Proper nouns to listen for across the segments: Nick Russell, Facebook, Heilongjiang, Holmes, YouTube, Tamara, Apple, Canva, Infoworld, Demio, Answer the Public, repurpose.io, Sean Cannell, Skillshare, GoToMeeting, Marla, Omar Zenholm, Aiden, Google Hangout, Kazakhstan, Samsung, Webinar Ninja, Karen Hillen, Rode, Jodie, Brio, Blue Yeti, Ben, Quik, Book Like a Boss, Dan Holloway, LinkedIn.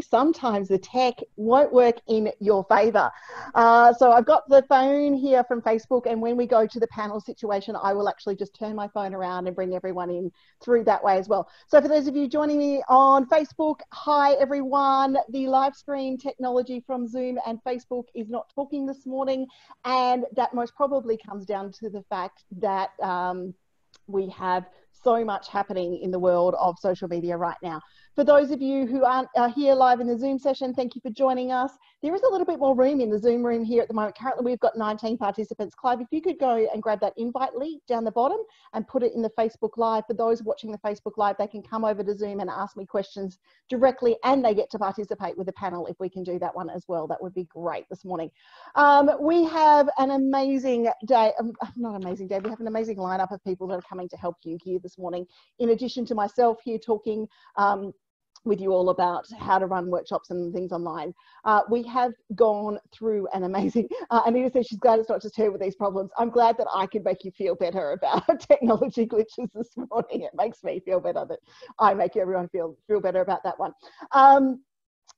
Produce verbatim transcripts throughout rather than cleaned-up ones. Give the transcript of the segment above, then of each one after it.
sometimes the tech won't work in your favour. Uh, so I've got the phone here from Facebook, and when we go to the panel situation, I will actually just turn my phone around and bring everyone in through that way as well. So for those of you joining me on Facebook, hi everyone. The live stream technology from Zoom and Facebook is not talking this morning, and that most probably comes down to the fact that um, we have so much happening in the world of social media right now. For those of you who aren't uh, here live in the Zoom session, thank you for joining us. There is a little bit more room in the Zoom room here at the moment. Currently, we've got nineteen participants. Clive, if you could go and grab that invite link down the bottom and put it in the Facebook Live. For those watching the Facebook Live, they can come over to Zoom and ask me questions directly, and they get to participate with the panel if we can do that one as well. That would be great this morning. Um, we have an amazing day, um, not amazing day, we have an amazing lineup of people that are coming to help you here this morning. In addition to myself here talking um, with you all about how to run workshops and things online. Uh, we have gone through an amazing, uh, Anita says she's glad it's not just her with these problems. I'm glad that I can make you feel better about technology glitches this morning. It makes me feel better that I make everyone feel, feel better about that one. Um,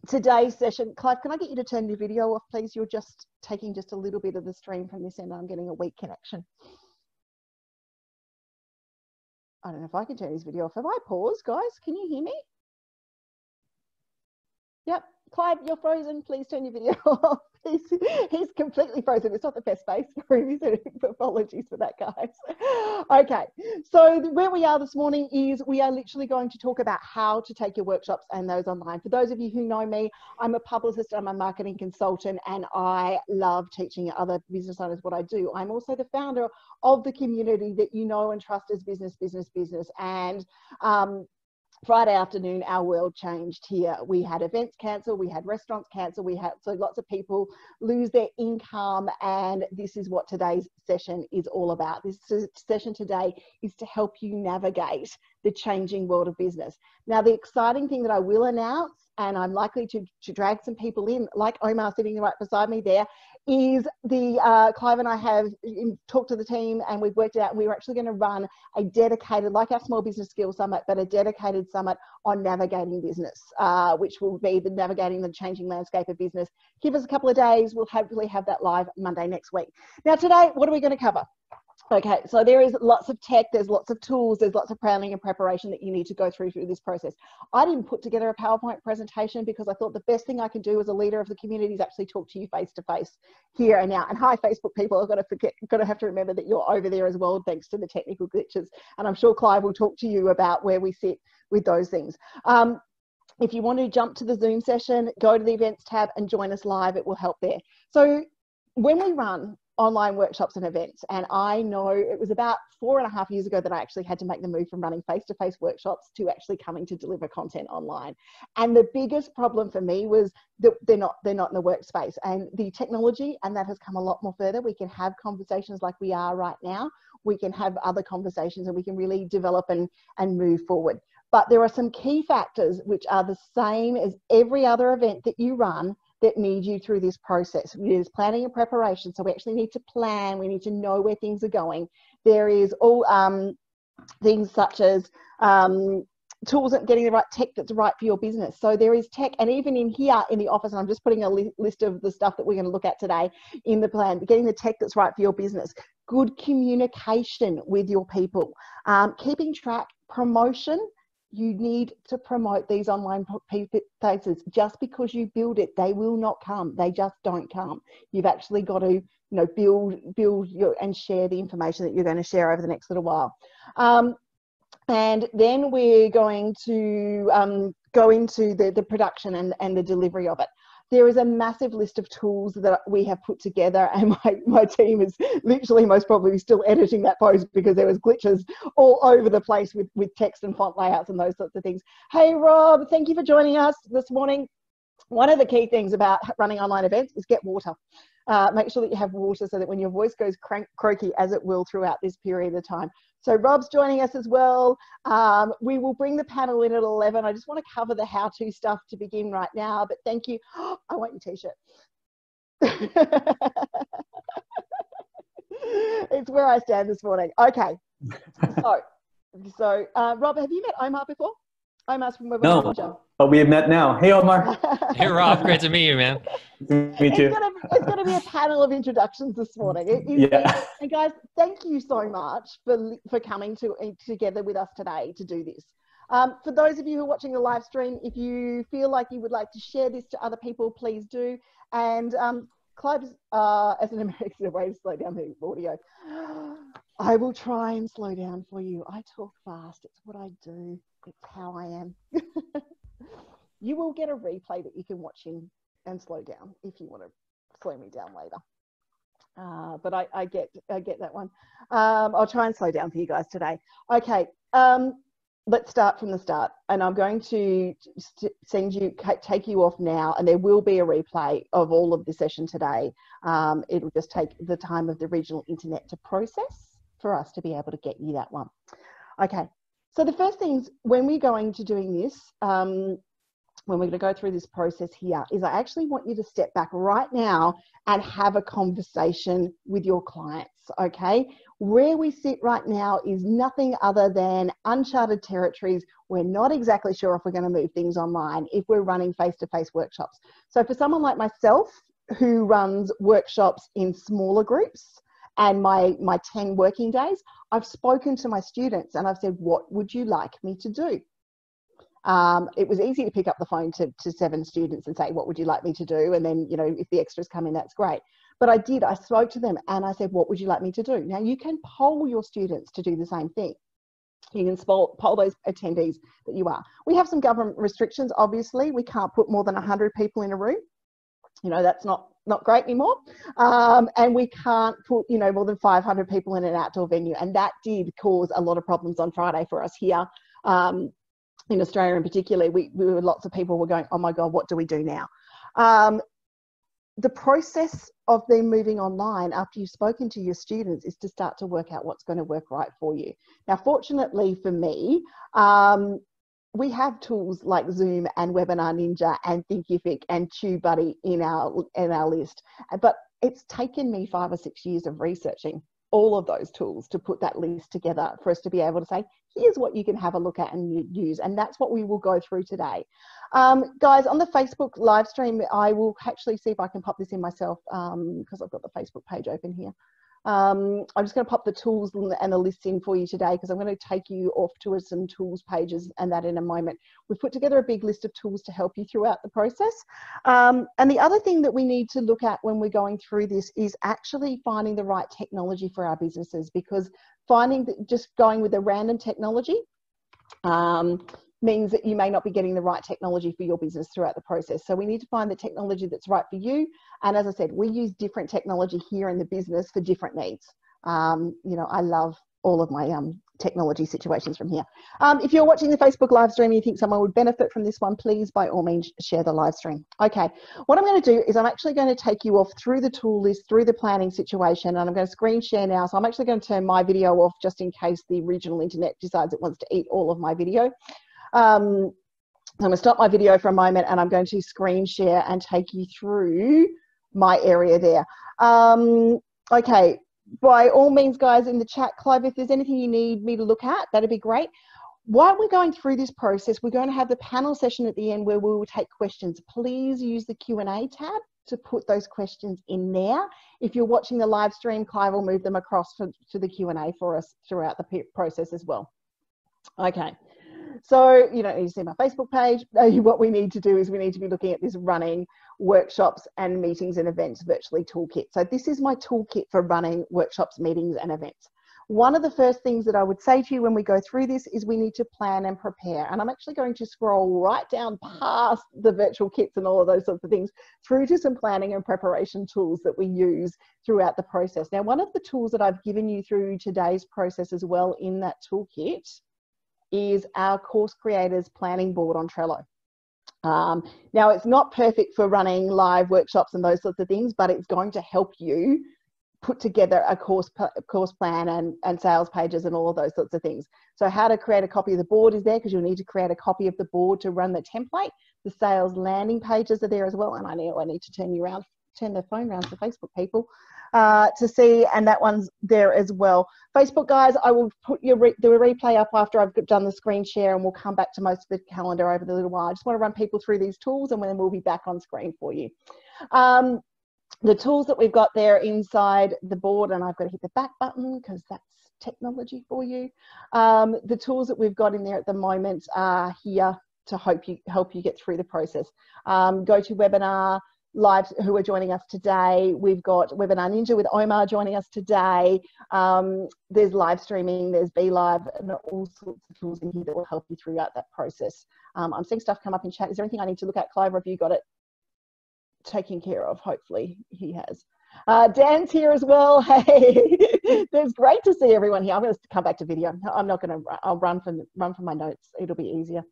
today's session, Clive, can I get you to turn your video off, please? You're just taking just a little bit of the stream from this end. I'm getting a weak connection. I don't know if I can turn his video off. Have I paused, guys? Can you hear me? Yep, Clive, you're frozen. Please turn your video off. He's, he's completely frozen. It's not the best space for him, is it? Apologies for that, guys. Okay, so where we are this morning is we are literally going to talk about how to take your workshops and those online. For those of you who know me, I'm a publicist, I'm a marketing consultant, and I love teaching other business owners what I do. I'm also the founder of the community that you know and trust as Business, Business, Business, and um, Friday afternoon, our world changed here. We had events cancelled, we had restaurants cancelled, we had so lots of people lose their income, and this is what today's session is all about. This session today is to help you navigate the changing world of business. Now, the exciting thing that I will announce, and I'm likely to, to drag some people in, like Omar sitting right beside me there, is the, uh, Clive and I have talked to the team and we've worked it out. We're actually going to run a dedicated, like our Small Business Skills Summit, but a dedicated summit on navigating business, uh, which will be the navigating the changing landscape of business. Give us a couple of days. We'll hopefully have that live Monday next week. Now today, what are we going to cover? Okay, so there is lots of tech, there's lots of tools, there's lots of planning and preparation that you need to go through through this process. I didn't put together a PowerPoint presentation because I thought the best thing I can do as a leader of the community is actually talk to you face to face here and now. And hi, Facebook people, I've got to forget, got to have to remember that you're over there as well, thanks to the technical glitches. And I'm sure Clive will talk to you about where we sit with those things. Um, if you want to jump to the Zoom session, go to the events tab and join us live, it will help there. So when we run online workshops and events, and I know it was about four and a half years ago that I actually had to make the move from running face-to-face workshops to actually coming to deliver content online. And the biggest problem for me was that they're not they're not in the workspace, and the technology, and that has come a lot more further. We can have conversations like we are right now, we can have other conversations, and we can really develop and and move forward. But there are some key factors which are the same as every other event that you run that need you through this process. There's planning and preparation, so we actually need to plan, we need to know where things are going. There is all um, things such as um, tools and getting the right tech that's right for your business. So there is tech, and even in here in the office, and I'm just putting a li list of the stuff that we're going to look at today in the plan, getting the tech that's right for your business, good communication with your people, um, keeping track, promotion. You need to promote these online places. Just because you build it, they will not come. They just don't come. You've actually got to, you know, build, build your, and share the information that you're going to share over the next little while. Um, and then we're going to um, go into the, the production and, and the delivery of it. There is a massive list of tools that we have put together, and my, my team is literally most probably still editing that post because there was glitches all over the place with, with text and font layouts and those sorts of things. Hey Rob, thank you for joining us this morning. One of the key things about running online events is get water. Uh, make sure that you have water so that when your voice goes crank, croaky, as it will throughout this period of time. So Rob's joining us as well. Um, we will bring the panel in at eleven. I just want to cover the how-to stuff to begin right now, but thank you. Oh, I want your t-shirt. It's where I stand this morning. Okay. So, so uh, Rob, have you met Omar before? I'm asking my no, Ninja. But we have met now. Hey, Omar. Hey, Rob. Great to meet you, man. Me too. It's going to be a panel of introductions this morning. It, it, yeah. And guys, thank you so much for, for coming to, uh, together with us today to do this. Um, for those of you who are watching the live stream, if you feel like you would like to share this to other people, please do. And um, Clive's, uh, as an American, way to slow down the audio. I will try and slow down for you. I talk fast. It's what I do. It's how I am. You will get a replay that you can watch in and slow down if you want to slow me down later. Uh, but I, I, get, I get that one. Um, I'll try and slow down for you guys today. Okay. Um, Let's start from the start, and I'm going to send you, take you off now, and there will be a replay of all of the session today. Um, it'll just take the time of the regional internet to process for us to be able to get you that one. Okay, so the first things when we're going to doing this, um, when we're going to go through this process here, is I actually want you to step back right now and have a conversation with your clients, okay? Where we sit right now is nothing other than uncharted territories. We're not exactly sure if we're going to move things online, if we're running face-to-face workshops. So for someone like myself who runs workshops in smaller groups and my, my ten working days, I've spoken to my students and I've said, what would you like me to do? Um, it was easy to pick up the phone to, to seven students and say, what would you like me to do? And then, you know, if the extras come in, that's great. But I did, I spoke to them and I said, what would you like me to do? Now you can poll your students to do the same thing. You can poll those attendees that you are. We have some government restrictions, obviously. We can't put more than one hundred people in a room. You know, that's not, not great anymore. Um, and we can't put, you know, more than five hundred people in an outdoor venue. And that did cause a lot of problems on Friday for us here. Um, in Australia in particular, we, we were, lots of people were going, oh my God, what do we do now? Um, The process of them moving online after you've spoken to your students is to start to work out what's going to work right for you. Now, fortunately for me, um, we have tools like Zoom and Webinar Ninja and Thinkific and TubeBuddy in our, in our list. But it's taken me five or six years of researching all of those tools to put that list together for us to be able to say, here's what you can have a look at and use. And that's what we will go through today. Um, guys, on the Facebook live stream, I will actually see if I can pop this in myself because um, I've got the Facebook page open here. Um, I'm just going to pop the tools and the lists in for you today because I'm going to take you off to some tools pages and that in a moment. We've put together a big list of tools to help you throughout the process. Um, and the other thing that we need to look at when we're going through this is actually finding the right technology for our businesses, because finding that just going with a random technology um, means that you may not be getting the right technology for your business throughout the process. So we need to find the technology that's right for you. And as I said, we use different technology here in the business for different needs. Um, you know, I love all of my um, technology situations from here. Um, if you're watching the Facebook live stream and you think someone would benefit from this one, please, by all means, share the live stream. Okay, what I'm going to do is I'm actually going to take you off through the tool list, through the planning situation, and I'm going to screen share now. So I'm actually going to turn my video off just in case the regional internet decides it wants to eat all of my video. Um, I'm going to stop my video for a moment and I'm going to screen share and take you through my area there. Um, okay, by all means, guys, in the chat, Clive, if there's anything you need me to look at, that'd be great. While we're going through this process, we're going to have the panel session at the end where we will take questions. Please use the Q and A tab to put those questions in there. If you're watching the live stream, Clive will move them across for, to the Q and A for us throughout the process as well. Okay. So you don't need to see my Facebook page. What we need to do is we need to be looking at this running workshops and meetings and events virtually toolkit. So this is my toolkit for running workshops, meetings and events. One of the first things that I would say to you when we go through this is we need to plan and prepare. And I'm actually going to scroll right down past the virtual kits and all of those sorts of things through to some planning and preparation tools that we use throughout the process. Now, one of the tools that I've given you through today's process as well in that toolkit is our course creators planning board on Trello. Um, now it's not perfect for running live workshops and those sorts of things, but it's going to help you put together a course, course plan and, and sales pages and all of those sorts of things. So how to create a copy of the board is there because you'll need to create a copy of the board to run the template. The sales landing pages are there as well. And I know I need to turn you around turn their phone around to Facebook people uh, to see, and that one's there as well. Facebook guys, I will put your re the replay up after I've done the screen share, and we'll come back to most of the calendar over the little while. I just want to run people through these tools, and then we'll be back on screen for you. Um, the tools that we've got there inside the board, and I've got to hit the back button because that's technology for you. Um, the tools that we've got in there at the moment are here to help you, help you get through the process. Um, GoToWebinar, Live, who are joining us today. We've got Webinar Ninja with Omar joining us today. Um, there's live streaming, there's BeLive, and all sorts of tools in here that will help you throughout that process. Um, I'm seeing stuff come up in chat. Is there anything I need to look at, Clive, or have you got it taken care of? Hopefully he has. Uh, Dan's here as well. Hey, it's great to see everyone here. I'm going to come back to video. I'm not going to, I'll run from, run from my notes. It'll be easier.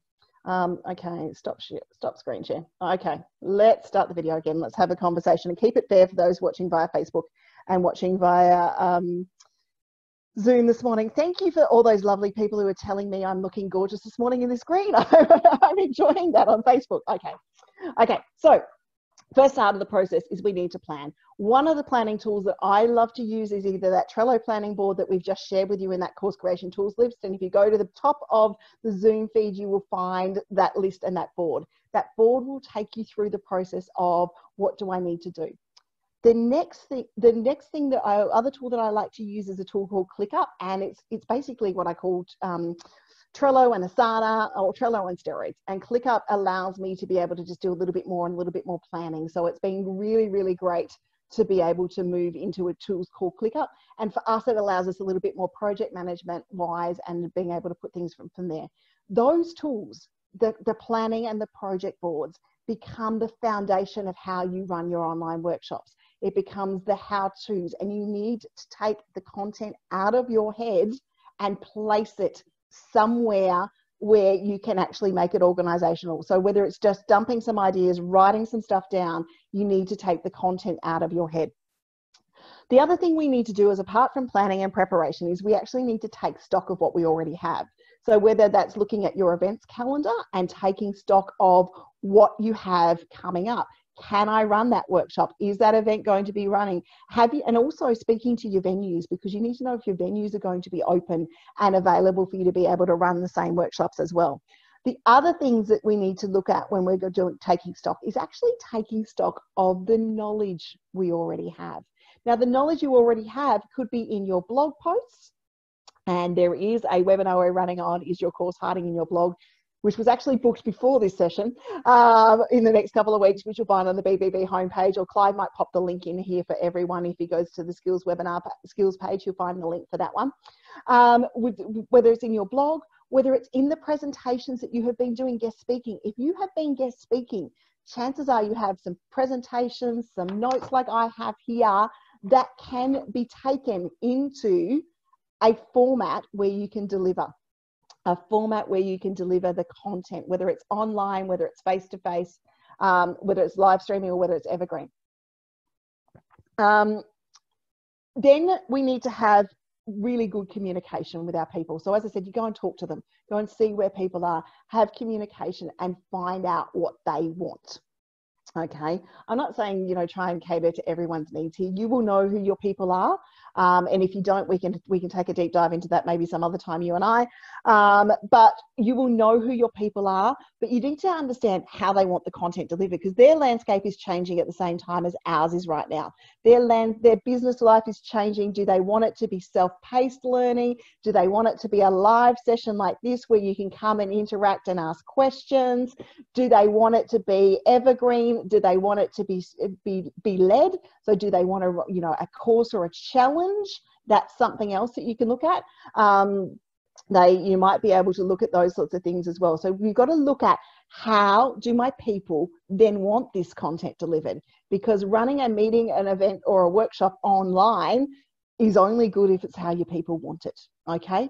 Um, okay, stop share, stop screen share. Okay, let's start the video again. Let's have a conversation and keep it fair for those watching via Facebook and watching via um, Zoom this morning. Thank you for all those lovely people who are telling me I'm looking gorgeous this morning in this green. I'm enjoying that on Facebook. Okay, okay, so first part of the process is we need to plan. One of the planning tools that I love to use is either that Trello planning board that we've just shared with you in that course creation tools list. And if you go to the top of the Zoom feed, you will find that list and that board. That board will take you through the process of what do I need to do. The next thing, the next thing that I, other tool that I like to use is a tool called ClickUp, and it's it's basically what I called um, Trello and Asana, or Trello and steroids, and ClickUp allows me to be able to just do a little bit more and a little bit more planning. So it's been really, really great to be able to move into a tool called ClickUp. And for us, it allows us a little bit more project management wise and being able to put things from, from there. Those tools, the, the planning and the project boards, become the foundation of how you run your online workshops. It becomes the how-tos, and you need to take the content out of your head and place it somewhere where you can actually make it organizational. So whether it's just dumping some ideas, writing some stuff down, you need to take the content out of your head. The other thing we need to do is, apart from planning and preparation, is we actually need to take stock of what we already have. So whether that's looking at your events calendar and taking stock of what you have coming up. Can I run that workshop? Is that event going to be running? Have you, and also speaking to your venues, because you need to know if your venues are going to be open and available for you to be able to run the same workshops as well. The other things that we need to look at when we're doing taking stock is actually taking stock of the knowledge we already have. Now, the knowledge you already have could be in your blog posts, and there is a webinar we're running on, Is Your Course Hiding in Your Blog?, which was actually booked before this session um, in the next couple of weeks, which you'll find on the B B B homepage, or Clive might pop the link in here for everyone. If he goes to the skills webinar skills page, you'll find the link for that one. Um, with, whether it's in your blog, whether it's in the presentations that you have been doing guest speaking. If you have been guest speaking, chances are you have some presentations, some notes like I have here that can be taken into a format where you can deliver. A format where you can deliver the content, whether it's online, whether it's face-to-face, -face, um, whether it's live streaming, or whether it's evergreen. Um, then we need to have really good communication with our people. So as I said, you go and talk to them, go and see where people are, have communication and find out what they want. Okay, I'm not saying, you know, try and cater to everyone's needs here. You will know who your people are. Um, and if you don't, we can, we can take a deep dive into that maybe some other time, you and I. Um, but you will know who your people are, but you need to understand how they want the content delivered, because their landscape is changing at the same time as ours is right now. Their, land, their business life is changing. Do they want it to be self-paced learning? Do they want it to be a live session like this where you can come and interact and ask questions? Do they want it to be evergreen? Do they want it to be, be, be led? So do they want a, you know, a course or a challenge? That's something else that you can look at. Um, they, you might be able to look at those sorts of things as well. So you've got to look at, how do my people then want this content delivered? Because running a meeting, an event or a workshop online is only good if it's how your people want it, okay?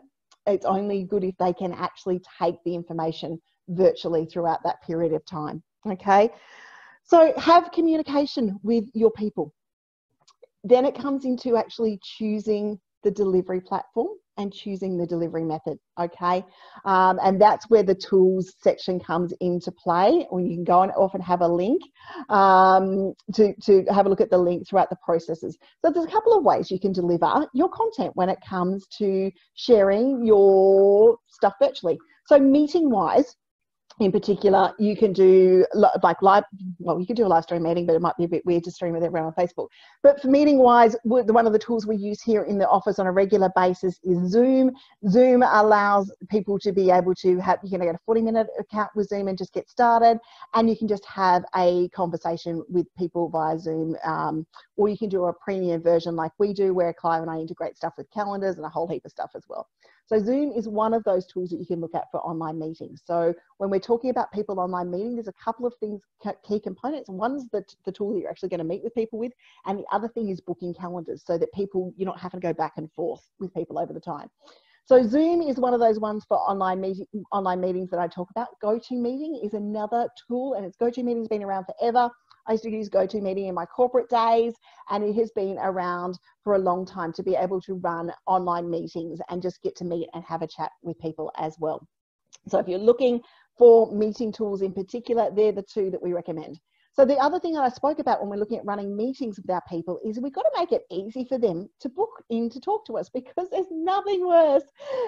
It's only good if they can actually take the information virtually throughout that period of time, okay? So have communication with your people. Then it comes into actually choosing the delivery platform. and choosing the delivery method, okay? Um, and that's where the tools section comes into play, or you can go and often have a link um, to, to have a look at the link throughout the processes. So there's a couple of ways you can deliver your content when it comes to sharing your stuff virtually. So meeting-wise, in particular, you can do like live, well, you can do a live stream meeting, but it might be a bit weird to stream with everyone on Facebook. But for meeting wise, one of the tools we use here in the office on a regular basis is Zoom. Zoom allows people to be able to have, you can get a forty minute account with Zoom and just get started. And you can just have a conversation with people via Zoom. Um, or you can do a premium version like we do, where Clive and I integrate stuff with calendars and a whole heap of stuff as well. So Zoom is one of those tools that you can look at for online meetings. So when we're talking about people online meeting, there's a couple of things, key components. One's the, the tool that you're actually going to meet with people with. And the other thing is booking calendars so that people, you're not having to go back and forth with people over the time. So Zoom is one of those ones for online, meeting, online meetings that I talk about. GoToMeeting is another tool, and it's GoToMeeting's been around forever. I used to use GoToMeeting in my corporate days, and it has been around for a long time to be able to run online meetings and just get to meet and have a chat with people as well. So if you're looking for meeting tools in particular, they're the two that we recommend. So the other thing that I spoke about when we're looking at running meetings with our people is we've got to make it easy for them to book in to talk to us, because there's nothing worse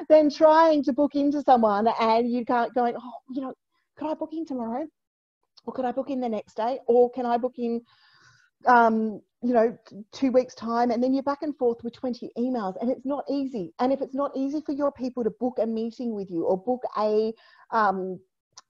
than trying to book into someone and you can't go, oh, you know, could I book in tomorrow? Or could I book in the next day? Or can I book in, um, you know, two weeks time? And then you're back and forth with twenty emails, and it's not easy. And if it's not easy for your people to book a meeting with you or book a, um,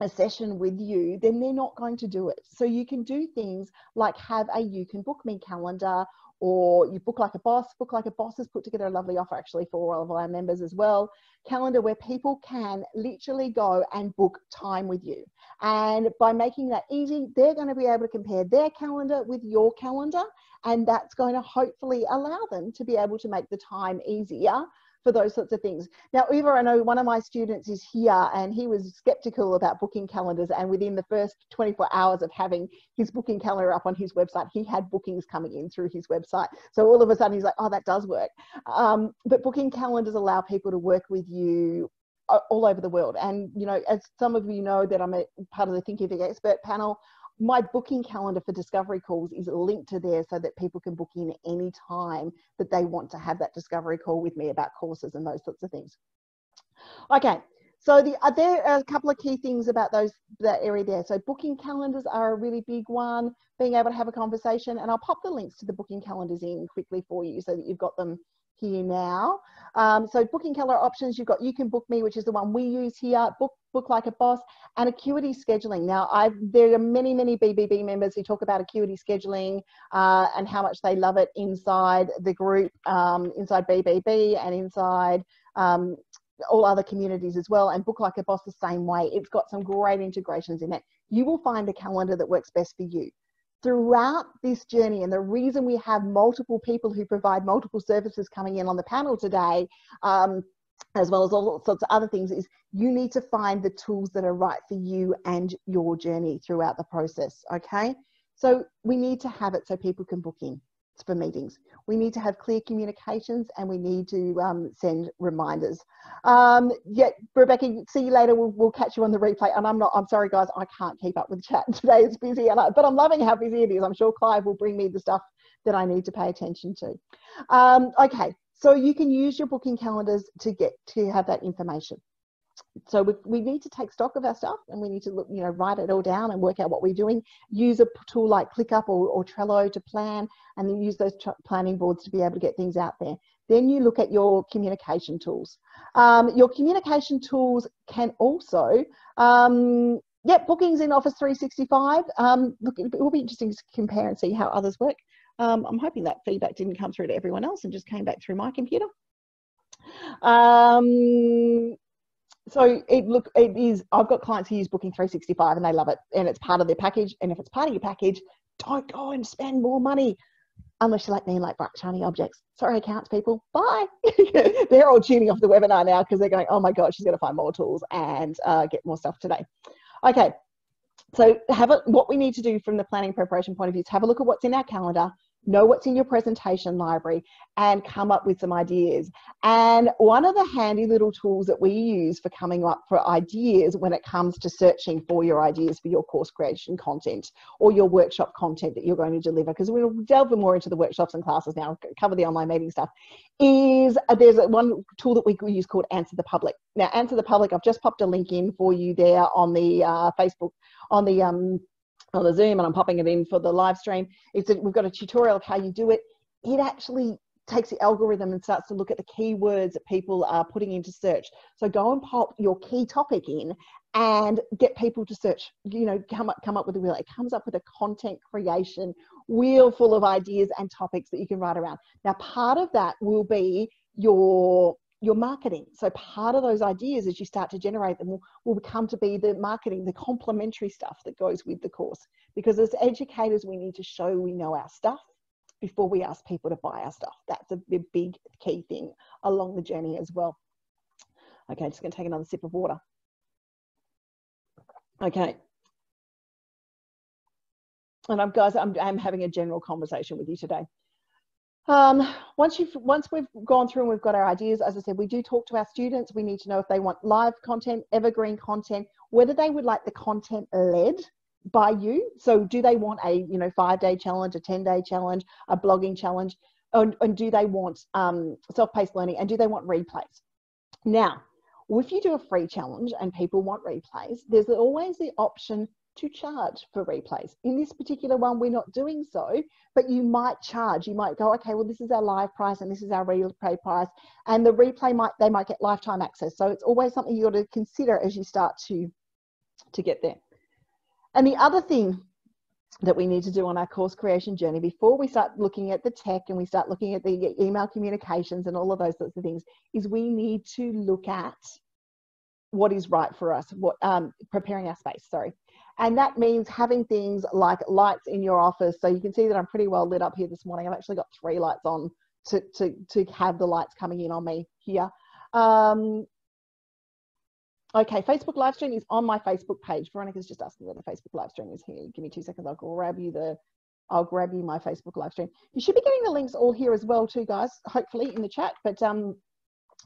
a session with you, then they're not going to do it. So you can do things like have a You Can Book Me calendar, or you Book Like a Boss. Book Like a Boss has put together a lovely offer actually for all of our members as well. Calendar where people can literally go and book time with you. And by making that easy, they're going to be able to compare their calendar with your calendar. And that's going to hopefully allow them to be able to make the time easier for those sorts of things. Now, Eva, I know one of my students is here, and he was skeptical about booking calendars, and within the first twenty-four hours of having his booking calendar up on his website, he had bookings coming in through his website. So all of a sudden he's like, oh, that does work. Um, but booking calendars allow people to work with you all over the world. And, you know, as some of you know that I'm a part of the Thinkific expert panel, my booking calendar for discovery calls is linked to there so that people can book in any time that they want to have that discovery call with me about courses and those sorts of things. Okay, so the, uh, there are a couple of key things about those that area there. So booking calendars are a really big one, being able to have a conversation, and I'll pop the links to the booking calendars in quickly for you so that you've got them here now. Um, so booking calendar options, you've got You Can Book Me, which is the one we use here, book book Like a Boss, and Acuity Scheduling. Now, I've, there are many, many B B B members who talk about Acuity Scheduling uh, and how much they love it inside the group, um, inside B B B and inside um, all other communities as well. And Book Like a Boss the same way. It's got some great integrations in it. You will find the calendar that works best for you. Throughout this journey, and the reason we have multiple people who provide multiple services coming in on the panel today, um, as well as all sorts of other things, is you need to find the tools that are right for you and your journey throughout the process, okay? So we need to have it so people can book in for meetings. We need to have clear communications, and we need to um, send reminders. Um, yeah, Rebecca, see you later. We'll, we'll catch you on the replay. And I'm not, I'm sorry guys, I can't keep up with chat today. It's busy, and I, but I'm loving how busy it is. I'm sure Clive will bring me the stuff that I need to pay attention to. Um, okay, so you can use your booking calendars to get to have that information. So we, we need to take stock of our stuff, and we need to look, you know, write it all down and work out what we're doing. Use a tool like ClickUp or, or Trello to plan, and then use those planning boards to be able to get things out there. Then you look at your communication tools. Um, your communication tools can also, um, yeah, bookings in Office three sixty-five. Um, look, it will be interesting to compare and see how others work. Um, I'm hoping that feedback didn't come through to everyone else and just came back through my computer. Um, So it look it is. I've got clients who use Booking three sixty-five and they love it, and it's part of their package. And if it's part of your package, don't go and spend more money, unless you're like me and like bright shiny objects. Sorry, accounts people, bye. They're all tuning off the webinar now because they're going, oh my god, she's going to find more tools and uh, get more stuff today. Okay, so have a, what we need to do from the planning preparation point of view is have a look at what's in our calendar. know what's in your presentation library and come up with some ideas. And one of the handy little tools that we use for coming up for ideas when it comes to searching for your ideas for your course creation content or your workshop content that you're going to deliver, because we'll delve more into the workshops and classes now, cover the online meeting stuff, is uh, there's a, one tool that we use called Answer the Public. Now, Answer the Public, I've just popped a link in for you there on the uh, Facebook, on the um, on the Zoom, and I'm popping it in for the live stream. It's a, we've got a tutorial of how you do it. It actually takes the algorithm and starts to look at the keywords that people are putting into search. So go and pop your key topic in and get people to search, you know, come up, come up with a wheel. It comes up with a content creation wheel full of ideas and topics that you can write around. Now, part of that will be your your marketing. So part of those ideas, as you start to generate them, will, will come to be the marketing, the complementary stuff that goes with the course. Because as educators, we need to show we know our stuff before we ask people to buy our stuff. That's a big key thing along the journey as well. Okay, I'm just going to take another sip of water. Okay. And I'm, guys, I'm, I'm having a general conversation with you today. Um, once you've, once we've gone through and we've got our ideas, as I said, we do talk to our students. We need to know if they want live content, evergreen content, whether they would like the content led by you. So do they want a, you know, five-day challenge, a ten-day challenge, a blogging challenge, and, and do they want um, self-paced learning, and do they want replays? Now, if you do a free challenge and people want replays, there's always the option to charge for replays. In this particular one, we're not doing so, but you might charge. You might go, okay, well, this is our live price and this is our replay price, and the replay might, they might get lifetime access. So it's always something you got to consider as you start to, to get there. And the other thing that we need to do on our course creation journey before we start looking at the tech and we start looking at the email communications and all of those sorts of things is we need to look at what is right for us, what um, preparing our space, sorry. And that means having things like lights in your office. So you can see that I'm pretty well lit up here this morning. I've actually got three lights on to, to, to have the lights coming in on me here. Um, okay, Facebook live stream is on my Facebook page. Veronica's just asking where the Facebook live stream is here. Give me two seconds, I'll grab you the, I'll grab you my Facebook live stream. You should be getting the links all here as well too, guys, hopefully in the chat. But um,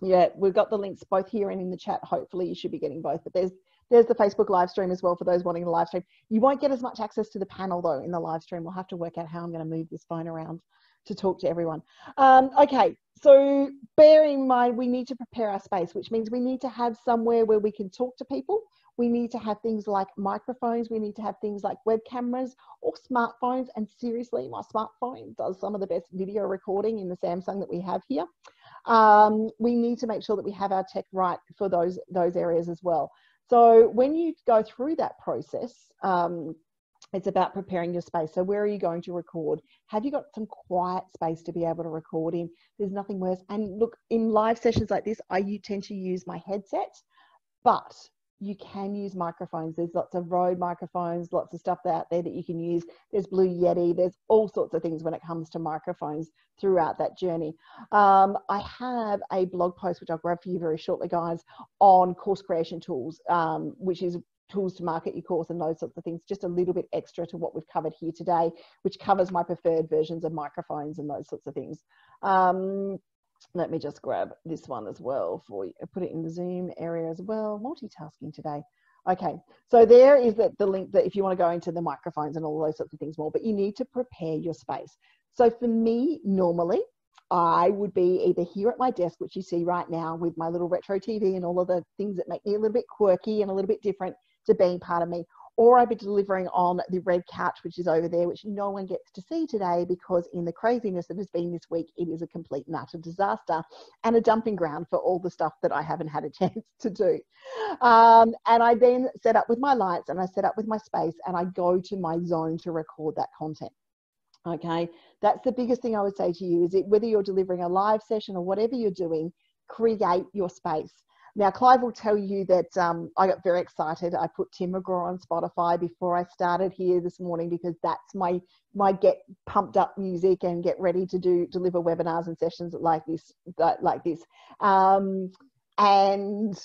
yeah, we've got the links both here and in the chat. Hopefully you should be getting both, but there's, There's the Facebook live stream as well for those wanting the live stream. You won't get as much access to the panel though in the live stream. We'll have to work out how I'm going to move this phone around to talk to everyone. Um, okay, so bear in mind we need to prepare our space, which means we need to have somewhere where we can talk to people. We need to have things like microphones. We need to have things like web cameras or smartphones. And seriously, my smartphone does some of the best video recording in the Samsung that we have here. Um, we need to make sure that we have our tech right for those, those areas as well. So when you go through that process, um, it's about preparing your space. So where are you going to record? Have you got some quiet space to be able to record in? There's nothing worse. And look, in live sessions like this, I tend to use my headset, but you can use microphones. There's lots of Rode microphones, lots of stuff out there that you can use. There's Blue Yeti. There's all sorts of things when it comes to microphones throughout that journey. Um, I have a blog post, which I'll grab for you very shortly, guys, on course creation tools, um, which is tools to market your course and those sorts of things, just a little bit extra to what we've covered here today, which covers my preferred versions of microphones and those sorts of things. Um, let me just grab this one as well for you, put it in the Zoom area as well, multitasking today. Okay, so there is the, the link that if you want to go into the microphones and all those sorts of things more, but you need to prepare your space. So for me, normally, I would be either here at my desk, which you see right now with my little retro T V and all of the things that make me a little bit quirky and a little bit different to being part of me, or I'd be delivering on the red couch, which is over there, which no one gets to see today because in the craziness that has been this week, it is a complete and utter disaster and a dumping ground for all the stuff that I haven't had a chance to do. Um, and I then set up with my lights and I set up with my space and I go to my zone to record that content. Okay, that's the biggest thing I would say to you is it, whether you're delivering a live session or whatever you're doing, create your space. Now, Clive will tell you that um, I got very excited. I put Tim McGraw on Spotify before I started here this morning because that's my my get pumped up music and get ready to do deliver webinars and sessions like this like this. Um, and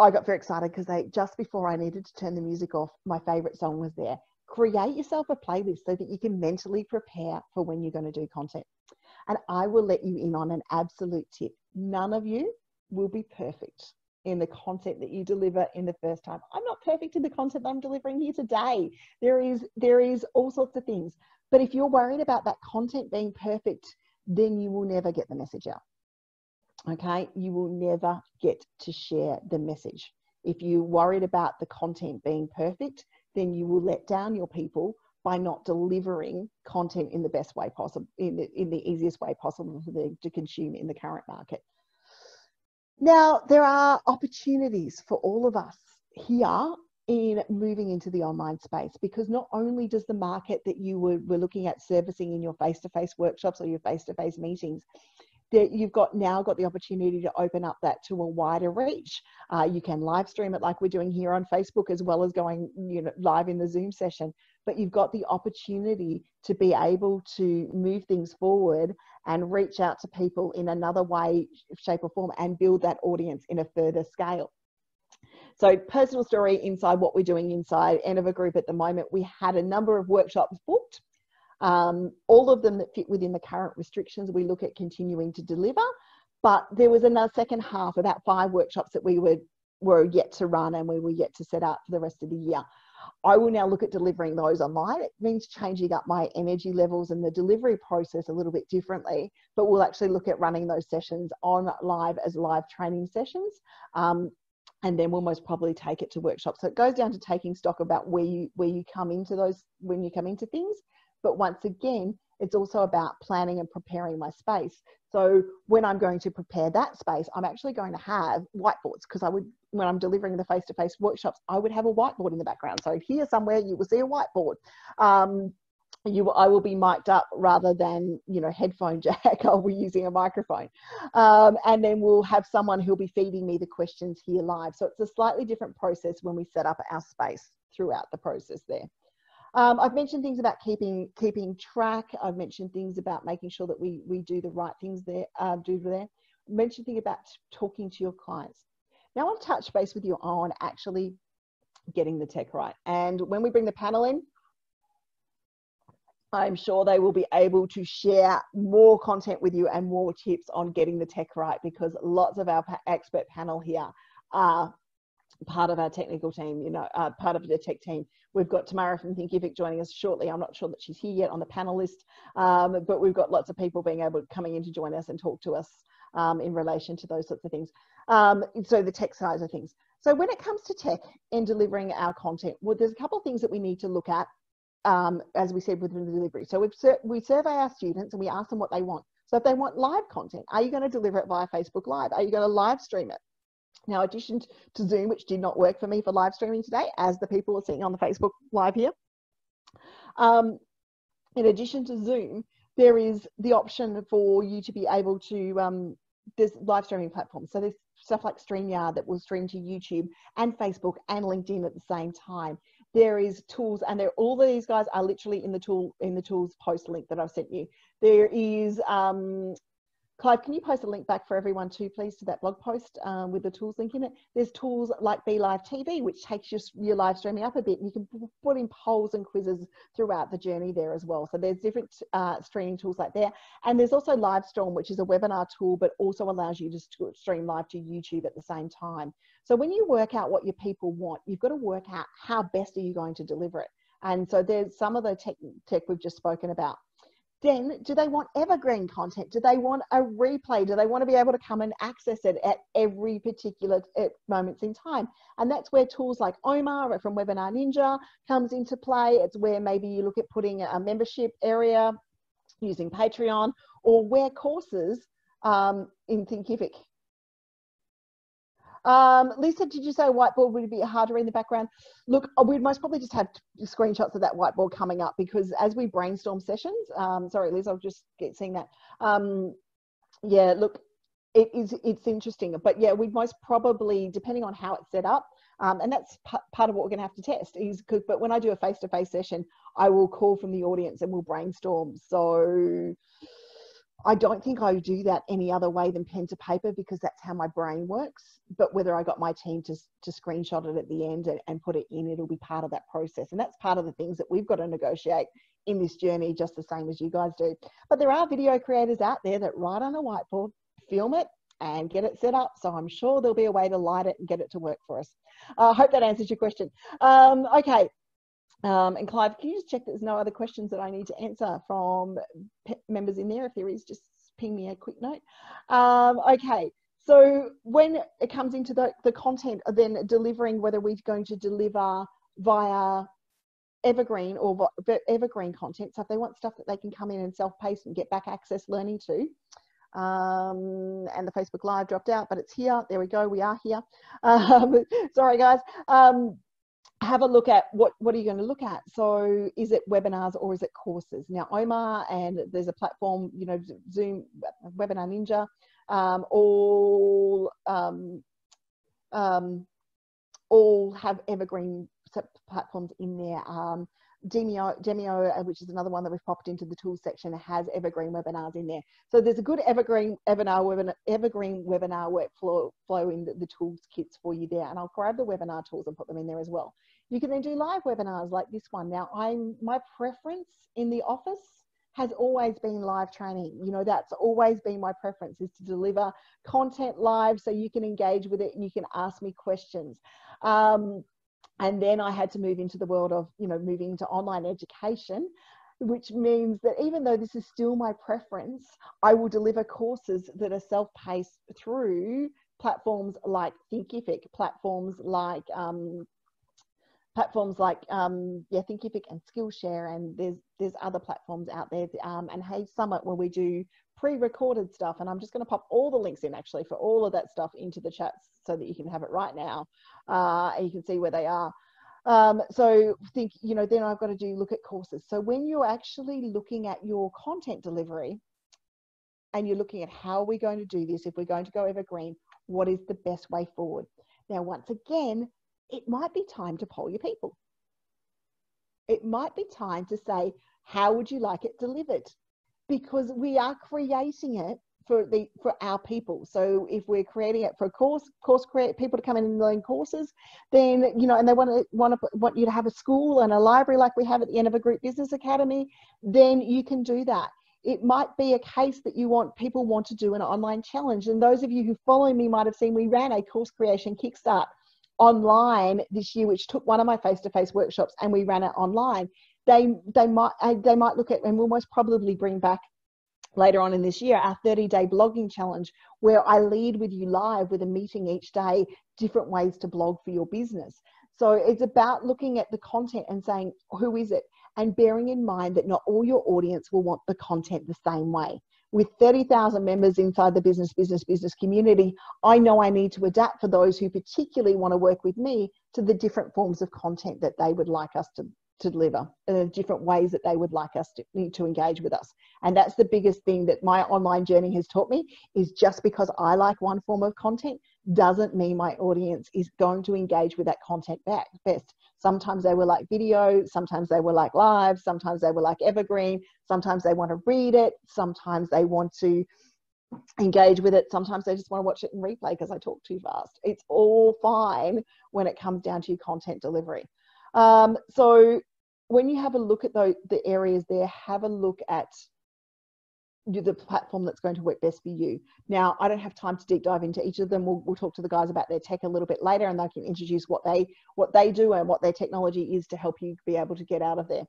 I got very excited because they just before I needed to turn the music off, my favourite song was there. Create yourself a playlist so that you can mentally prepare for when you're going to do content. And I will let you in on an absolute tip. None of you will be perfect in the content that you deliver in the first time. I'm not perfect in the content that I'm delivering here today. There is, there is all sorts of things. But if you're worried about that content being perfect, then you will never get the message out. Okay, you will never get to share the message. If you're worried about the content being perfect, then you will let down your people by not delivering content in the best way possible, in the, in the easiest way possible for them to consume in the current market. Now, there are opportunities for all of us here in moving into the online space, because not only does the market that you were, were looking at servicing in your face-to-face workshops or your face-to-face meetings, that you've got now got the opportunity to open up that to a wider reach. Uh, you can live stream it like we're doing here on Facebook, as well as going you know, live in the Zoom session, but you've got the opportunity to be able to move things forward and reach out to people in another way, shape or form, and build that audience in a further scale. So personal story inside what we're doing inside end of a group at the moment, we had a number of workshops booked. Um, all of them that fit within the current restrictions, we look at continuing to deliver, but there was another second half, about five workshops that we were, were yet to run and we were yet to set out for the rest of the year. I will now look at delivering those online. It means changing up my energy levels and the delivery process a little bit differently, but we'll actually look at running those sessions on live as live training sessions. Um, And then we'll most probably take it to workshops. So it goes down to taking stock about where you where you come into those when you come into things. But once again, it's also about planning and preparing my space. So when I'm going to prepare that space, I'm actually going to have whiteboards, because I would when I'm delivering the face-to-face workshops, I would have a whiteboard in the background. So here somewhere you will see a whiteboard. Um, you I will be mic'd up rather than you know headphone jack. I'll be using a microphone, um, and then we'll have someone who'll be feeding me the questions here live. So it's a slightly different process when we set up our space throughout the process there. um, I've mentioned things about keeping keeping track. I've mentioned things about making sure that we we do the right things there, uh, do there mentioned thing about talking to your clients. Now I'll touch base with you on actually getting the tech right, and when we bring the panel in, I'm sure they will be able to share more content with you and more tips on getting the tech right, because lots of our expert panel here are part of our technical team, you know, uh, part of the tech team. We've got Tamara from Thinkific joining us shortly. I'm not sure that she's here yet on the panel list, um, but we've got lots of people being able to coming in to join us and talk to us um, in relation to those sorts of things. Um, so the tech side of things. So when it comes to tech and delivering our content, well, there's a couple of things that we need to look at. Um, as we said, within the delivery. So we've sur we survey our students and we ask them what they want. So if they want live content, are you going to deliver it via Facebook Live? Are you going to live stream it? Now, in addition to Zoom, which did not work for me for live streaming today, as the people are seeing on the Facebook Live here. Um, in addition to Zoom, there is the option for you to be able to, um, there's live streaming platforms. So there's stuff like StreamYard that will stream to YouTube and Facebook and LinkedIn at the same time. There is tools, and they're, all of these guys are literally in the tool in the tools post link that I've sent you. There is, um, Clive, can you post a link back for everyone too, please, to that blog post um, with the tools link in it? There's tools like BeLive T V, which takes your, your live streaming up a bit, and you can put in polls and quizzes throughout the journey there as well. So there's different uh, streaming tools like there. And there's also Livestorm, which is a webinar tool, but also allows you to stream live to YouTube at the same time. So when you work out what your people want, you've got to work out how best are you going to deliver it. And so there's some of the tech, tech we've just spoken about. Then, do they want evergreen content? Do they want a replay? Do they want to be able to come and access it at every particular moments in time? And that's where tools like Omar from Webinar Ninja comes into play. It's where maybe you look at putting a membership area using Patreon, or where courses um, in Thinkific. Um, Lisa, did you say whiteboard would be harder in the background? Look, we'd most probably just have screenshots of that whiteboard coming up, because as we brainstorm sessions, um, sorry, Liz, I'll just get seeing that. Um, yeah, look, it is, it's interesting, but yeah, we'd most probably, depending on how it's set up, um, and that's part of what we're going to have to test is, cause, but when I do a face-to-face session, I will call from the audience and we'll brainstorm. So I don't think I do that any other way than pen to paper, because that's how my brain works. But whether I got my team to, to screenshot it at the end and, and put it in, it'll be part of that process. And that's part of the things that we've got to negotiate in this journey, just the same as you guys do. But there are video creators out there that write on a whiteboard, film it, and get it set up. So I'm sure there'll be a way to light it and get it to work for us. I uh, hope that answers your question. Um, okay. Um, and Clive, can you just check that there's no other questions that I need to answer from members in there? If there is, just ping me a quick note. Um, okay, so when it comes into the, the content, then delivering, whether we're going to deliver via evergreen or evergreen content. So if they want stuff that they can come in and self-paced and get back access learning to. Um, and the Facebook Live dropped out, but it's here. There we go. We are here. Um, sorry, guys. Um, have a look at what, what are you going to look at? So is it webinars or is it courses? Now, Omar, and there's a platform, you know, Zoom, Webinar Ninja, um, all, um, um, all have evergreen platforms in there. Um, Demio, Demio, which is another one that we've popped into the tools section, has evergreen webinars in there. So there's a good evergreen webinar, webinar, evergreen webinar workflow flow in the, the tools kits for you there. And I'll grab the webinar tools and put them in there as well. You can then do live webinars like this one. Now, I'm, my preference in the office has always been live training. You know, that's always been my preference, is to deliver content live so you can engage with it and you can ask me questions. Um, And then I had to move into the world of, you know, moving into online education, which means that even though this is still my preference, I will deliver courses that are self-paced through platforms like Thinkific, platforms like, um, platforms like, um, yeah, Thinkific and Skillshare, and there's, there's other platforms out there, um, and Hey Summit, where we do pre-recorded stuff. And I'm just going to pop all the links in actually for all of that stuff into the chats so that you can have it right now. Uh, and you can see where they are. Um, so think, you know, then I've got to do look at courses. So when you're actually looking at your content delivery and you're looking at how are we going to do this, if we're going to go evergreen, what is the best way forward? Now, once again, it might be time to poll your people. It might be time to say, how would you like it delivered? Because we are creating it for the for our people. So if we're creating it for a course, course create people to come in and learn courses, then, you know, and they want to want to want you to have a school and a library like we have at the end of a group business academy, then you can do that. It might be a case that you want people want to do an online challenge. And those of you who follow me might have seen we ran a course creation kickstart online this year, which took one of my face-to-face workshops and we ran it online. They, they, might, they might look at, and we'll most probably bring back later on in this year, our thirty day blogging challenge, where I lead with you live with a meeting each day, different ways to blog for your business. So it's about looking at the content and saying, who is it? And bearing in mind that not all your audience will want the content the same way. With thirty thousand members inside the business, business, business community, I know I need to adapt for those who particularly want to work with me to the different forms of content that they would like us to to deliver, and the different ways that they would like us to need to engage with us. And that's the biggest thing that my online journey has taught me, is just because I like one form of content doesn't mean my audience is going to engage with that content back best. Sometimes they will like video, sometimes they will like live, sometimes they will like evergreen, sometimes they want to read it, sometimes they want to engage with it, sometimes they just want to watch it in replay because I talk too fast. It's all fine when it comes down to your content delivery. Um, so when you have a look at those, the areas there, have a look at the platform that's going to work best for you. Now, I don't have time to deep dive into each of them. We'll, we'll talk to the guys about their tech a little bit later, and they can introduce what they, what they do and what their technology is to help you be able to get out of there,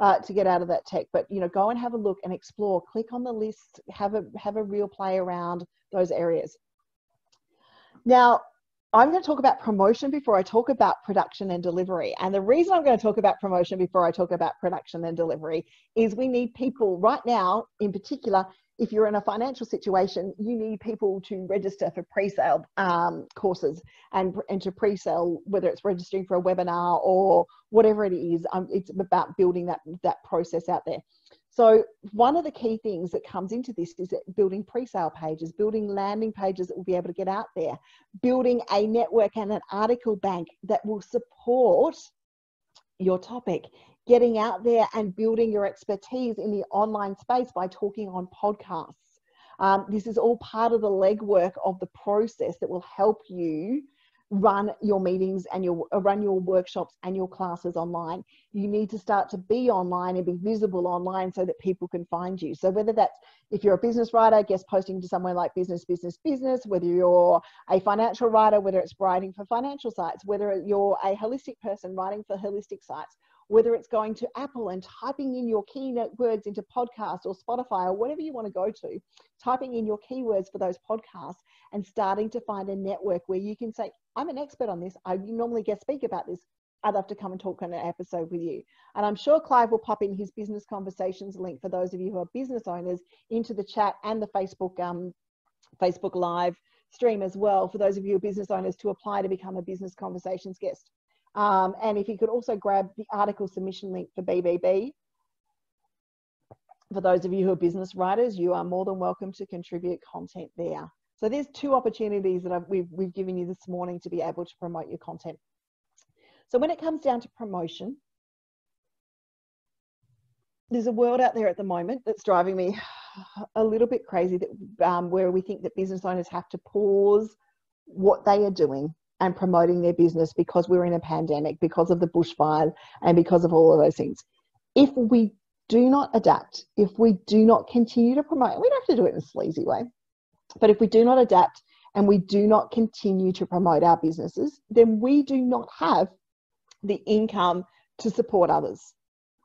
uh, to get out of that tech. But, you know, go and have a look and explore, click on the list, have a, have a real play around those areas. Now, I'm going to talk about promotion before I talk about production and delivery. And the reason I'm going to talk about promotion before I talk about production and delivery is we need people right now, in particular, if you're in a financial situation, you need people to register for pre-sale um, courses and, and to pre-sale, whether it's registering for a webinar or whatever it is. Um, it's about building that, that process out there. So one of the key things that comes into this is building pre-sale pages, building landing pages that will be able to get out there, building a network and an article bank that will support your topic, getting out there and building your expertise in the online space by talking on podcasts, Um, this is all part of the legwork of the process that will help you run your meetings and your uh, run your workshops and your classes online. You need to start to be online and be visible online so that people can find you. So whether that's, if you're a business writer, guest posting to somewhere like Business Business Business, whether you're a financial writer, whether it's writing for financial sites, whether you're a holistic person writing for holistic sites, whether it's going to Apple and typing in your keynote words into podcasts or Spotify or whatever you want to go to, typing in your keywords for those podcasts and starting to find a network where you can say, I'm an expert on this. I normally guest speak about this. I'd love to come and talk on an episode with you. And I'm sure Clive will pop in his business conversations link for those of you who are business owners into the chat and the Facebook, um, Facebook live stream as well, for those of you business owners to apply to become a business conversations guest. Um, and if you could also grab the article submission link for B B B. For those of you who are business writers, you are more than welcome to contribute content there. So there's two opportunities that I've, we've, we've given you this morning to be able to promote your content. So when it comes down to promotion, there's a world out there at the moment that's driving me a little bit crazy, that, um, where we think that business owners have to pause what they are doing and promoting their business because we're in a pandemic, because of the bushfire and because of all of those things. If we do not adapt, if we do not continue to promote, and we don't have to do it in a sleazy way, but if we do not adapt and we do not continue to promote our businesses, then we do not have the income to support others.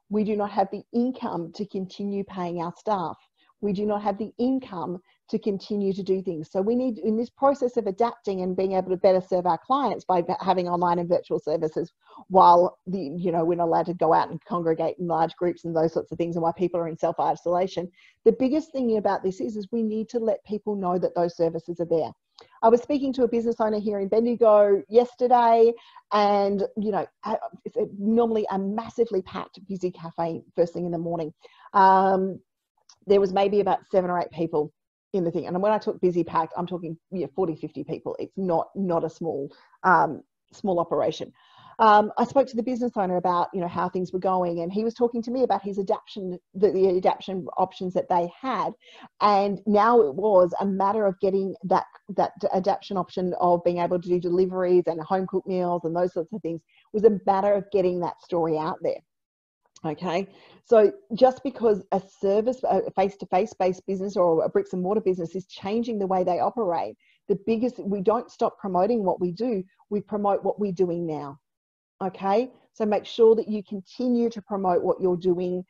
We do not have the income to continue paying our staff. We do not have the income to continue to do things. So we need, in this process of adapting and being able to better serve our clients by having online and virtual services, while the, you know, we're not allowed to go out and congregate in large groups and those sorts of things, and why people are in self-isolation. The biggest thing about this is, is we need to let people know that those services are there. I was speaking to a business owner here in Bendigo yesterday, and, you know, it's normally a massively packed, busy cafe first thing in the morning. Um, there was maybe about seven or eight people in the thing. And when I talk busy packed, I'm talking, you know, forty, fifty people. It's not, not a small, um, small operation. Um, I spoke to the business owner about, you know, how things were going, and he was talking to me about his adaption, the, the adaption options that they had. And now it was a matter of getting that, that adaption option of being able to do deliveries and home cooked meals and those sorts of things. It was a matter of getting that story out there. Okay, so just because a service, a face-to-face based business or a bricks and mortar business is changing the way they operate, the biggest, we don't stop promoting what we do, we promote what we're doing now. Okay, so make sure that you continue to promote what you're doing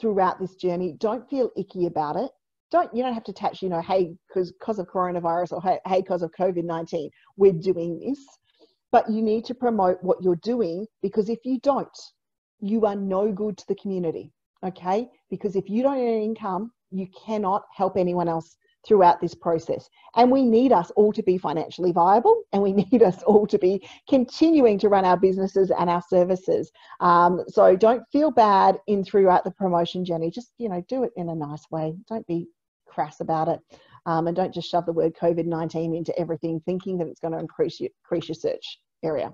throughout this journey. Don't feel icky about it. Don't, you don't have to attach, you know, hey, because because of coronavirus, or hey, hey, because of COVID nineteen, we're doing this. But you need to promote what you're doing, because if you don't, you are no good to the community, okay? Because if you don't earn income, you cannot help anyone else throughout this process. And we need us all to be financially viable, and we need us all to be continuing to run our businesses and our services. Um, so don't feel bad in throughout the promotion journey. Just, you know, do it in a nice way. Don't be crass about it. Um, and don't just shove the word COVID nineteen into everything, thinking that it's going to increase your, increase your search area.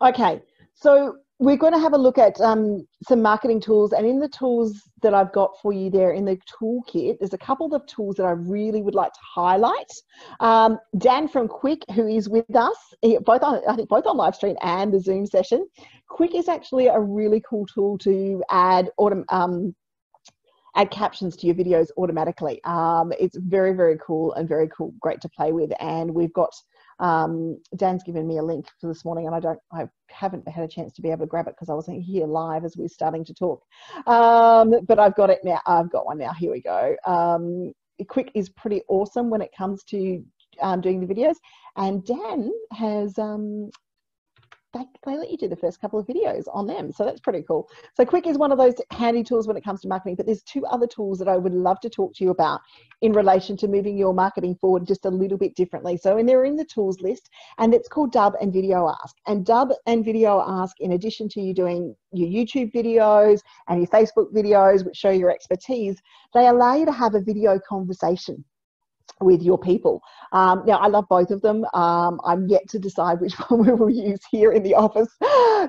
Okay, so we're going to have a look at um, some marketing tools, and in the tools that I've got for you there in the toolkit, there's a couple of tools that I really would like to highlight. Um, Dan from Quik, who is with us, both on, I think both on live stream and the Zoom session. Quik is actually a really cool tool to add autom um, add captions to your videos automatically. Um, it's very, very cool and very cool, great to play with, and we've got Um, Dan's given me a link for this morning, and I don't, I haven't had a chance to be able to grab it because I wasn't here live as we were starting to talk. Um, but I've got it now. I've got one now. Here we go. Um, Quik is pretty awesome when it comes to um, doing the videos, and Dan has, um, they, they let you do the first couple of videos on them. So that's pretty cool. So Quik is one of those handy tools when it comes to marketing, but there's two other tools that I would love to talk to you about in relation to moving your marketing forward just a little bit differently. So, and they're in the tools list, and it's called Dub and Video Ask. And Dub and Video Ask, in addition to you doing your YouTube videos and your Facebook videos, which show your expertise, they allow you to have a video conversation with your people. Um, now, I love both of them. Um, I'm yet to decide which one we will use here in the office,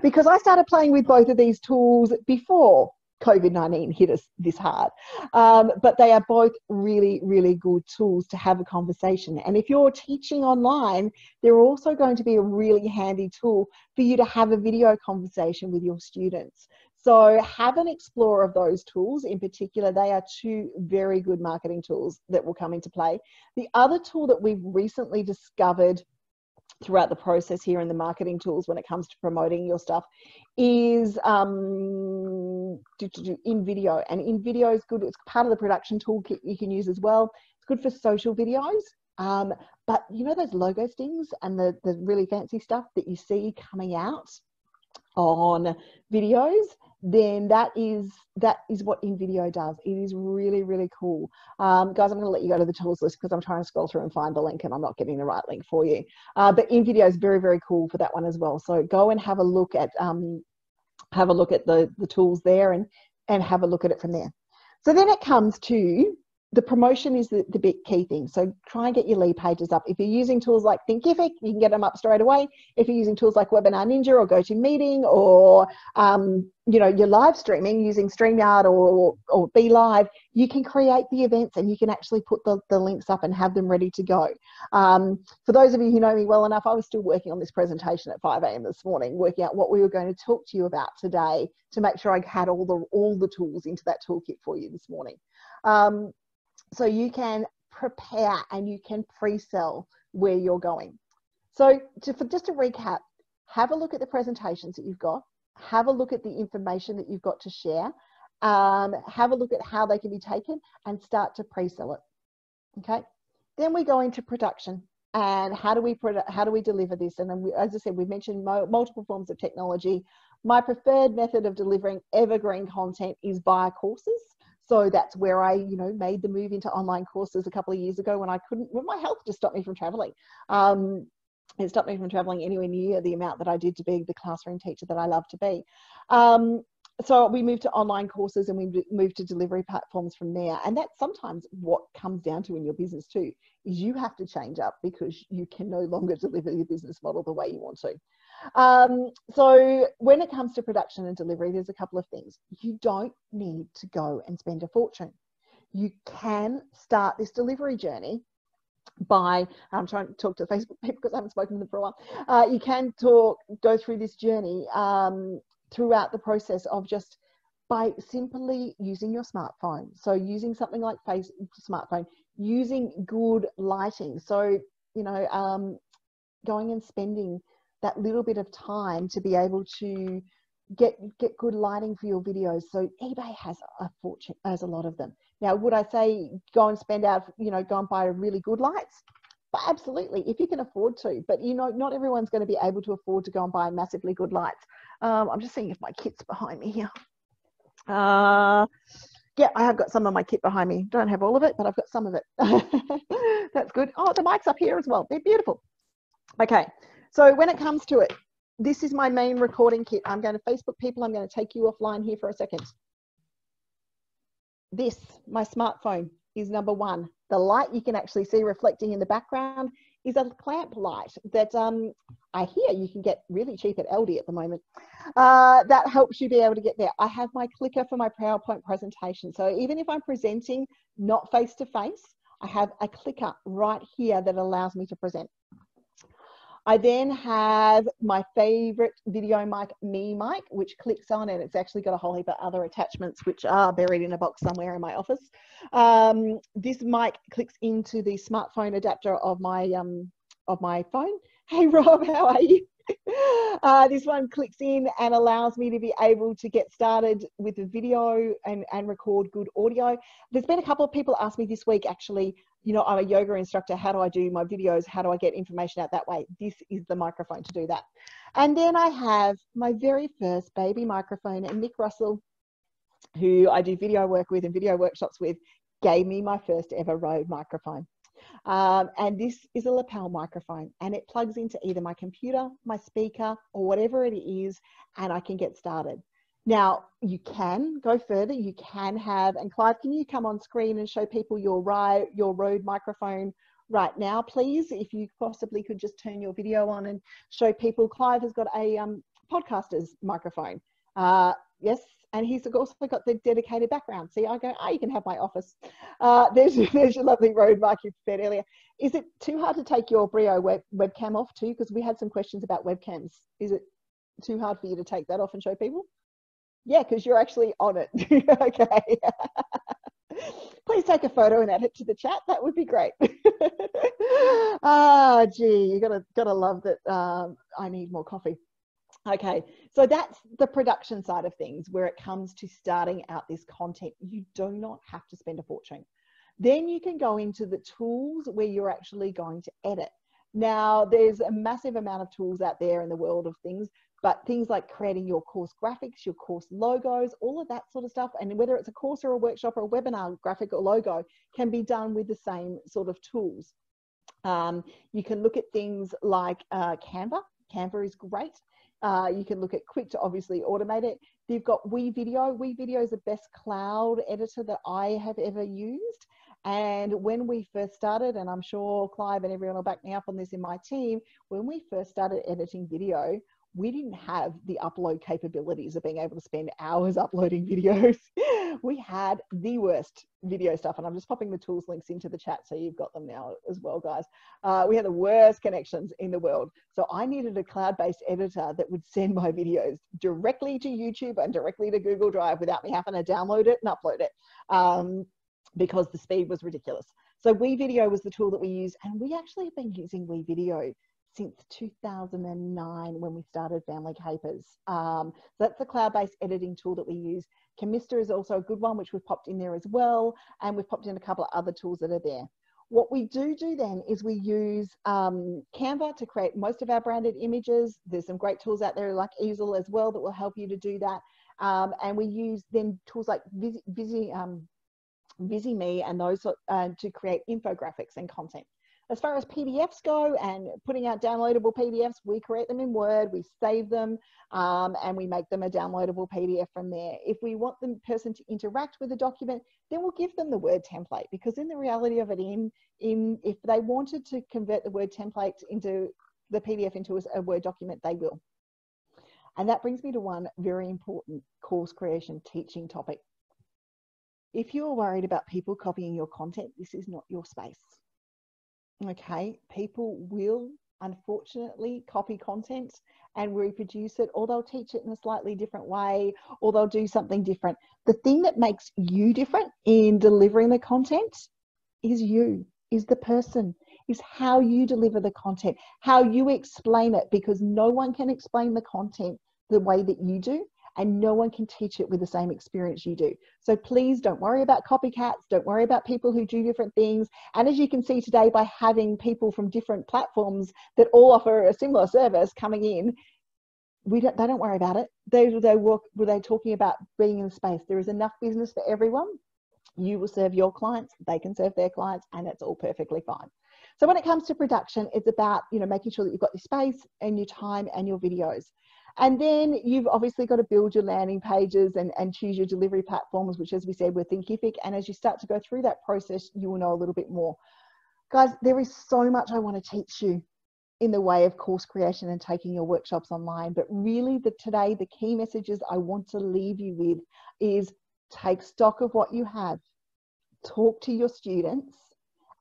because I started playing with both of these tools before COVID nineteen hit us this hard. Um, but they are both really, really good tools to have a conversation. And if you're teaching online, they're also going to be a really handy tool for you to have a video conversation with your students. So have an explore of those tools in particular. They are two very good marketing tools that will come into play. The other tool that we've recently discovered throughout the process here in the marketing tools when it comes to promoting your stuff is um, InVideo. And InVideo is good. It's part of the production toolkit you can use as well. It's good for social videos. Um, but you know those logo stings and the, the really fancy stuff that you see coming out on videos, then that is that is what InVideo does. It is really, really cool. Um, guys, I'm going to let you go to the tools list because I'm trying to scroll through and find the link and I'm not getting the right link for you. Uh, but InVideo is very, very cool for that one as well. So go and have a look at um, have a look at the, the tools there and, and have a look at it from there. So then it comes to the promotion is the, the big key thing. So try and get your lead pages up. If you're using tools like Thinkific, you can get them up straight away. If you're using tools like Webinar Ninja or GoToMeeting or um, you know, you're live streaming using StreamYard or, or BeLive, you can create the events and you can actually put the, the links up and have them ready to go. Um, for those of you who know me well enough, I was still working on this presentation at five A M this morning, working out what we were going to talk to you about today to make sure I had all the, all the tools into that toolkit for you this morning. Um, So you can prepare and you can pre-sell where you're going. So to, for, just to recap, have a look at the presentations that you've got, have a look at the information that you've got to share, um, have a look at how they can be taken and start to pre-sell it, okay? Then we go into production and how do we, produ how do we deliver this? And then we, as I said, we've mentioned mo multiple forms of technology. My preferred method of delivering evergreen content is via courses. So that's where I, you know, made the move into online courses a couple of years ago when I couldn't, when my health just stopped me from traveling. Um, it stopped me from traveling anywhere near the amount that I did to be the classroom teacher that I love to be. Um, so we moved to online courses and we moved to delivery platforms from there. And that's sometimes what comes down to in your business too, is you have to change up because you can no longer deliver your business model the way you want to. Um, so when it comes to production and delivery, there's a couple of things. You don't need to go and spend a fortune. You can start this delivery journey by, I'm trying to talk to Facebook people because I haven't spoken to them for a while. Uh, you can talk, go through this journey um, throughout the process of just by simply using your smartphone. So using something like face smartphone, using good lighting. So, you know, um, going and spending that little bit of time to be able to get get good lighting for your videos. So eBay has a fortune, has a lot of them. Now, would I say go and spend out, you know, go and buy really good lights? But absolutely, if you can afford to. But you know, not everyone's going to be able to afford to go and buy massively good lights. Um, I'm just seeing if my kit's behind me here. Uh, yeah, I have got some of my kit behind me. Don't have all of it, but I've got some of it. That's good. Oh, the mic's up here as well. They're beautiful. Okay. So when it comes to it, this is my main recording kit. I'm going to Facebook people. I'm going to take you offline here for a second. This, my smartphone, is number one. The light you can actually see reflecting in the background is a clamp light that um, I hear you can get really cheap at Aldi at the moment. Uh, that helps you be able to get there. I have my clicker for my PowerPoint presentation. So even if I'm presenting not face-to-face, I have a clicker right here that allows me to present. I then have my favorite video mic, me mic, which clicks on and it's actually got a whole heap of other attachments which are buried in a box somewhere in my office. Um, this mic clicks into the smartphone adapter of my, um, of my phone. Hey Rob, how are you? Uh, this one clicks in and allows me to be able to get started with the video and, and record good audio. There's been a couple of people ask me this week actually, you know, I'm a yoga instructor, how do I do my videos? How do I get information out that way? This is the microphone to do that. And then I have my very first baby microphone, and Nick Russell, who I do video work with and video workshops with, gave me my first ever Rode microphone. Um, and this is a lapel microphone and it plugs into either my computer, my speaker or whatever it is, and I can get started. Now you can go further, you can have, and Clive, can you come on screen and show people your Rode, your Rode microphone right now, please? If you possibly could just turn your video on and show people, Clive has got a um, podcaster's microphone. Uh, yes, And he's also got the dedicated background. See, I go, ah, oh, you can have my office. Uh, there's, there's your lovely road mark you said earlier. Is it too hard to take your Brio web, webcam off too? Because we had some questions about webcams. Is it too hard for you to take that off and show people? Yeah, because you're actually on it. Okay. Please take a photo and add it to the chat. That would be great. Ah, oh, gee, you gotta gotta love that. Um, I need more coffee. Okay, so that's the production side of things where it comes to starting out this content. You do not have to spend a fortune. Then you can go into the tools where you're actually going to edit. Now, there's a massive amount of tools out there in the world of things, but things like creating your course graphics, your course logos, all of that sort of stuff, and whether it's a course or a workshop or a webinar graphic or logo, can be done with the same sort of tools. Um, you can look at things like uh, Canva. Canva is great. Uh, you can look at Quik to obviously automate it. They've got WeVideo. WeVideo is the best cloud editor that I have ever used. And when we first started, and I'm sure Clive and everyone will back me up on this in my team, when we first started editing video, we didn't have the upload capabilities of being able to spend hours uploading videos. We had the worst video stuff. And I'm just popping the tools links into the chat so you've got them now as well, guys. Uh, we had the worst connections in the world. So I needed a cloud-based editor that would send my videos directly to YouTube and directly to Google Drive without me having to download it and upload it um, because the speed was ridiculous. So WeVideo was the tool that we used, and we actually have been using WeVideo since two thousand nine when we started Family Capers. Um, that's the cloud-based editing tool that we use. Camista is also a good one, which we've popped in there as well. And we've popped in a couple of other tools that are there. What we do do then is we use um, Canva to create most of our branded images. There's some great tools out there like Easel as well that will help you to do that. Um, and we use then tools like Viz, Viz, um, VisiMe and those uh, to create infographics and content. As far as P D Fs go and putting out downloadable P D Fs, we create them in Word, we save them, um, and we make them a downloadable P D F from there. If we want the person to interact with a document, then we'll give them the Word template, because in the reality of it, in, in if they wanted to convert the Word template into the P D F into a Word document, they will. And that brings me to one very important course creation teaching topic. If you're worried about people copying your content, this is not your space. Okay, people will unfortunately copy content and reproduce it, or they'll teach it in a slightly different way, or they'll do something different. The thing that makes you different in delivering the content is you, is the person, is how you deliver the content, how you explain it, because no one can explain the content the way that you do. And no one can teach it with the same experience you do. So please don't worry about copycats. Don't worry about people who do different things. And as you can see today, by having people from different platforms that all offer a similar service coming in, we don't, they don't worry about it. They, they work, were they talking about being in the space? There is enough business for everyone. You will serve your clients. They can serve their clients, and it's all perfectly fine. So when it comes to production, it's about, you know, making sure that you've got your space and your time and your videos. And then you've obviously got to build your landing pages and, and choose your delivery platforms, which, as we said, were Thinkific. And as you start to go through that process, you will know a little bit more. Guys, there is so much I want to teach you in the way of course creation and taking your workshops online. But really, the, today, the key messages I want to leave you with is take stock of what you have, talk to your students,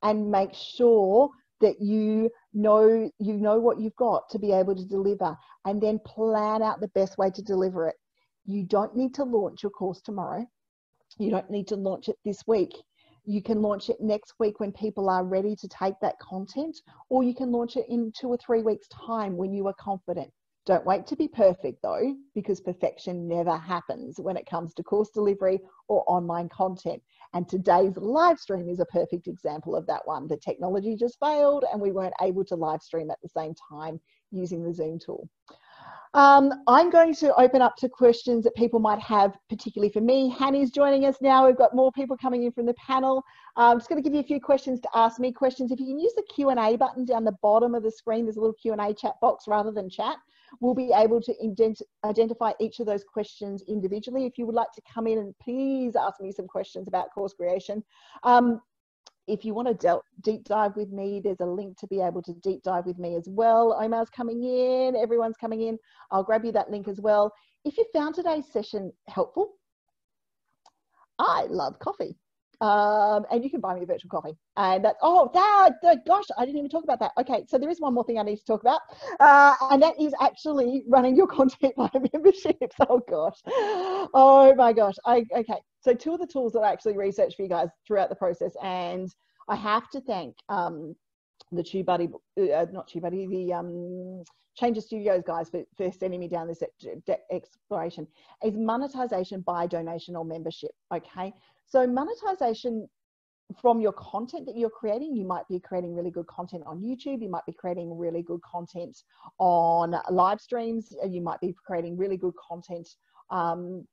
and make sure that you know, you know what you've got to be able to deliver, and then plan out the best way to deliver it. You don't need to launch your course tomorrow. You don't need to launch it this week. You can launch it next week when people are ready to take that content, or you can launch it in two or three weeks' time when you are confident. Don't wait to be perfect though, because perfection never happens when it comes to course delivery or online content. And today's live stream is a perfect example of that one. The technology just failed and we weren't able to live stream at the same time using the Zoom tool. Um, I'm going to open up to questions that people might have, particularly for me. Hanny's joining us now. We've got more people coming in from the panel. I'm just going to give you a few questions to ask me questions. If you can use the Q and A button down the bottom of the screen, there's a little Q and A chat box rather than chat. We'll be able to ident identify each of those questions individually. If you would like to come in and please ask me some questions about course creation. Um, if you want to del deep dive with me, there's a link to be able to deep dive with me as well. Omar's coming in, everyone's coming in. I'll grab you that link as well. If you found today's session helpful, I love coffee. Um, and you can buy me a virtual coffee. And that's, oh, that, that, gosh, I didn't even talk about that. Okay, so there is one more thing I need to talk about. Uh, and that is actually running your content by memberships. Oh, gosh. Oh, my gosh. I, okay, so two of the tools that I actually researched for you guys throughout the process. And I have to thank um, the TubeBuddy, uh, not TubeBuddy, the um, Changer Studios guys for, for sending me down this exploration, is monetization by donation or membership, okay? So monetization from your content that you're creating, you might be creating really good content on YouTube, you might be creating really good content on live streams, you might be creating really good content um,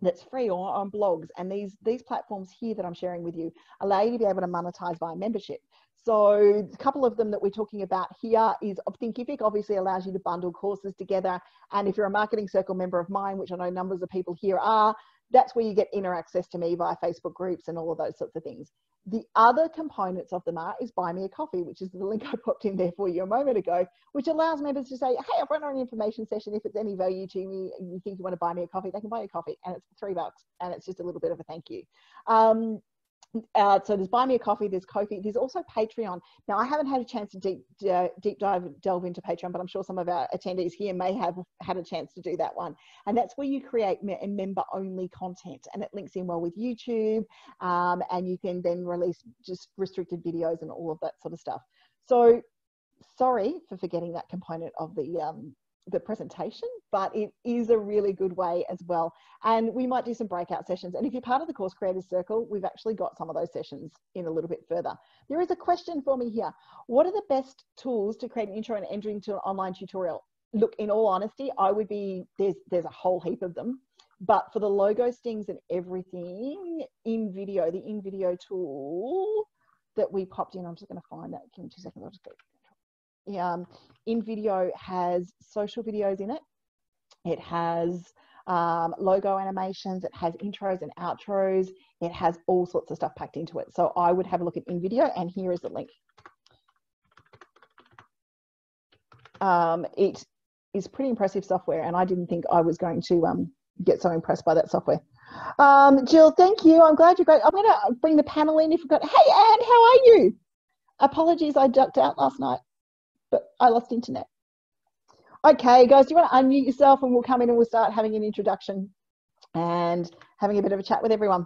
that's free or on blogs. And these, these platforms here that I'm sharing with you allow you to be able to monetize via membership. So a couple of them that we're talking about here is Thinkific, obviously allows you to bundle courses together. And if you're a Marketing Circle member of mine, which I know numbers of people here are, that's where you get inner access to me via Facebook groups and all of those sorts of things. The other components of them are is Buy Me a Coffee, which is the link I popped in there for you a moment ago, which allows members to say, hey, I've run an information session. If it's any value to me and you think you want to buy me a coffee, they can buy you a coffee, and it's three bucks and it's just a little bit of a thank you. Um, Uh, so there's Buy Me a Coffee, there's Ko-fi, there's also Patreon. Now I haven't had a chance to deep, uh, deep dive delve into Patreon, but I'm sure some of our attendees here may have had a chance to do that one. And that's where you create me member only content, and it links in well with YouTube, um, and you can then release just restricted videos and all of that sort of stuff. So sorry for forgetting that component of the um, the presentation, but it is a really good way as well. And we might do some breakout sessions. And if you're part of the Course Creators Circle, we've actually got some of those sessions in a little bit further. There is a question for me here. What are the best tools to create an intro and entry into an online tutorial? Look, in all honesty, I would be, there's, there's a whole heap of them, but for the logo stings and everything, InVideo, the InVideo tool that we popped in, I'm just gonna find that, give me two seconds, I'll just go. Um, InVideo has social videos in it. It has um, logo animations. It has intros and outros. It has all sorts of stuff packed into it. So I would have a look at InVideo, and here is the link. Um, it is pretty impressive software, and I didn't think I was going to um, get so impressed by that software. Um, Jill, thank you. I'm glad you're great. I'm going to bring the panel in if you've got. Hey, Anne, how are you? Apologies, I ducked out last night. But I lost internet. Okay, guys, do you want to unmute yourself and we'll come in and we'll start having an introduction and having a bit of a chat with everyone.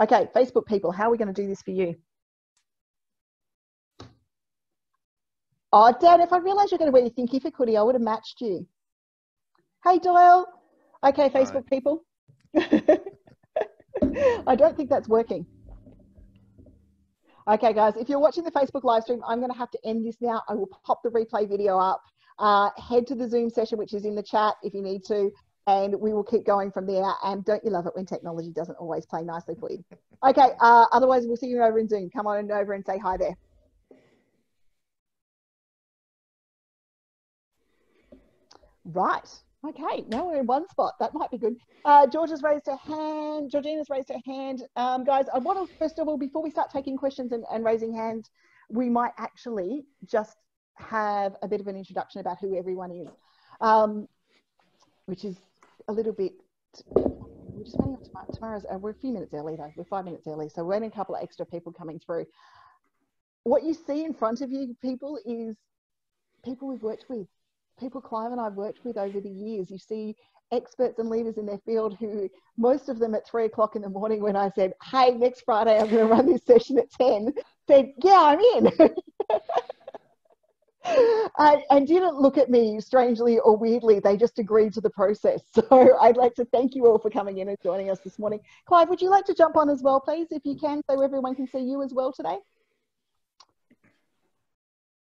Okay, Facebook people, how are we going to do this for you? Oh, Dan, if I realised you're going to wear your Thinkific hoodie, I would have matched you. Hey, Doyle. Okay, Facebook Hi. people. I don't think that's working. Okay, guys, if you're watching the Facebook live stream, I'm going to have to end this now. I will pop the replay video up. Uh, head to the Zoom session, which is in the chat if you need to, and we will keep going from there. And don't you love it when technology doesn't always play nicely for you? Okay, uh, otherwise, we'll see you over in Zoom. Come on and over and say hi there. Right. Okay, now we're in one spot. That might be good. Uh, George has raised her hand. Georgina's raised her hand. Um, guys, I want to, first of all, before we start taking questions and, and raising hands, we might actually just have a bit of an introduction about who everyone is, um, which is a little bit... We're just waiting on tomorrow's... Uh, we're a few minutes early, though. We're five minutes early, so we're waiting a couple of extra people coming through. What you see in front of you, people, is people we've worked with. People Clive and I've worked with over the years. You see experts and leaders in their field who, most of them at three o'clock in the morning when I said, hey, next Friday I'm going to run this session at ten, said, yeah, I'm in. I, I didn't look at me strangely or weirdly. They just agreed to the process. So I'd like to thank you all for coming in and joining us this morning. Clive, would you like to jump on as well, please, if you can, so everyone can see you as well today?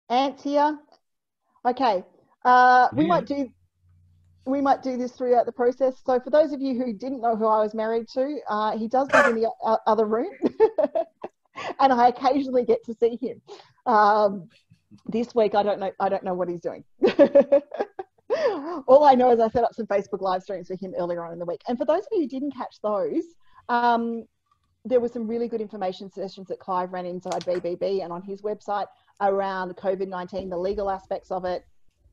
Ant's here. Okay. Uh, we might do we might do this throughout the process. So for those of you who didn't know who I was married to, uh, he does live in the uh, other room, and I occasionally get to see him. Um, this week, I don't know I don't know what he's doing. All I know is I set up some Facebook live streams for him earlier on in the week. And for those of you who didn't catch those, um, there was some really good information sessions that Clive ran inside B B B and on his website around COVID nineteen, the legal aspects of it,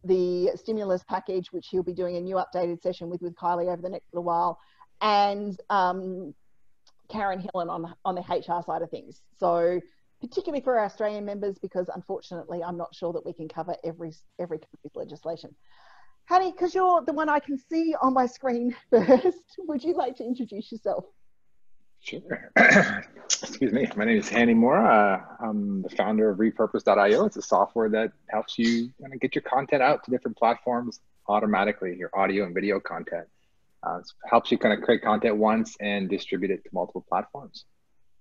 the stimulus package, which he'll be doing a new updated session with with Kylie over the next little while, and um, Karen Hillen on the, on the H R side of things. So particularly for our Australian members, because unfortunately I'm not sure that we can cover every, every country's legislation. Hanny, because you're the one I can see on my screen first, would you like to introduce yourself? Sure. Excuse me. My name is Hanny Moore. Uh, I'm the founder of repurpose dot i o. It's a software that helps you kind of get your content out to different platforms automatically, your audio and video content. Uh, it helps you kind of create content once and distribute it to multiple platforms.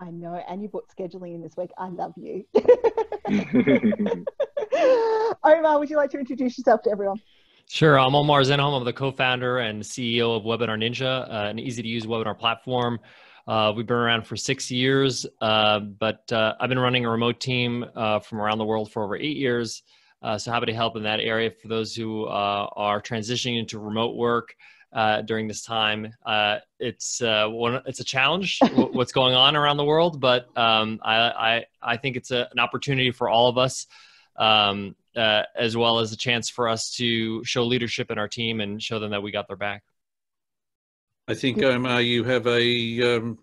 I know. And you brought scheduling in this week. I love you. Omar, would you like to introduce yourself to everyone? Sure. I'm Omar Zenholm. I'm the co-founder and C E O of Webinar Ninja, uh, an easy-to-use webinar platform. Uh, we've been around for six years, uh, but uh, I've been running a remote team uh, from around the world for over eight years. Uh, so happy to help in that area for those who uh, are transitioning into remote work uh, during this time. Uh, it's uh, one, it's a challenge what's going on around the world, but um, I, I I think it's a, an opportunity for all of us, um, uh, as well as a chance for us to show leadership in our team and show them that we got their back. I think, Omar, you have a, um,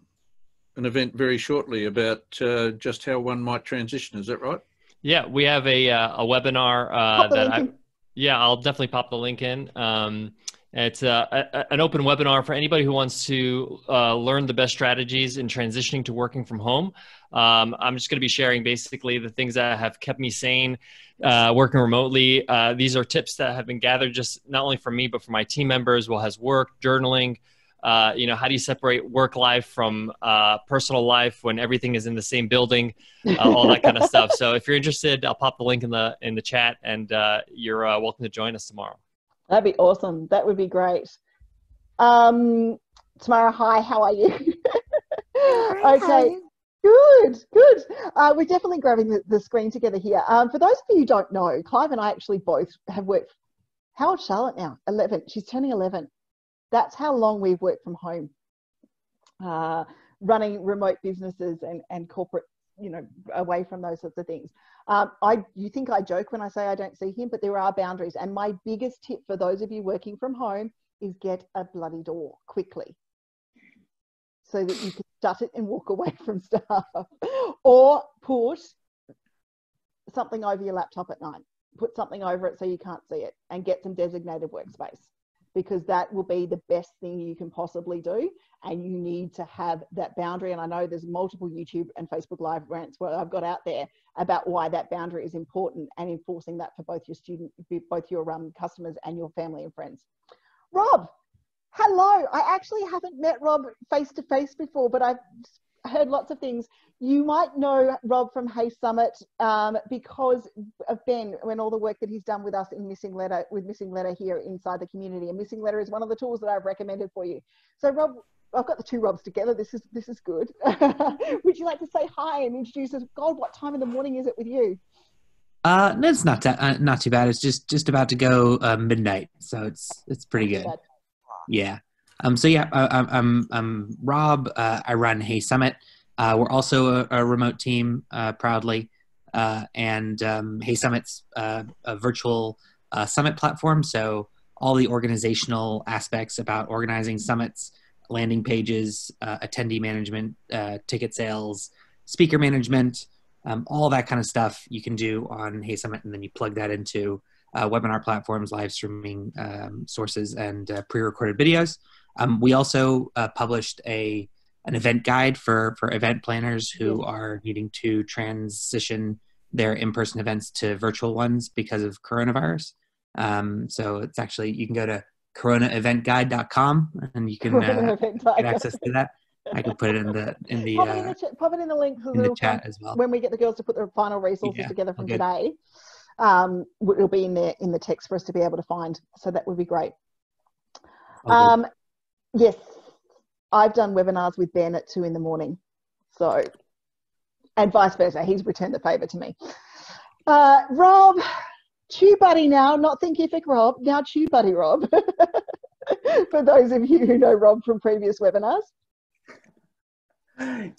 an event very shortly about uh, just how one might transition. Is that right? Yeah, we have a, uh, a webinar. Uh, that I, yeah, I'll definitely pop the link in. Um, it's uh, a, an open webinar for anybody who wants to uh, learn the best strategies in transitioning to working from home. Um, I'm just going to be sharing basically the things that have kept me sane uh, working remotely. Uh, these are tips that have been gathered just not only from me, but from my team members, what has worked, journaling. Uh, you know, how do you separate work life from uh, personal life when everything is in the same building, uh, all that kind of stuff. So if you're interested, I'll pop the link in the, in the chat, and uh, you're uh, welcome to join us tomorrow. That'd be awesome. That would be great. Um, Tamara, hi, how are you? Hi, okay. Hi. Good, good. Uh, we're definitely grabbing the, the screen together here. Um, for those of you who don't know, Clive and I actually both have worked, how old is Charlotte now? eleven, she's turning eleven. That's how long we've worked from home, uh, running remote businesses and, and corporate, you know, away from those sorts of things. Um, I, you think I joke when I say I don't see him, but there are boundaries. And my biggest tip for those of you working from home is get a bloody door quickly so that you can shut it and walk away from stuff, or put something over your laptop at night, put something over it so you can't see it, and get some designated workspace, because that will be the best thing you can possibly do. And you need to have that boundary. And I know there's multiple YouTube and Facebook Live rants where I've got out there about why that boundary is important and enforcing that for both your student, both your um, customers and your family and friends. Rob, hello. I actually haven't met Rob face to face before, but I've heard lots of things. You might know Rob from Hey Summit um, because of Ben, when all the work that he's done with us in Missing Letter, with Missing Letter here inside the community. And Missing Letter is one of the tools that I've recommended for you. So Rob, I've got the two Robs together. This is, this is good. Would you like to say hi and introduce us? God, what time in the morning is it with you? Uh, no, it's not, uh, not too bad. It's just, just about to go uh, midnight. So it's, it's pretty good. Yeah. Um, so yeah, I, I'm, I'm Rob. Uh, I run Hey Summit. Uh, we're also a, a remote team, uh, proudly, uh, and um, Hey Summit's uh, a virtual uh, summit platform. So all the organizational aspects about organizing summits, landing pages, uh, attendee management, uh, ticket sales, speaker management, um, all that kind of stuff you can do on Hey Summit, and then you plug that into uh, webinar platforms, live streaming um, sources, and uh, pre-recorded videos. Um, we also uh, published a an event guide for, for event planners who are needing to transition their in-person events to virtual ones because of coronavirus. Um, so it's actually, you can go to corona event guide dot com and you can uh, get access to that. I can put it in the, in the, pop, uh, it in the pop it in the link in the chat as well. When we get the girls to put their final resources yeah, together from today, um, it'll be in there in the text for us to be able to find. So that would be great. Um, yes. I've done webinars with Ben at two in the morning, so, and vice versa. He's returned the favour to me. Uh, Rob, TubeBuddy now, not Thinkific Rob, now TubeBuddy Rob, for those of you who know Rob from previous webinars.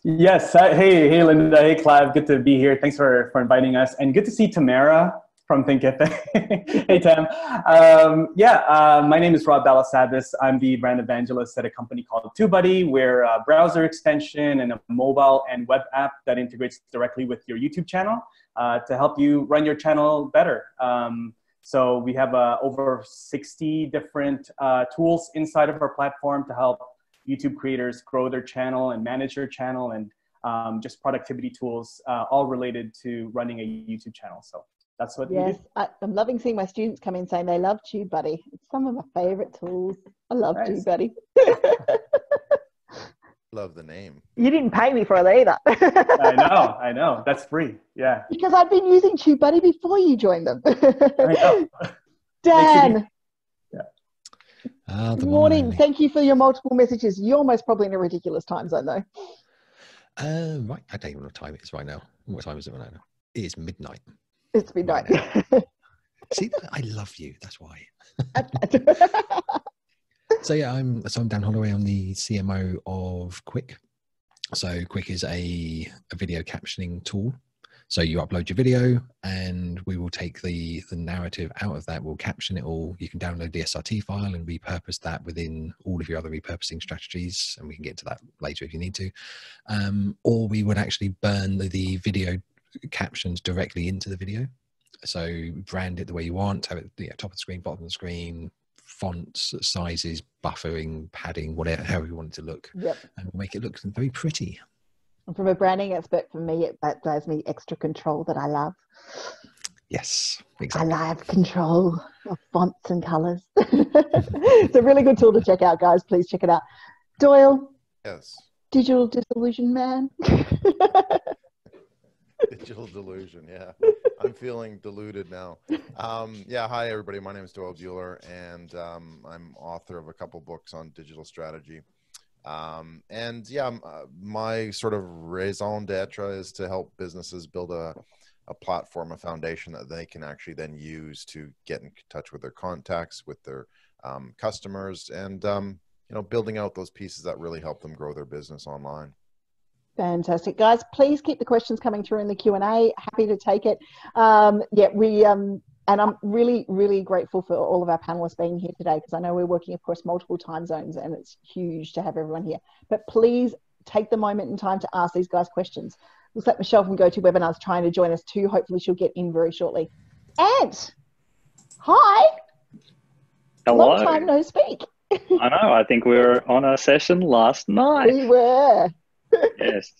Yes. Hey, hey, Linda. Hey, Clive. Good to be here. Thanks for, for inviting us, and good to see Tamara from Thinkific. Hey, Tam. Um, yeah, uh, my name is Rob Balasadvis. I'm the brand evangelist at a company called TubeBuddy. We're a browser extension and a mobile and web app that integrates directly with your YouTube channel uh, to help you run your channel better. Um, so we have uh, over sixty different uh, tools inside of our platform to help YouTube creators grow their channel and manage their channel, and um, just productivity tools, uh, all related to running a YouTube channel. So that's what yes, we do. Yes, I'm loving seeing my students come in saying they love TubeBuddy. It's some of my favorite tools. I love nice. TubeBuddy. Love the name. You didn't pay me for it either. I know, I know. That's free. Yeah. Because I've been using TubeBuddy before you joined them. I know. Dan. Ah, good morning. morning. Thank you for your multiple messages. You're most probably in a ridiculous time zone, though. Uh, right. I don't even know what time it is right now. What time is it right now? It is midnight. It's midnight. Right. See, I love you. That's why. So yeah, I'm so I'm Dan Holloway. I'm the C M O of Quik. So Quik is a, a video captioning tool. So you upload your video and we will take the, the narrative out of that. We'll caption it all. You can download the S R T file and repurpose that within all of your other repurposing strategies. And we can get to that later if you need to. Um, or we would actually burn the, the video captions directly into the video. So brand it the way you want, have it, you know, top of the screen, bottom of the screen, fonts, sizes, buffering, padding, whatever, however you want it to look. Yep. And we'll make it look very pretty. And from a branding expert, for me, it that gives me extra control that I love. Yes, exactly. I love control of fonts and colours. It's a really good tool to check out, guys. Please check it out. Doyle. Yes. Digital disillusion man. Digital delusion, yeah. I'm feeling deluded now. Um, yeah, hi, everybody. My name is Doyle Buehler, and um, I'm author of a couple books on digital strategy. Um, and yeah, uh, my sort of raison d'etre is to help businesses build a, a platform, a foundation that they can actually then use to get in touch with their contacts, with their, um, customers, and, um, you know, building out those pieces that really help them grow their business online. Fantastic, guys. Please keep the questions coming through in the Q and A. Happy to take it. Um, yeah, we, um, And I'm really, really grateful for all of our panelists being here today, because I know we're working across multiple time zones and it's huge to have everyone here. But please take the moment in time to ask these guys questions. Looks like Michelle from GoToWebinar is trying to join us too. Hopefully she'll get in very shortly. Ant, hi. Hello. Long time no speak. I know. I think we were on a session last night. We were. Yes.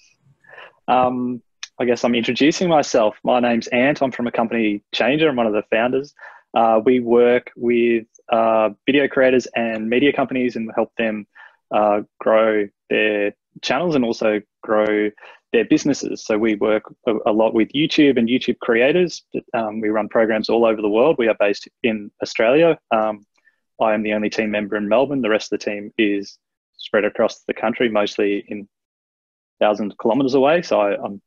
Um, I guess I'm introducing myself. My name's Ant. I'm from a company, Changer. I'm one of the founders. Uh, we work with uh, video creators and media companies and help them uh, grow their channels and also grow their businesses. So we work a, a lot with YouTube and YouTube creators. Um, we run programs all over the world. We are based in Australia. Um, I am the only team member in Melbourne. The rest of the team is spread across the country, mostly in thousands of kilometres away. So I, I'm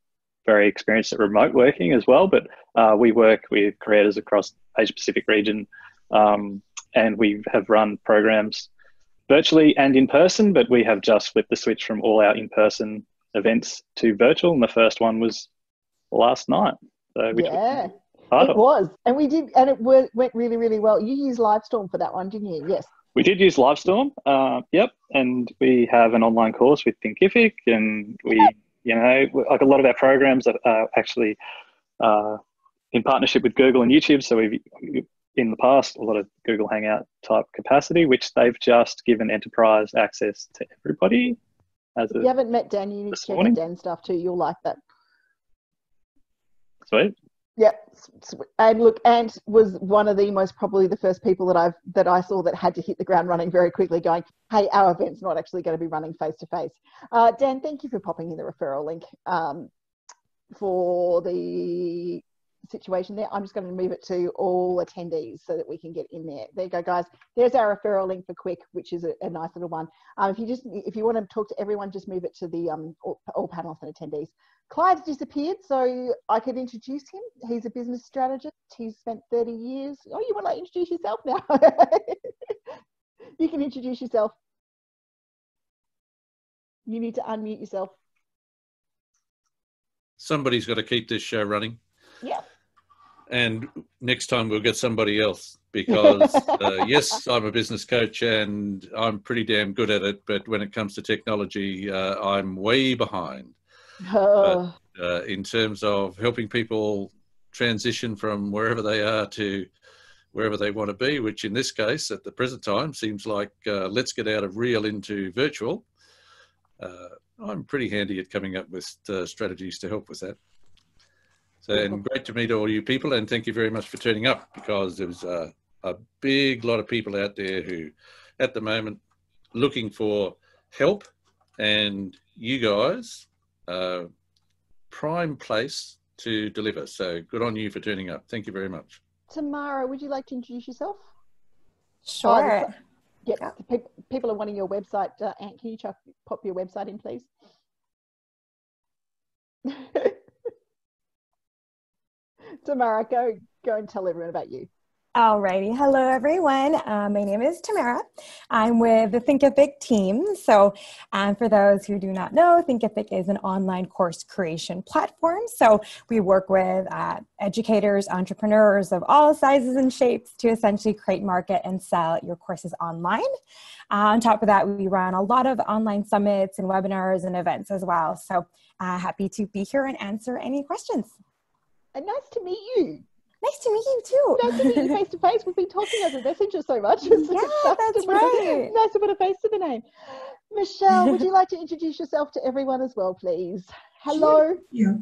very experienced at remote working as well, but uh, we work with creators across Asia Pacific region, um, and we have run programs virtually and in person, but we have just flipped the switch from all our in-person events to virtual, and the first one was last night. So we yeah, it of. was, and we did, and it went really, really well. You used Livestorm for that one, didn't you? Yes. We did use Livestorm, uh, yep, and we have an online course with Thinkific, and we... Yeah. You know, like a lot of our programs are, are actually uh, in partnership with Google and YouTube. So we've, in the past, a lot of Google Hangout type capacity, which they've just given enterprise access to everybody. As if you haven't met Dan, you need to check out Dan's stuff too. You'll like that. Sweet. Yep. And look, Ant was one of the most probably the first people that I've that I saw that had to hit the ground running very quickly, going, "Hey, our event's not actually going to be running face to face." Uh, Dan, thank you for popping in the referral link um, for the situation there. I'm just going to move it to all attendees so that we can get in there. There you go, guys. There's our referral link for Quik, which is a, a nice little one. Um, if you just if you want to talk to everyone, just move it to the um, all, all panelists and attendees. Clive's disappeared, so I could introduce him. He's a business strategist. He's spent thirty years. Oh, you want to introduce yourself now? You can introduce yourself. You need to unmute yourself. Somebody's got to keep this show running. Yeah. and next time we'll get somebody else, because uh, yes, I'm a business coach and I'm pretty damn good at it, but when it comes to technology, uh, I'm way behind. Oh. But, uh, in terms of helping people transition from wherever they are to wherever they want to be, which in this case at the present time seems like uh, let's get out of real into virtual. Uh, I'm pretty handy at coming up with uh, strategies to help with that. So, and great to meet all you people, and thank you very much for turning up, because there's a, a big lot of people out there who at the moment looking for help, and you guys uh, prime place to deliver. So good on you for turning up. Thank you very much. Tamara, would you like to introduce yourself? Sure. Oh, yeah, yeah. Pe people are wanting your website. Uh, Ant, can you chuck, pop your website in, please? Tamara, go, go and tell everyone about you. Alrighty. Hello, everyone. Uh, my name is Tamara. I'm with the Thinkific team. So um, for those who do not know, Thinkific is an online course creation platform. So we work with uh, educators, entrepreneurs of all sizes and shapes to essentially create, market, and sell your courses online. Uh, on top of that, we run a lot of online summits and webinars and events as well. So uh, happy to be here and answer any questions. And nice to meet you. Nice to meet you too. Nice to meet you face to face. We've been talking over messages so much. It's yeah, nice that's to right. A, nice to put a face to the name. Michelle, would you like to introduce yourself to everyone as well, please? Hello. Yeah.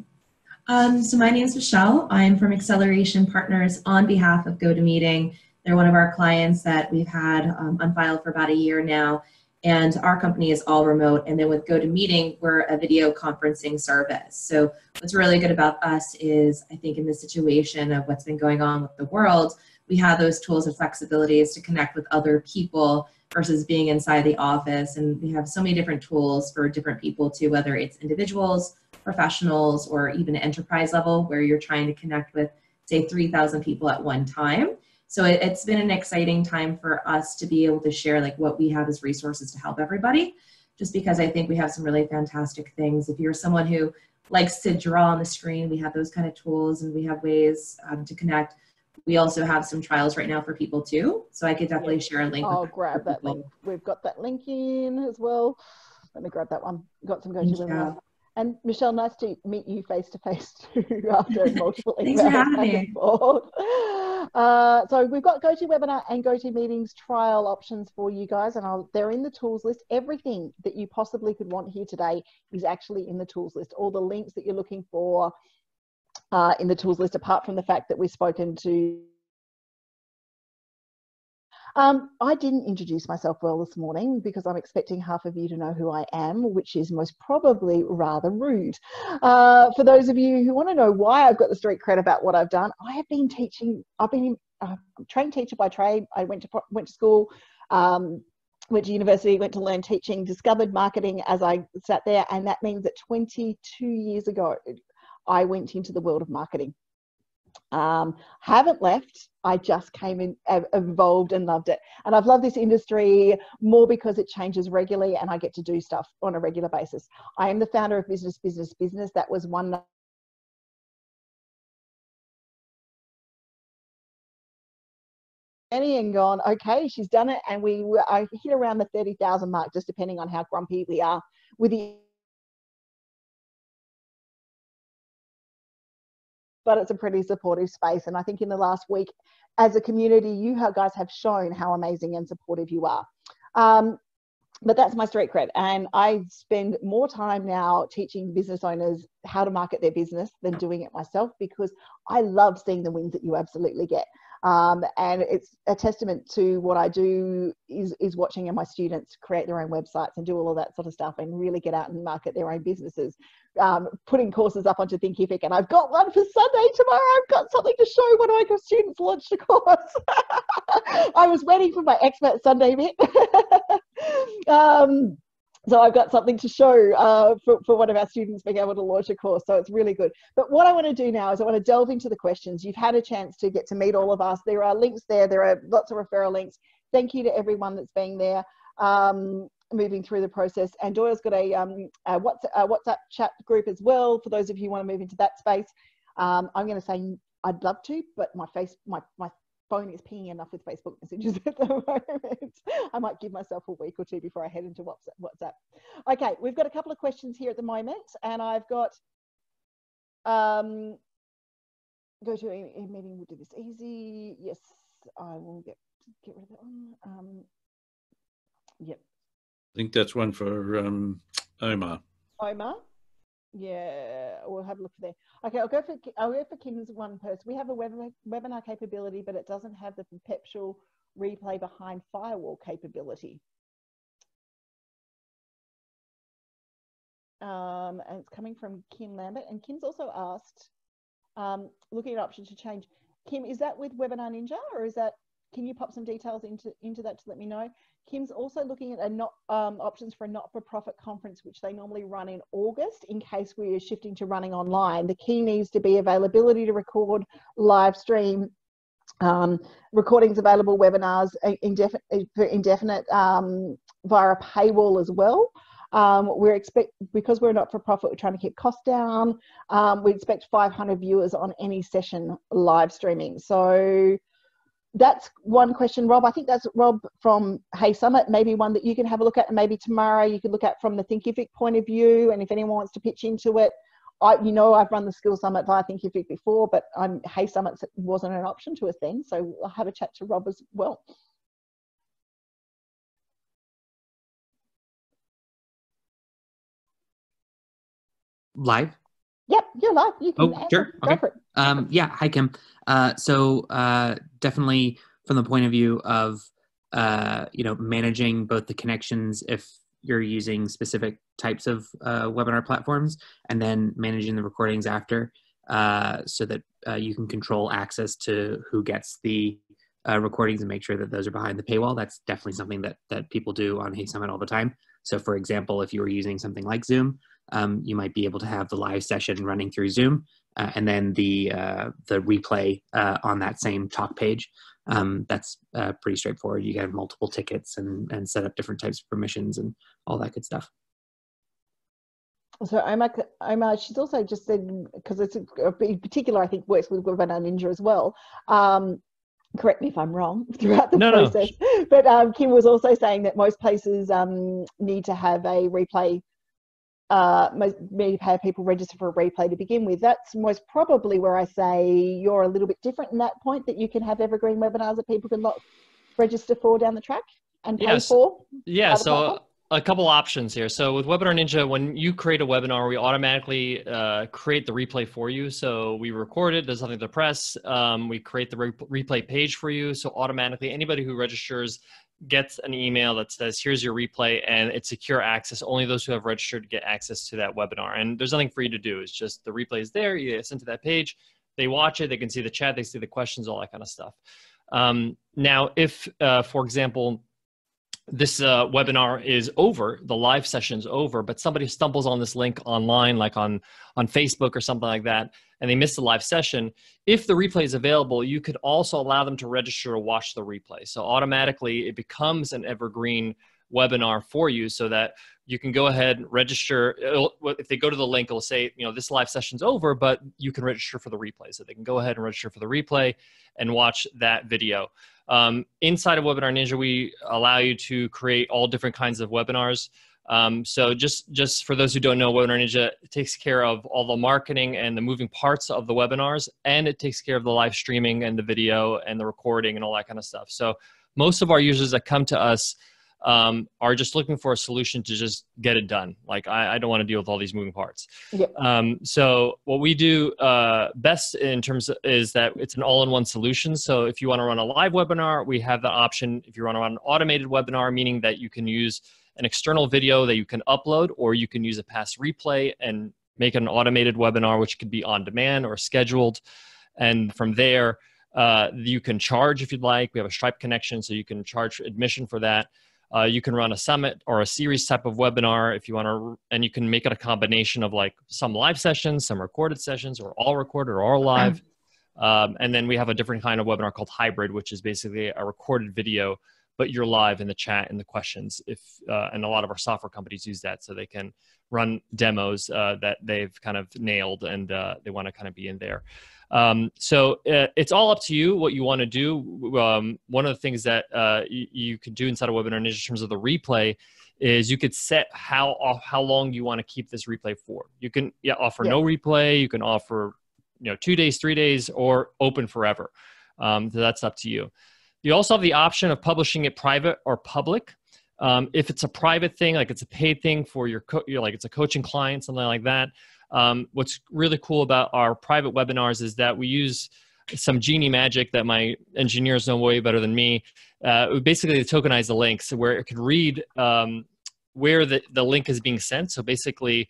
Um, so my name is Michelle. I'm from Acceleration Partners on behalf of GoToMeeting. They're one of our clients that we've had um, on file for about a year now. And our company is all remote. And then with GoToMeeting, we're a video conferencing service. So what's really good about us is, I think in the situation of what's been going on with the world, we have those tools and flexibilities to connect with other people versus being inside the office. And we have so many different tools for different people too, whether it's individuals, professionals, or even enterprise level, where you're trying to connect with, say, three thousand people at one time. So it's been an exciting time for us to be able to share like what we have as resources to help everybody, just because I think we have some really fantastic things. If you're someone who likes to draw on the screen, we have those kind of tools, and we have ways um, to connect. We also have some trials right now for people too. So I could definitely share a link. I'll grab that link. We've got that link in as well. Let me grab that one. We've got some GoToWebinar. And Michelle, nice to meet you face to face too, after multiple emails. Thanks for having me. Uh, so we've got GoToWebinar and GoToMeetings trial options for you guys, and I'll, they're in the tools list. Everything that you possibly could want here today is actually in the tools list. All the links that you're looking for uh, in the tools list, apart from the fact that we've spoken to. Um, I didn't introduce myself well this morning because I'm expecting half of you to know who I am, which is most probably rather rude. Uh, for those of you who want to know why I've got the street cred about what I've done, I have been teaching. I've been uh, I'm a trained teacher by trade. I went to went to school, um, went to university, went to learn teaching, discovered marketing as I sat there, and that means that twenty-two years ago, I went into the world of marketing. Um, haven't left. I just came in, evolved and loved it. And I've loved this industry more because it changes regularly and I get to do stuff on a regular basis. I am the founder of Business, Business, Business. That was one. And gone, okay, she's done it. And we were, I hit around the thirty thousand mark, just depending on how grumpy we are with the. But it's a pretty supportive space. And I think in the last week, as a community, you guys have shown how amazing and supportive you are. Um, but that's my street cred. And I spend more time now teaching business owners how to market their business than doing it myself, because I love seeing the wins that you absolutely get. Um, and it's a testament to what I do is, is watching my students create their own websites and do all of that sort of stuff and really get out and market their own businesses, um, putting courses up onto Thinkific. And I've got one for Sunday tomorrow. I've got something to show when I have students launched a course. I was waiting for my expert Sunday bit. um, So I've got something to show uh, for, for one of our students being able to launch a course. So it's really good. But what I want to do now is I want to delve into the questions. You've had a chance to get to meet all of us. There are links there. There are lots of referral links. Thank you to everyone that's been there um, moving through the process. And Doyle's got a, um, a, WhatsApp, a WhatsApp chat group as well for those of you who want to move into that space. Um, I'm going to say I'd love to, but my face, my, my phone is pinging enough with Facebook messages at the moment. I might give myself a week or two before I head into WhatsApp. Okay, we've got a couple of questions here at the moment, and I've got, um, go to a meeting, we'll do this easy. Yes, I will get, get rid of that one. Um, yep. I think that's one for um, Omar. Omar? Yeah, we'll have a look there. Okay, I'll go for I'll go for Kim's one first. We have a web, webinar capability, but it doesn't have the perpetual replay behind firewall capability. Um, and it's coming from Kim Lambert. And Kim's also asked, um, looking at options to change. Kim, is that with Webinar Ninja, or is that? Can you pop some details into into that to let me know? Kim's also looking at a not, um, options for a not-for-profit conference, which they normally run in August in case we are shifting to running online. The key needs to be availability to record, live stream, um, recordings available, webinars indefinite, for indefinite um, via a paywall as well. Um, we're expect, because we're not-for-profit, we're trying to keep costs down. Um, we expect five hundred viewers on any session live streaming. So that's one question, Rob. I think that's Rob from Hey Summit, maybe one that you can have a look at, and maybe Tamara you could look at from the Thinkific point of view. And if anyone wants to pitch into it, I, you know, I've run the Skill Summit via Thinkific before, but I'm, Hey Summit wasn't an option to us then. So I'll have a chat to Rob as well. Live? Yep, you're live. You can oh, sure. Okay. Um, yeah. Hi, Kim. Uh, so uh, definitely from the point of view of, uh, you know, managing both the connections if you're using specific types of uh, webinar platforms, and then managing the recordings after uh, so that uh, you can control access to who gets the uh, recordings and make sure that those are behind the paywall. That's definitely something that, that people do on Hey Summit all the time. So for example, if you were using something like Zoom, Um, you might be able to have the live session running through Zoom uh, and then the, uh, the replay uh, on that same talk page. Um, that's uh, pretty straightforward. You can have multiple tickets and, and set up different types of permissions and all that good stuff. So Omar, Omar she's also just said, because it's a, in particular, I think works with Webinar Ninja as well. Um, correct me if I'm wrong throughout the no, process. No. But um, Kim was also saying that most places um, need to have a replay Uh, most many people register for a replay to begin with. That's most probably where I say you're a little bit different in that point, that you can have evergreen webinars that people can lock, register for down the track and pay yes. for. Yeah, so platform. A couple options here. So with Webinar Ninja, when you create a webinar, we automatically uh, create the replay for you. So we record it, there's nothing to press. Um, we create the re replay page for you. So automatically anybody who registers gets an email that says, here's your replay, and it's secure access. Only those who have registered get access to that webinar. And there's nothing for you to do. It's just the replay is there. You send to that page. They watch it. They can see the chat. They see the questions, all that kind of stuff. Um, now, if, uh, for example, this uh, webinar is over, the live session is over, but somebody stumbles on this link online, like on, on Facebook or something like that, and they miss the live session, if the replay is available, you could also allow them to register or watch the replay. So automatically it becomes an evergreen webinar for you so that you can go ahead and register. It'll, if they go to the link, it'll say, you know, this live session's over, but you can register for the replay. So they can go ahead and register for the replay and watch that video. Um, inside of Webinar Ninja, we allow you to create all different kinds of webinars. Um, so just, just for those who don't know, Webinar Ninja takes care of all the marketing and the moving parts of the webinars, and it takes care of the live streaming and the video and the recording and all that kind of stuff. So most of our users that come to us um, are just looking for a solution to just get it done. Like, I, I don't want to deal with all these moving parts. Yeah. Um, so what we do uh, best in terms of is that it's an all-in-one solution. So if you want to run a live webinar, we have the option. If you want to run an automated webinar, meaning that you can use an external video that you can upload, or you can use a past replay and make an automated webinar, which could be on demand or scheduled. And from there, uh, you can charge if you'd like. We have a Stripe connection, so you can charge admission for that. Uh, you can run a summit or a series type of webinar if you want to, and you can make it a combination of like some live sessions, some recorded sessions, or all recorded or all live. Um, and then we have a different kind of webinar called hybrid, which is basically a recorded video but you're live in the chat and the questions. If uh, and a lot of our software companies use that, so they can run demos uh, that they've kind of nailed, and uh, they want to kind of be in there. Um, so uh, it's all up to you what you want to do. Um, one of the things that uh, you, you could do inside of Webinar Ninja in terms of the replay is you could set how how long you want to keep this replay for. You can yeah, offer yeah. no replay. You can offer you know two days, three days, or open forever. Um, so that's up to you. You also have the option of publishing it private or public. Um, if it's a private thing, like it's a paid thing for your, co your like it's a coaching client, something like that. Um, what's really cool about our private webinars is that we use some genie magic that my engineers know way better than me. Uh, basically, they tokenize the links where it can read um, where the, the link is being sent. So basically,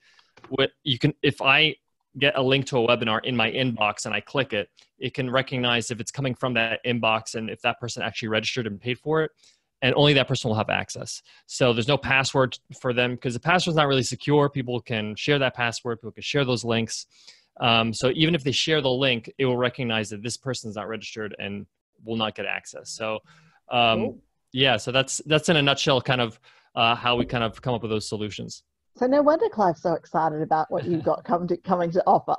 what you can, if I get a link to a webinar in my inbox and I click it, it can recognize if it's coming from that inbox and if that person actually registered and paid for it, and only that person will have access. So there's no password for them because the password's not really secure. People can share that password, people can share those links. Um, so even if they share the link, it will recognize that this person's not registered and will not get access. So um, yeah, so that's, that's in a nutshell kind of uh, how we kind of come up with those solutions. So no wonder Clive's so excited about what you've got come to, coming to offer.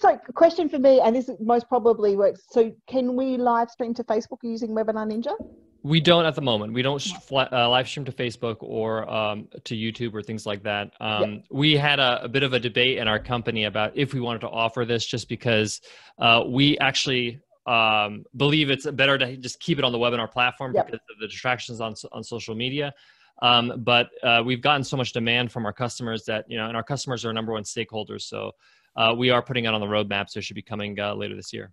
So question for me, and this most probably works. So can we live stream to Facebook using Webinar Ninja? We don't at the moment. We don't uh, live stream to Facebook or um, to YouTube or things like that. Um, yep. We had a, a bit of a debate in our company about if we wanted to offer this just because uh, we actually... Um, believe it's better to just keep it on the webinar platform yep. because of the distractions on, on social media. Um, but uh, we've gotten so much demand from our customers that, you know, and our customers are our number one stakeholders. So uh, we are putting it on the roadmap. So it should be coming uh, later this year.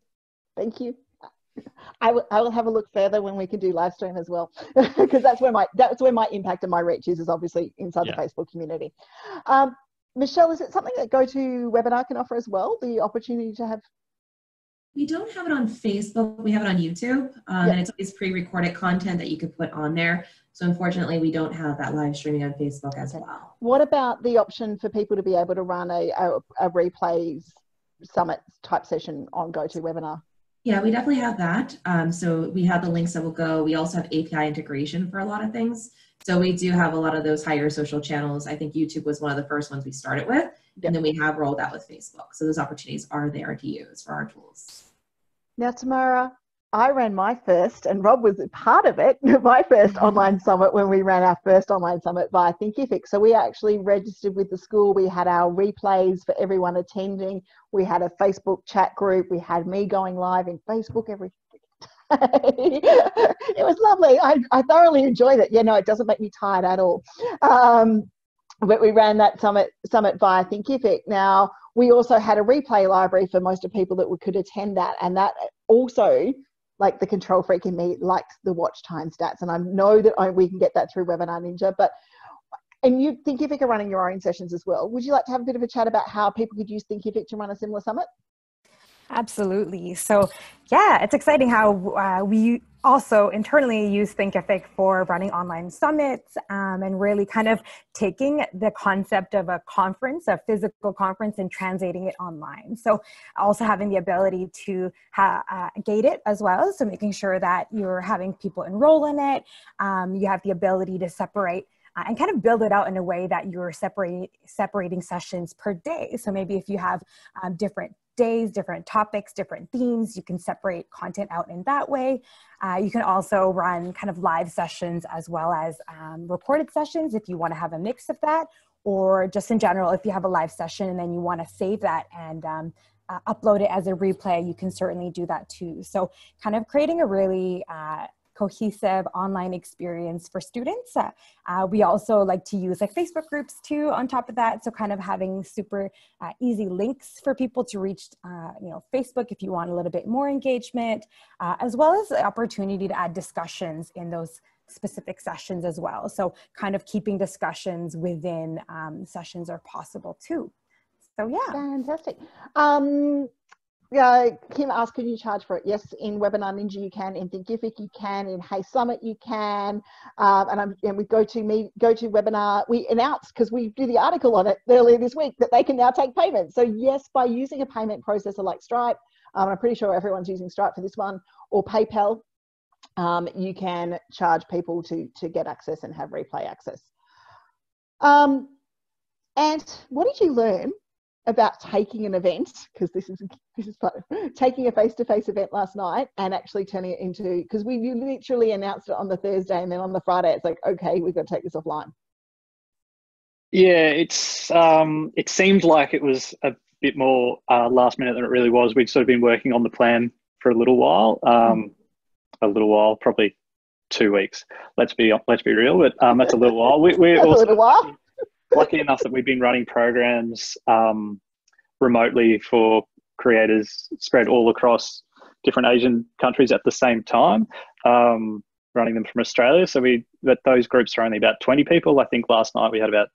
Thank you. I will, I will have a look further when we can do live stream as well, because that's where my, that's where my impact and my reach is, is obviously inside yeah. the Facebook community. Um, Michelle, is it something that GoToWebinar can offer as well? The opportunity to have... We don't have it on Facebook, we have it on YouTube, um, yep. and it's always pre-recorded content that you could put on there. So unfortunately, we don't have that live streaming on Facebook as okay. well. What about the option for people to be able to run a, a, a replays summit type session on GoToWebinar? Yeah, we definitely have that. Um, so we have the links that will go. We also have A P I integration for a lot of things. So we do have a lot of those higher social channels. I think YouTube was one of the first ones we started with, yep. and then we have rolled out with Facebook. So those opportunities are there to use for our tools. Now, Tamara, I ran my first, and Rob was a part of it, my first online summit when we ran our first online summit via Thinkific. So we actually registered with the school. We had our replays for everyone attending. We had a Facebook chat group. We had me going live in Facebook every day. It was lovely. I, I thoroughly enjoyed it. Yeah, no, it doesn't make me tired at all. Um, but we ran that summit, summit via Thinkific. Now, we also had a replay library for most of people that we could attend that. And that also, like the control freak in me, likes the watch time stats. And I know that I, we can get that through Webinar Ninja. But, and you, Thinkific are running your own sessions as well. Would you like to have a bit of a chat about how people could use Thinkific to run a similar summit? Absolutely. So yeah, it's exciting how uh, we also internally use Thinkific for running online summits um, and really kind of taking the concept of a conference, a physical conference, and translating it online. So also having the ability to ha uh, gate it as well. So making sure that you're having people enroll in it. Um, you have the ability to separate Uh, and kind of build it out in a way that you're separating separating sessions per day. So maybe if you have um, different days, different topics, different themes, you can separate content out in that way. Uh, you can also run kind of live sessions as well as um, recorded sessions if you want to have a mix of that, or just in general, if you have a live session and then you want to save that and um, uh, upload it as a replay, you can certainly do that too. So kind of creating a really uh, cohesive online experience for students. Uh, uh, we also like to use like Facebook groups too on top of that. So kind of having super uh, easy links for people to reach, uh, you know, Facebook if you want a little bit more engagement, uh, as well as the opportunity to add discussions in those specific sessions as well. So kind of keeping discussions within um, sessions are possible too. So yeah. Fantastic. Um, Uh, Kim asked, can you charge for it? Yes, in Webinar Ninja you can, in Thinkific you can, in Hey Summit you can, um, and, I'm, and we go to me, go to Webinar, we announced, because we did the article on it earlier this week, that they can now take payments. So yes, by using a payment processor like Stripe, um, I'm pretty sure everyone's using Stripe for this one, or PayPal, Um, you can charge people to, to get access and have replay access. Um, and what did you learn about taking an event? Because this is this is part of taking a face-to-face event last night and actually turning it into, because we you literally announced it on the Thursday, and then on the Friday it's like, okay, we've got to take this offline. Yeah, it's um, it seemed like it was a bit more uh, last minute than it really was. We'd sort of been working on the plan for a little while, um, a little while, probably two weeks. Let's be let's be real, but um, that's a little while. We, we're that's also, a little while. Lucky enough that we've been running programs um, remotely for creators spread all across different Asian countries at the same time, um, running them from Australia. So we that those groups are only about twenty people. I think last night we had about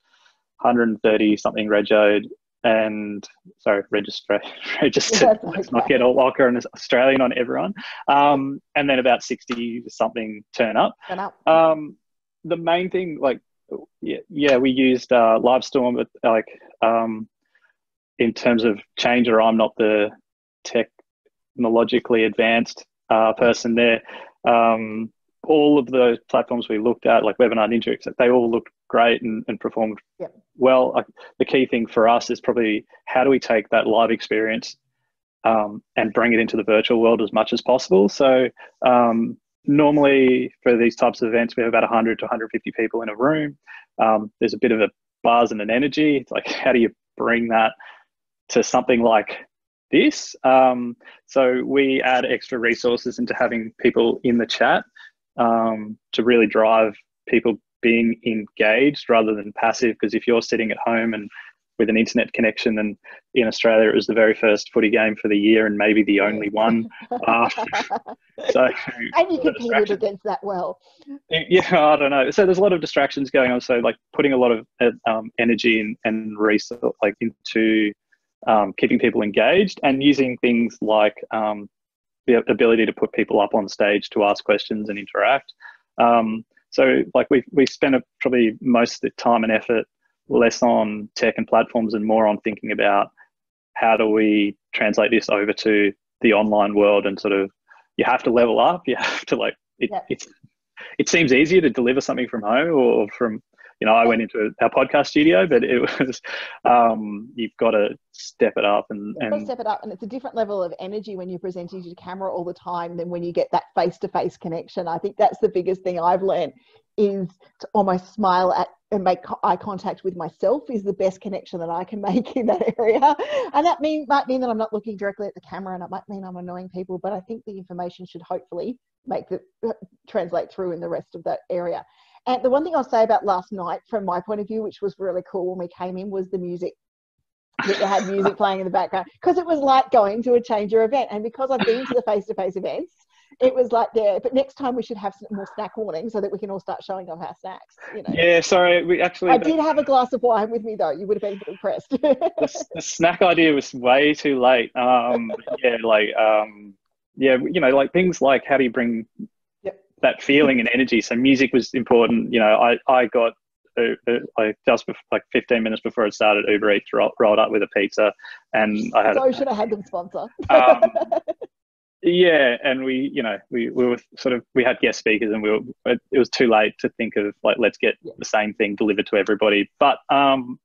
one hundred thirty something regoed and sorry registered. registered. Yeah, okay. Let's not get all locker and Australian on everyone. Um, and then about sixty something turn up. Turn up. Um, the main thing, like. Yeah, yeah, we used uh, Livestorm, but like um, in terms of Changer, I'm not the technologically advanced uh, person there. Um, all of those platforms we looked at, like Webinar Ninja, they all looked great and, and performed yep. well. Uh, the key thing for us is probably how do we take that live experience um, and bring it into the virtual world as much as possible. So. Um, Normally for these types of events, we have about one hundred to one hundred fifty people in a room. Um, there's a bit of a buzz and an energy. It's like, how do you bring that to something like this? Um, so we add extra resources into having people in the chat um, to really drive people being engaged rather than passive. Because if you're sitting at home and with an internet connection, and in Australia it was the very first footy game for the year and maybe the only one. Uh, so and you competed against that well. Yeah, I don't know. So there's a lot of distractions going on. So like putting a lot of um, energy and, and resource like into um, keeping people engaged and using things like um, the ability to put people up on stage to ask questions and interact. Um, so like we we spent a, probably most of the time and effort less on tech and platforms and more on thinking about how do we translate this over to the online world and sort of, you have to level up, you have to like, it, yeah. it's, it seems easier to deliver something from home or from, you know, I went into our podcast studio, but it was, um, you've got to step it up and, and step it up. And it's a different level of energy when you're presenting to camera all the time than when you get that face-to-face connection. I think that's the biggest thing I've learned is to almost smile at and make eye contact with myself is the best connection that I can make in that area. And that mean, might mean that I'm not looking directly at the camera and it might mean I'm annoying people, but I think the information should hopefully make the, translate through in the rest of that area. And the one thing I'll say about last night from my point of view, which was really cool when we came in, was the music. That they had music playing in the background because it was like going to a Changer event. And because I've been to the face-to-face events, it was like there, but next time we should have some more snack warning so that we can all start showing off our snacks. You know. Yeah, sorry, we actually. I did have a glass of wine with me though. You would have been impressed. the, the snack idea was way too late. Um, yeah, like um, yeah, you know, like things like how do you bring yep. that feeling and energy? So music was important. You know, I I got uh, uh, I just before, like fifteen minutes before it started, Uber Eats rolled, rolled up with a pizza, and I had. So should I had them sponsor? Um, Yeah, and we, you know, we, we were sort of, we had guest speakers and we were, it was too late to think of like, let's get yeah. the same thing delivered to everybody. But um,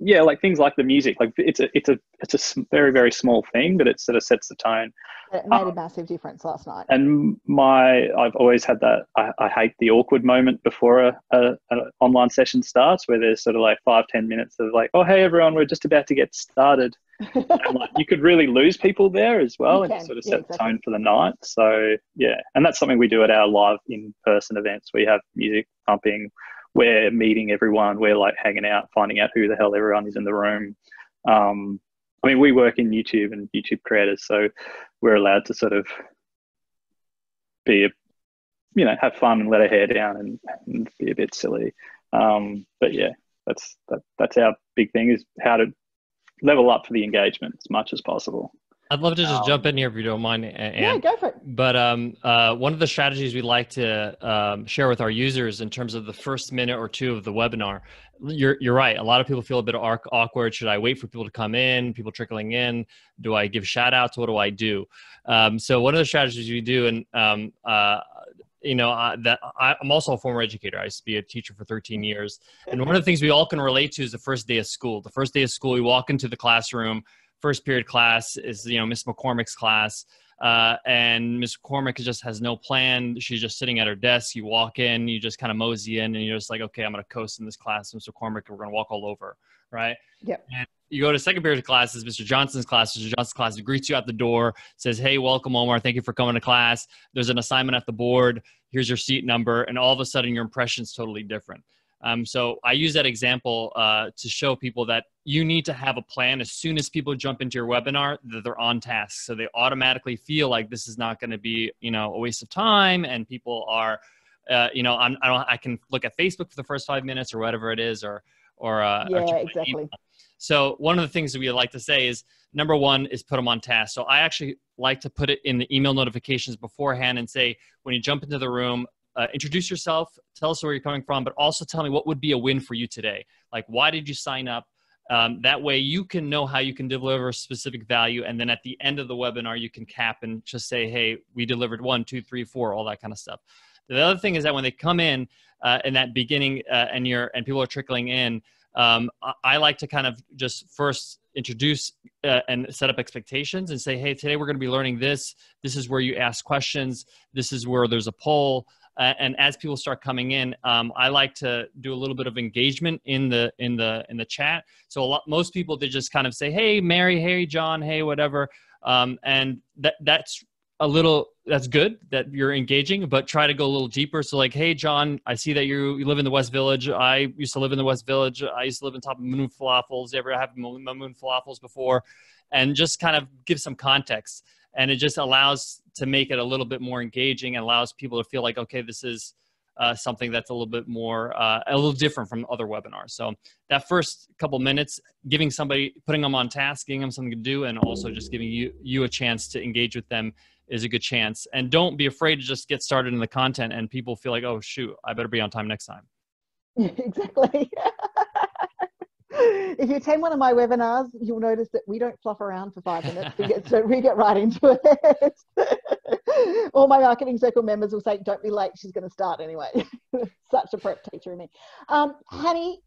yeah, like things like the music, like it's a, it's a, it's a very, very small thing, but it sort of sets the tone. It made um, a massive difference last night. And my, I've always had that, I, I hate the awkward moment before a, a, an online session starts where there's sort of like five, ten minutes of like, oh, hey everyone, we're just about to get started. And like, you could really lose people there as well and sort of set yeah, exactly. the tone for the night. So yeah, and that's something we do at our live in-person events. We have music pumping, we're meeting everyone, we're like hanging out, finding out who the hell everyone is in the room. Um, I mean, we work in YouTube and YouTube creators, so we're allowed to sort of be, a, you know, have fun and let our hair down and, and be a bit silly. Um, but yeah, that's that, that's our big thing is how to level up for the engagement as much as possible. I'd love to just um, jump in here if you don't mind, Anne. Yeah, go for it. But um, uh, one of the strategies we like to um, share with our users in terms of the first minute or two of the webinar, you're, you're right. A lot of people feel a bit awkward. Should I wait for people to come in, people trickling in? Do I give shout outs? What do I do? Um, so one of the strategies we do, and um, uh, you know, uh, that I, I'm also a former educator. I used to be a teacher for thirteen years. And one of the things we all can relate to is the first day of school. The first day of school, we walk into the classroom, first period class is, you know, Miss McCormick's class. Uh, and Miss McCormick just has no plan. She's just sitting at her desk. You walk in, you just kind of mosey in and you're just like, okay, I'm going to coast in this class, Miss McCormick, and we're going to walk all over. Right. Yeah. And you go to second period classes, Mister Johnson's class, Mister Johnson's class greets you at the door, says, hey, welcome, Omar. Thank you for coming to class. There's an assignment at the board. Here's your seat number. And all of a sudden your impression's totally different. Um, so I use that example uh, to show people that you need to have a plan as soon as people jump into your webinar, that they're on task. So they automatically feel like this is not going to be, you know, a waste of time. And people are, uh, you know, I'm, I don't, I can look at Facebook for the first five minutes or whatever it is, or, or, uh, yeah, or exactly. Email. So one of the things that we like to say is, number one is put them on task. So I actually like to put it in the email notifications beforehand and say, when you jump into the room, Uh, introduce yourself, tell us where you're coming from, but also tell me what would be a win for you today. Like, why did you sign up? Um, that way you can know how you can deliver specific value. And then at the end of the webinar, you can cap and just say, hey, we delivered one, two, three, four, all that kind of stuff. The other thing is that when they come in uh, in that beginning uh, and you're, and people are trickling in, um, I, I like to kind of just first introduce uh, and set up expectations and say, hey, today we're going to be learning this. This is where you ask questions. This is where there's a poll. Uh, and as people start coming in, um, I like to do a little bit of engagement in the in the in the chat. So a lot, most people, they just kind of say, "Hey, Mary," "Hey, John," "Hey, whatever," um, and that that's a little that's good that you're engaging. But try to go a little deeper. So like, "Hey, John, I see that you, you live in the West Village. I used to live in the West Village. I used to live on top of Mamoon Falafels. You ever have Mamoon Falafels before?" And just kind of give some context. And it just allows to make it a little bit more engaging and allows people to feel like, okay, this is uh, something that's a little bit more, uh, a little different from other webinars. So that first couple minutes, giving somebody, putting them on task, giving them something to do, and also just giving you, you a chance to engage with them is a good chance. And don't be afraid to just get started in the content and people feel like, oh shoot, I better be on time next time. Exactly. If you attend one of my webinars, you'll notice that we don't fluff around for five minutes. We get, so we get right into it. All my Marketing Circle members will say, don't be late, she's going to start anyway. Such a prep teacher in me. Um, Hanny,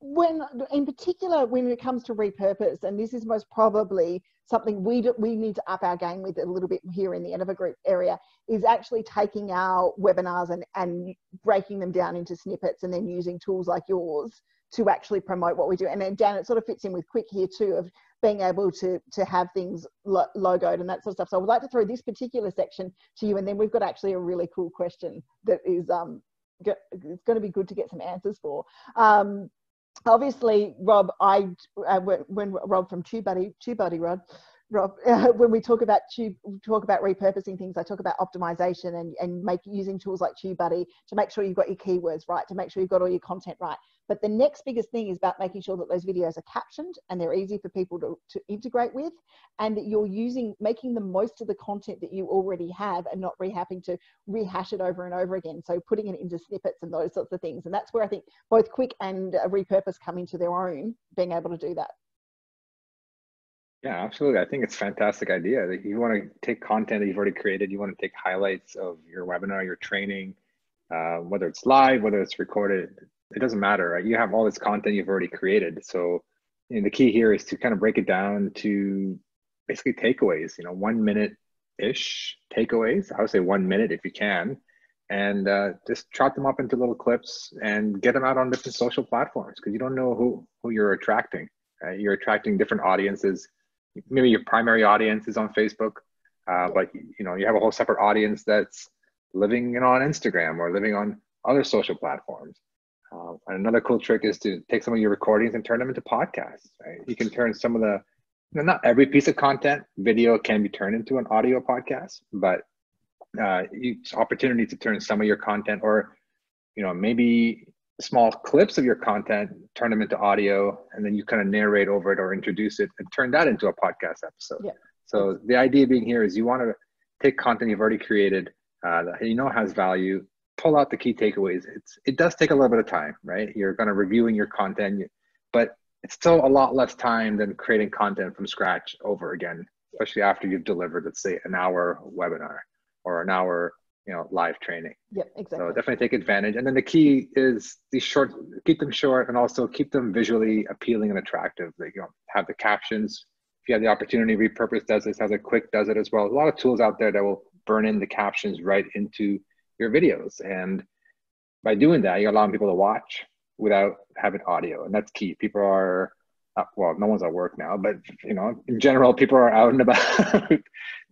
when, in particular, when it comes to repurpose, and this is most probably something we, do, we need to up our game with a little bit here in the Enova Group area, is actually taking our webinars and, and breaking them down into snippets and then using tools like yours to actually promote what we do. And then Dan, it sort of fits in with Quik here too, of being able to, to have things lo logoed and that sort of stuff. So I would like to throw this particular section to you, and then we've got actually a really cool question that is um, it's going to be good to get some answers for. Um, obviously, Rob, I, uh, when Rob from TubeBuddy, TubeBuddy Rod, Rob, uh, when we talk about tube, talk about repurposing things, I talk about optimization and, and make, using tools like TubeBuddy to make sure you've got your keywords right, to make sure you've got all your content right. But the next biggest thing is about making sure that those videos are captioned and they're easy for people to, to integrate with, and that you're using, making the most of the content that you already have and not really having to rehash it over and over again. So putting it into snippets and those sorts of things. And that's where I think both Quik and uh, repurpose come into their own, being able to do that. Yeah, absolutely. I think it's a fantastic idea. Like, you want to take content that you've already created. You want to take highlights of your webinar, your training, uh, whether it's live, whether it's recorded, it doesn't matter, right? You have all this content you've already created. So, you know, the key here is to kind of break it down to basically takeaways, you know, one minute-ish takeaways. I would say one minute if you can, and uh, just chop them up into little clips and get them out on different social platforms, because you don't know who, who you're attracting. Right? You're attracting different audiences. Maybe your primary audience is on Facebook, uh, but you know, you have a whole separate audience that's living you know, on Instagram or living on other social platforms. Uh, and another cool trick is to take some of your recordings and turn them into podcasts. Right? You can turn some of the, you know, not every piece of content, video can be turned into an audio podcast, but uh, it's opportunity to turn some of your content, or you know, maybe small clips of your content, turn them into audio, and then you kind of narrate over it or introduce it and turn that into a podcast episode. Yeah. So the idea being here is you want to take content you've already created uh, that you know has value, pull out the key takeaways. It's, it does take a little bit of time, right? You're kind of reviewing your content, but it's still a lot less time than creating content from scratch over again, especially after you've delivered, let's say, an hour webinar or an hour you know, live training. Yeah, exactly. So definitely take advantage. And then the key is these short, keep them short and also keep them visually appealing and attractive. Like, you know, have the captions. If you have the opportunity, Repurpose does this, has a Quik does it as well. A lot of tools out there that will burn in the captions right into your videos. And by doing that, you're allowing people to watch without having audio. And that's key. People are, uh, well, no one's at work now, but you know, in general, people are out and about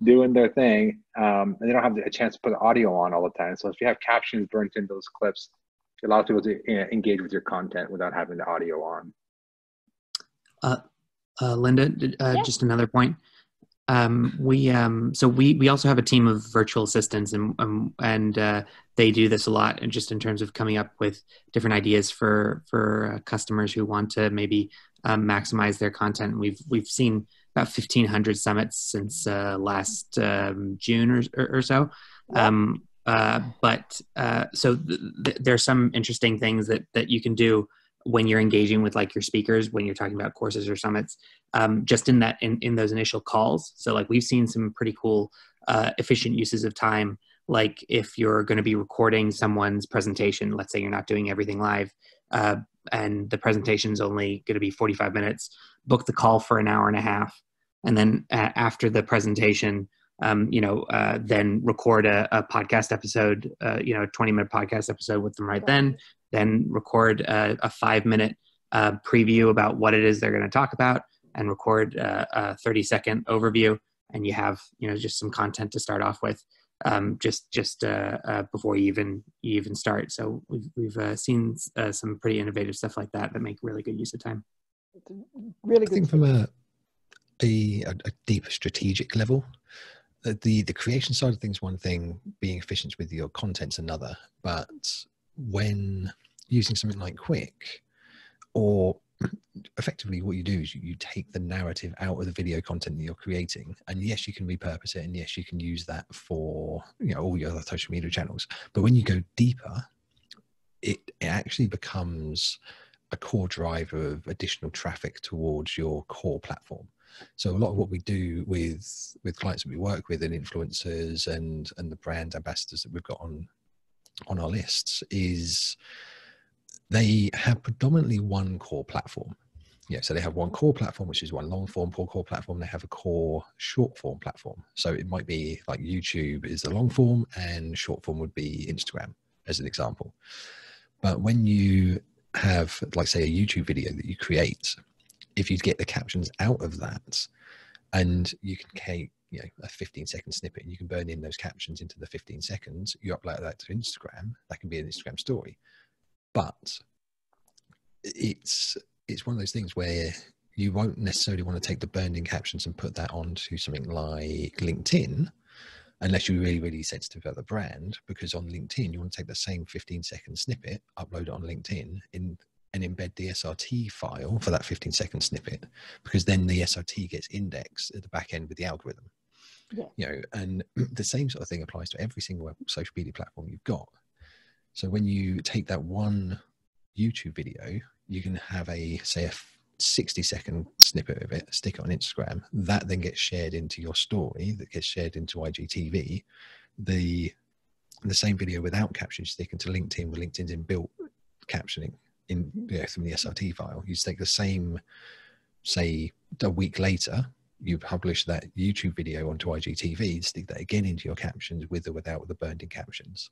doing their thing. Um, and they don't have a chance to put audio on all the time. So if you have captions burnt into those clips, it allows people to uh, engage with your content without having the audio on. Uh, uh, Linda, did, uh, yeah. just another point. Um, we um, so we we also have a team of virtual assistants, and um, and uh, they do this a lot, and just in terms of coming up with different ideas for for uh, customers who want to maybe um, maximize their content. We've we've seen about fifteen hundred summits since uh, last um, June or or, or so. Um, uh, but uh, so th th there are some interesting things that that you can do when you're engaging with like your speakers, when you're talking about courses or summits, um, just in that, in, in those initial calls. So like we've seen some pretty cool, uh, efficient uses of time. Like if you're going to be recording someone's presentation, let's say you're not doing everything live, uh, and the presentation's only going to be forty-five minutes, book the call for an hour and a half. And then uh, after the presentation, um, you know, uh, then record a, a podcast episode, uh, you know, twenty minute podcast episode with them right then. Then record a, a five-minute uh, preview about what it is they're going to talk about, and record a, a thirty-second overview, and you have you know just some content to start off with, um, just just uh, uh, before you even you even start. So we've we've uh, seen uh, some pretty innovative stuff like that that make really good use of time. Really good. I think from a a, a deep strategic level, uh, the the creation side of things one thing, being efficient with your content's another, but when using something like Quik, or effectively what you do is you, you take the narrative out of the video content that you're creating, and yes, you can repurpose it, and yes, you can use that for you know all your other social media channels, but when you go deeper, it, it actually becomes a core driver of additional traffic towards your core platform. So a lot of what we do with with clients that we work with, and influencers and and the brand ambassadors that we've got on on our lists, is they have predominantly one core platform. Yeah, so they have one core platform, which is one long form core platform. They have a core short form platform. So it might be like YouTube is the long form and short form would be Instagram as an example. But when you have like say a YouTube video that you create, if you get the captions out of that and you can create you know, a fifteen second snippet, and you can burn in those captions into the fifteen seconds, you upload that to Instagram, that can be an Instagram story. But it's, it's one of those things where you won't necessarily want to take the burned in captions and put that onto something like LinkedIn, unless you're really, really sensitive about the brand, because on LinkedIn, you want to take the same fifteen second snippet, upload it on LinkedIn in and embed the S R T file for that fifteen second snippet, because then the S R T gets indexed at the back end with the algorithm. Yeah. You know, and the same sort of thing applies to every single social media platform you've got. So when you take that one YouTube video, you can have a, say a sixty second snippet of it, stick it on Instagram, that then gets shared into your story, that gets shared into I G T V. The, the same video without captions, stick into LinkedIn with LinkedIn's inbuilt captioning in you know, from the S R T file. You take the same, say a week later, you publish that YouTube video onto I G T V, stick that again into your captions with or without the burned in captions.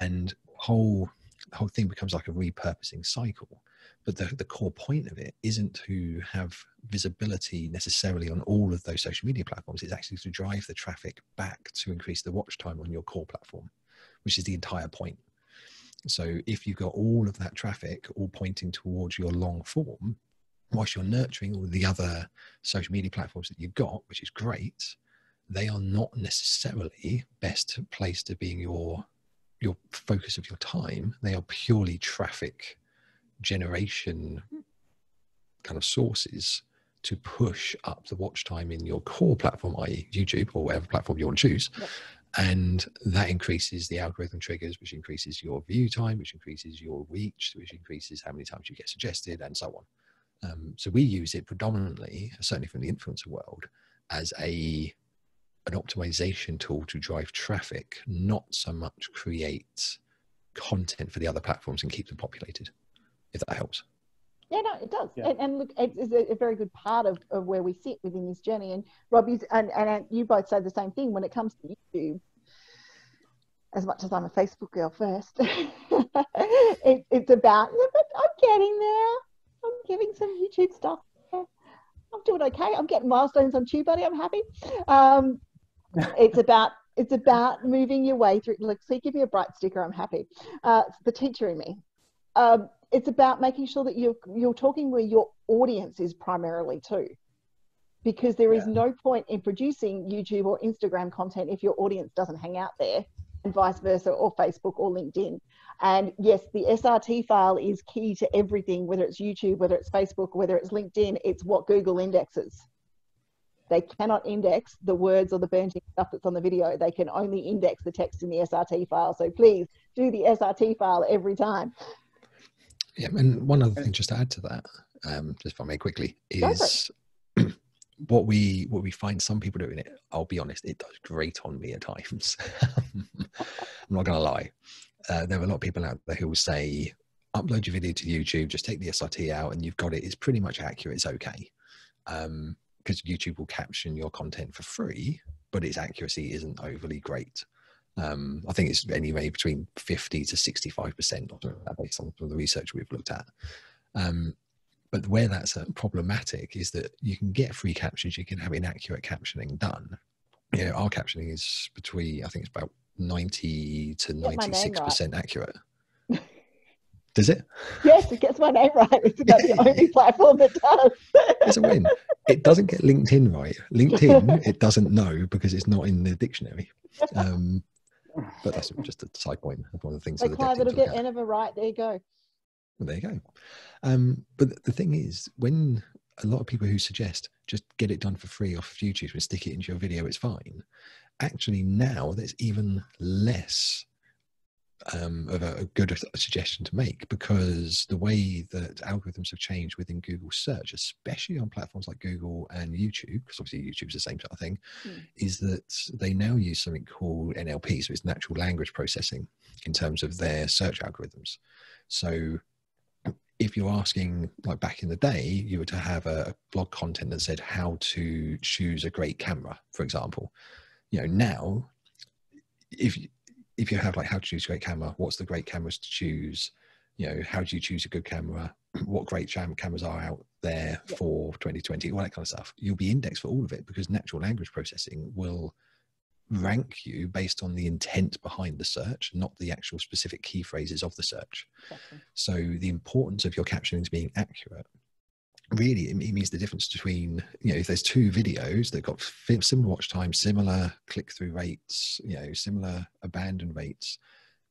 And whole, the whole thing becomes like a repurposing cycle. But the, the core point of it isn't to have visibility necessarily on all of those social media platforms. It's actually to drive the traffic back to increase the watch time on your core platform, which is the entire point. So if you've got all of that traffic all pointing towards your long form, whilst you're nurturing all the other social media platforms that you've got, which is great, they are not necessarily best placed to being your, your focus of your time. They are purely traffic generation kind of sources to push up the watch time in your core platform, that is YouTube or whatever platform you want to choose. Yep. And that increases the algorithm triggers, which increases your view time, which increases your reach, which increases how many times you get suggested and so on. Um, so we use it predominantly, certainly from the influencer world, as a an optimization tool to drive traffic, not so much create content for the other platforms and keep them populated, if that helps. Yeah, no, it does. Yeah. And, and look, it's a very good part of, of where we sit within this journey. And Rob, and, and, and you both say the same thing when it comes to YouTube. As much as I'm a Facebook girl first, it, it's about, but I'm getting there. I'm giving some YouTube stuff. I'm doing okay. I'm getting milestones on TubeBuddy. I'm happy. Um, it's about it's about moving your way through. Look, see, give me a bright sticker. I'm happy. Uh, it's the teacher in me. Um, it's about making sure that you're you're talking where your audience is primarily too, because there yeah. is no point in producing YouTube or Instagram content if your audience doesn't hang out there, and vice versa, or Facebook or LinkedIn. And yes, the S R T file is key to everything, whether it's YouTube, whether it's Facebook, whether it's LinkedIn. It's what Google indexes. They cannot index the words or the burnt stuff that's on the video. They can only index the text in the S R T file. So please do the S R T file every time. Yeah, and one other thing just to add to that, um, just if I may quickly, is what we what we find some people doing it, I'll be honest, it does grate on me at times. I'm not gonna lie. Uh, there are a lot of people out there who will say, upload your video to YouTube, just take the S R T out and you've got it. It's pretty much accurate, it's okay. Um, because YouTube will caption your content for free, but its accuracy isn't overly great. Um, I think it's anyway between fifty to sixty-five percent based on the research we've looked at. Um, But where that's uh, problematic is that you can get free captions, you can have inaccurate captioning done. You know, our captioning is between, I think it's about ninety to ninety-six percent right. accurate. Does it? Yes, it gets my name right. It's about the only platform that does. It's a win. It doesn't get LinkedIn right. LinkedIn, it doesn't know because it's not in the dictionary. Um, but that's just a side point of one of the things. So Clive, it'll get Enova right. There you go. Well, there you go. Um, but the thing is, when a lot of people who suggest just get it done for free off YouTube and stick it into your video, it's fine. Actually, now there's even less um, of a, a good suggestion to make because the way that algorithms have changed within Google search, especially on platforms like Google and YouTube, because obviously YouTube's the same sort of thing, mm. is that they now use something called N L P, so it's natural language processing in terms of their search algorithms. So if you're asking, like back in the day, you were to have a, a blog content that said how to choose a great camera, for example. You know, now, if you, if you have like how to choose a great camera, what's the great cameras to choose? You know, how do you choose a good camera? What great cameras are out there for twenty twenty? All that kind of stuff. You'll be indexed for all of it because natural language processing will rank you based on the intent behind the search, not the actual specific key phrases of the search. Exactly. So the importance of your captioning being accurate, really, it means the difference between, you know, if there's two videos that got similar watch time, similar click-through rates, you know, similar abandon rates,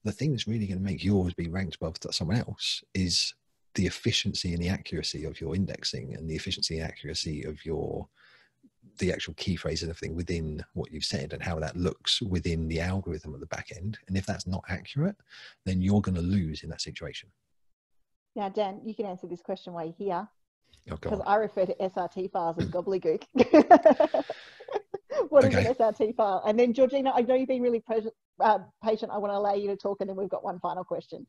the thing that's really going to make yours be ranked above someone else is the efficiency and the accuracy of your indexing and the efficiency and accuracy of your the actual key phrase and everything within what you've said and how that looks within the algorithm at the back end. And if that's not accurate, then you're going to lose in that situation. Now, Dan, you can answer this question while you're here. Because oh, I refer to S R T files as gobbledygook. What okay. is an S R T file? And then Georgina, I know you've been really uh, patient. I want to allow you to talk and then we've got one final question.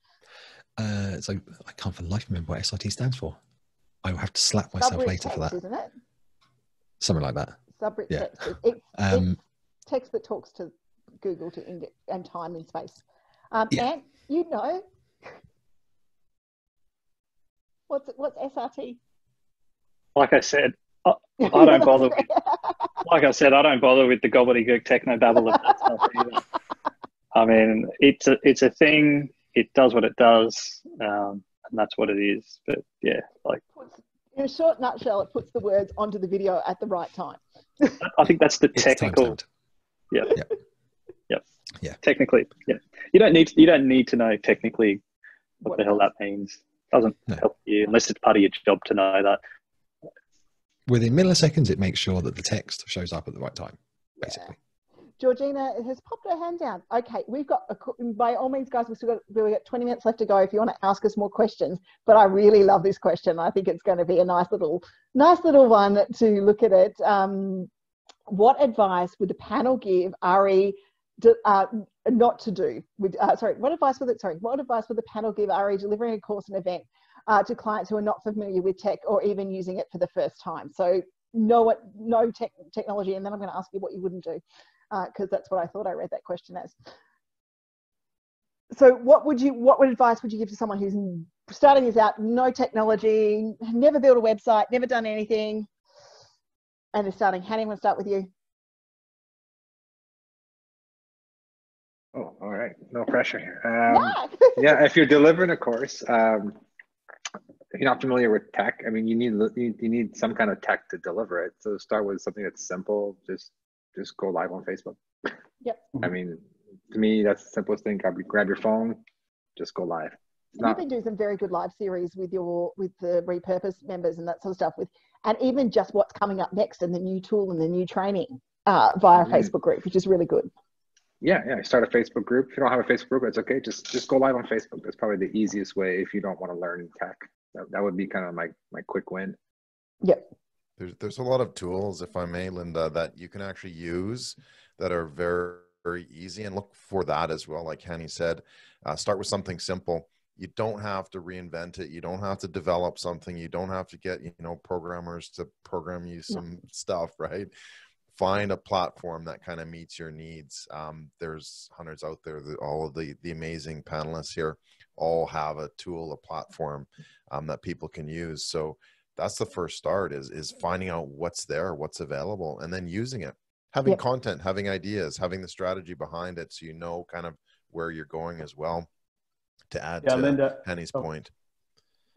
Uh, so I can't for the life remember what S R T stands for. I will have to slap myself Subroot later text, for that. Isn't it? Something like that. Subroot yeah. text. It's, it's um, text that talks to Google to index and time and space. Um, yeah. Ant, you know, what's what's S R T? Like I said, I, I don't bother. With, like I said, I don't bother with the gobbledygook techno babble of that stuff either. I mean, it's a it's a thing. It does what it does, um, and that's what it is. But yeah, like. In a short nutshell, it puts the words onto the video at the right time. I think that's the technical. Yeah. Yeah. Yeah. Yeah. Technically. Yeah. You don't need to, you don't need to know technically what, what the hell that means. Doesn't no. help you unless it's part of your job to know that. Within milliseconds, it makes sure that the text shows up at the right time, basically. Yeah. Georgina has popped her hand down. Okay, we've got a, by all means, guys, we've still got we've got twenty minutes left to go. If you want to ask us more questions, but I really love this question. I think it's going to be a nice little, nice little one to look at it um, what advice would the panel give R E to, uh, not to do? With, uh, sorry, what advice would the, sorry, what advice would the panel give R E delivering a course and event uh, to clients who are not familiar with tech or even using it for the first time? So no, no tech, technology, and then I'm going to ask you what you wouldn't do, because uh, that's what I thought I read that question as. So what would you, what advice would you give to someone who's starting this out, no technology, never built a website, never done anything, and they're starting? Hanny, I'm going to start with you. Oh, all right. No pressure here. Um, yeah. Yeah, if you're delivering a course, um, if you're not familiar with tech, I mean, you need, you need some kind of tech to deliver it. So start with something that's simple. Just, just go live on Facebook. Yep. I mean, to me, that's the simplest thing. Grab your phone, just go live. You've been doing some very good live series with your with the repurposed members and that sort of stuff, with, and even just what's coming up next and the new tool and the new training uh, via mm-hmm. Facebook group, which is really good. Yeah, yeah. Start a Facebook group. If you don't have a Facebook group, it's okay. Just just go live on Facebook. That's probably the easiest way if you don't want to learn tech. That, that would be kind of my my quick win. Yep. There's there's a lot of tools, if I may, Linda, that you can actually use that are very very easy, and look for that as well. Like Hanny said, uh, start with something simple. You don't have to reinvent it. You don't have to develop something. You don't have to get, you know, programmers to program you some yeah. stuff, right? Find a platform that kind of meets your needs. Um, there's hundreds out there. That all of the, the amazing panelists here all have a tool, a platform um, that people can use. So that's the first start, is, is finding out what's there, what's available, and then using it. Having yeah. content, having ideas, having the strategy behind it, so you know kind of where you're going as well. To add yeah, to Linda, Hanny's oh, point.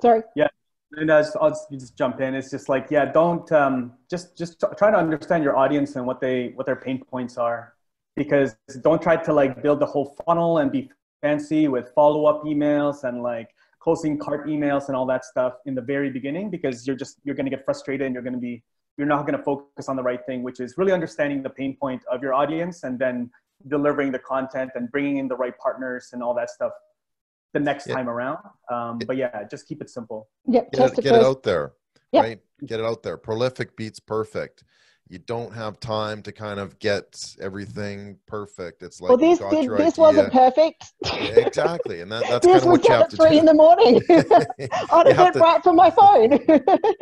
Sorry. Yeah, Linda, I'll just, I'll just, just jump in. It's just like, yeah, don't, um, just just try to understand your audience and what they what their pain points are. Because don't try to like build the whole funnel and be fancy with follow-up emails and like closing cart emails and all that stuff in the very beginning, because you're just, you're gonna get frustrated and you're gonna be, you're not gonna focus on the right thing, which is really understanding the pain point of your audience and then delivering the content and bringing in the right partners and all that stuff the next yeah. time around. Um, but yeah, just keep it simple. Yep. Get, it, get it out there, yep. right? Get it out there. Prolific beats perfect. You don't have time to kind of get everything perfect. It's like, well, this, you did, this wasn't perfect. Yeah, exactly. And that, that's kind of what you have to do. This was at three in the morning. I did it right from my phone.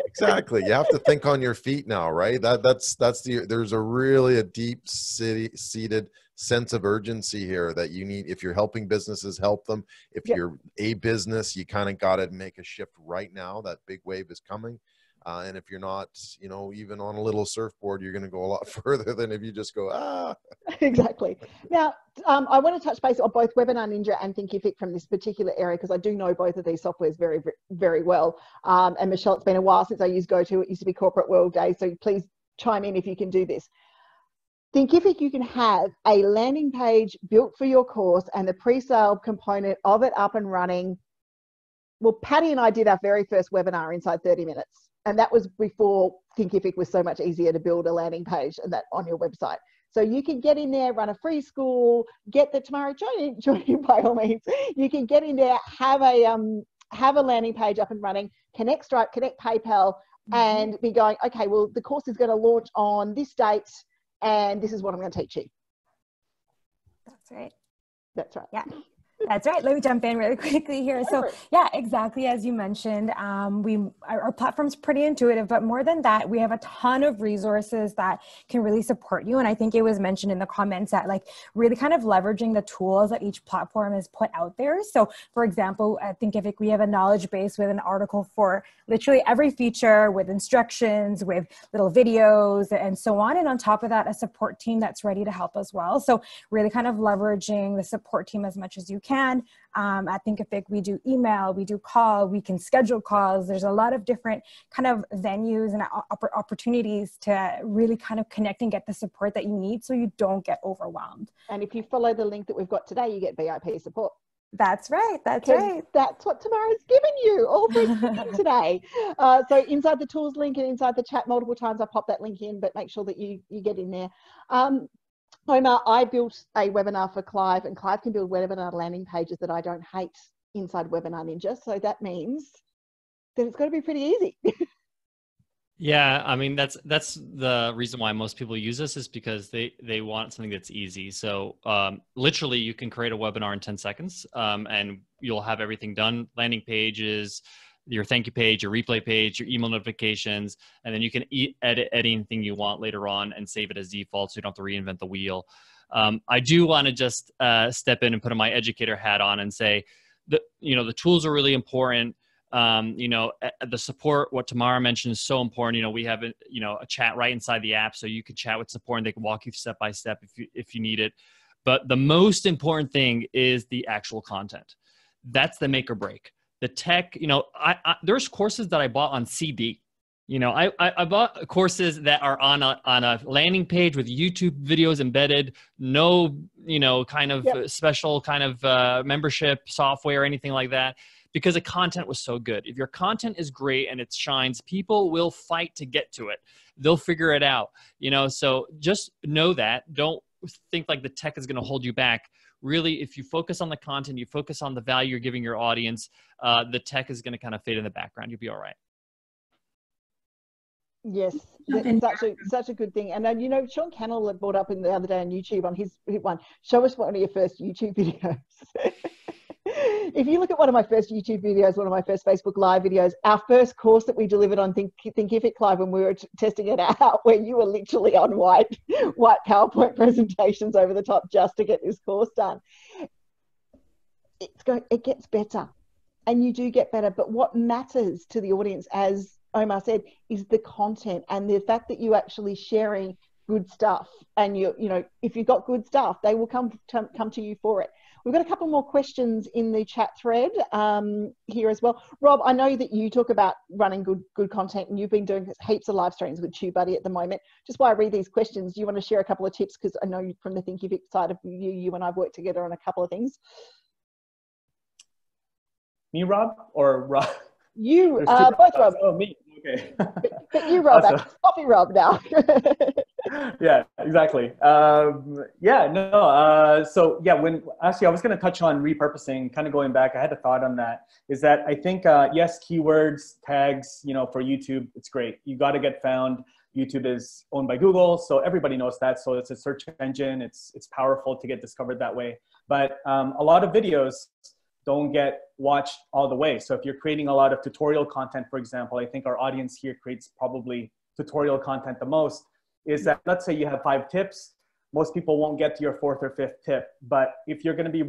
Exactly. You have to think on your feet now, right? That that's, that's the, there's a really a deep city seated sense of urgency here that you need. If you're helping businesses, help them. If yep. you're a business, you kind of got to make a shift right now. That big wave is coming. Uh, and if you're not, you know, even on a little surfboard, you're going to go a lot further than if you just go, ah. Exactly. Now, um, I want to touch base on both Webinar Ninja and Thinkific from this particular area, because I do know both of these softwares very, very well. Um, and Michelle, it's been a while since I used GoTo. It used to be Corporate World Day. So please chime in if you can do this. Thinkific, you can have a landing page built for your course and the pre-sale component of it up and running. Well, Patty and I did our very first webinar inside thirty minutes. And that was before Thinkific was so much easier to build a landing page and that on your website. So you can get in there, run a free school, get the Tamara, join in, join in by all means. You can get in there, have a um, have a landing page up and running, connect Stripe, connect PayPal, and be going, okay, well, the course is going to launch on this date, and this is what I'm going to teach you. That's right. That's right. Yeah. That's right. Let me jump in really quickly here. So yeah, exactly. As you mentioned, um, we, our, our platform's pretty intuitive, but more than that, we have a ton of resources that can really support you. And I think it was mentioned in the comments that like really kind of leveraging the tools that each platform has put out there. So for example, at Thinkific, we have a knowledge base with an article for literally every feature, with instructions, with little videos and so on. And on top of that, a support team that's ready to help as well. So really kind of leveraging the support team as much as you can. can. Um, at Thinkific, we do email, we do call, we can schedule calls. There's a lot of different kind of venues and opp- opportunities to really kind of connect and get the support that you need so you don't get overwhelmed. And if you follow the link that we've got today, you get V I P support. That's right. That's right. That's what Tamara's given you all today. Uh, so inside the tools link and inside the chat multiple times, I popped that link in, but make sure that you, you get in there. Um, Omar, I built a webinar for Clive, and Clive can build webinar landing pages that I don't hate inside Webinar Ninja. So that means that it's going to be pretty easy. Yeah, I mean, that's that's the reason why most people use this, is because they they want something that's easy. So um, literally, you can create a webinar in ten seconds, um, and you'll have everything done: landing pages, your thank you page, your replay page, your email notifications, and then you can e edit anything you want later on and save it as default, so you don't have to reinvent the wheel. Um, I do want to just uh, step in and put my educator hat on and say, the, you know, the tools are really important. Um, you know, the support, what Tamara mentioned, is so important. You know, we have, a, you know, a chat right inside the app, so you can chat with support and they can walk you step by step if you, if you need it. But the most important thing is the actual content. That's the make or break. The tech, you know, I, I, there's courses that I bought on C D. You know, I, I, I bought courses that are on a, on a landing page with YouTube videos embedded, no, you know, kind of yep. special kind of uh, membership software or anything like that, because the content was so good. If your content is great and it shines, people will fight to get to it. They'll figure it out, you know, so just know that. Don't think like the tech is going to hold you back. Really, if you focus on the content, you focus on the value you're giving your audience, uh, the tech is going to kind of fade in the background. You'll be all right. Yes, it's such a, such a good thing. And then, you know, Sean Cannell had brought up in the other day on YouTube on his one, show us one of your first YouTube videos. If you look at one of my first YouTube videos, one of my first Facebook Live videos, our first course that we delivered on Think, Thinkific, Clive, when we were testing it out, where you were literally on white, white PowerPoint presentations over the top just to get this course done. It's go, it gets better, and you do get better. But what matters to the audience, as Omar said, is the content and the fact that you're actually sharing good stuff. And you, you know, if you've got good stuff, they will come to, come to you for it. We've got a couple more questions in the chat thread um, here as well. Rob, I know that you talk about running good good content, and you've been doing heaps of live streams with TubeBuddy at the moment. Just while I read these questions, do you want to share a couple of tips? Because I know from the Thinkific side of you, you and I've worked together on a couple of things. Me, Rob, or Rob? You, uh, both Rob. Oh, me. Okay. but, but you, Rob, awesome. Coffee Rob now. Yeah, exactly. Um, yeah, no. Uh, so yeah, when actually I was going to touch on repurposing, kind of going back, I had a thought on that. Is that I think uh, yes, keywords, tags, you know, for YouTube, it's great. You got to get found. YouTube is owned by Google, so everybody knows that. So it's a search engine. It's it's powerful to get discovered that way. But um, a lot of videos don't get watched all the way. So if you're creating a lot of tutorial content, for example, I think our audience here creates probably tutorial content the most, is that let's say you have five tips, most people won't get to your fourth or fifth tip. But if you're gonna be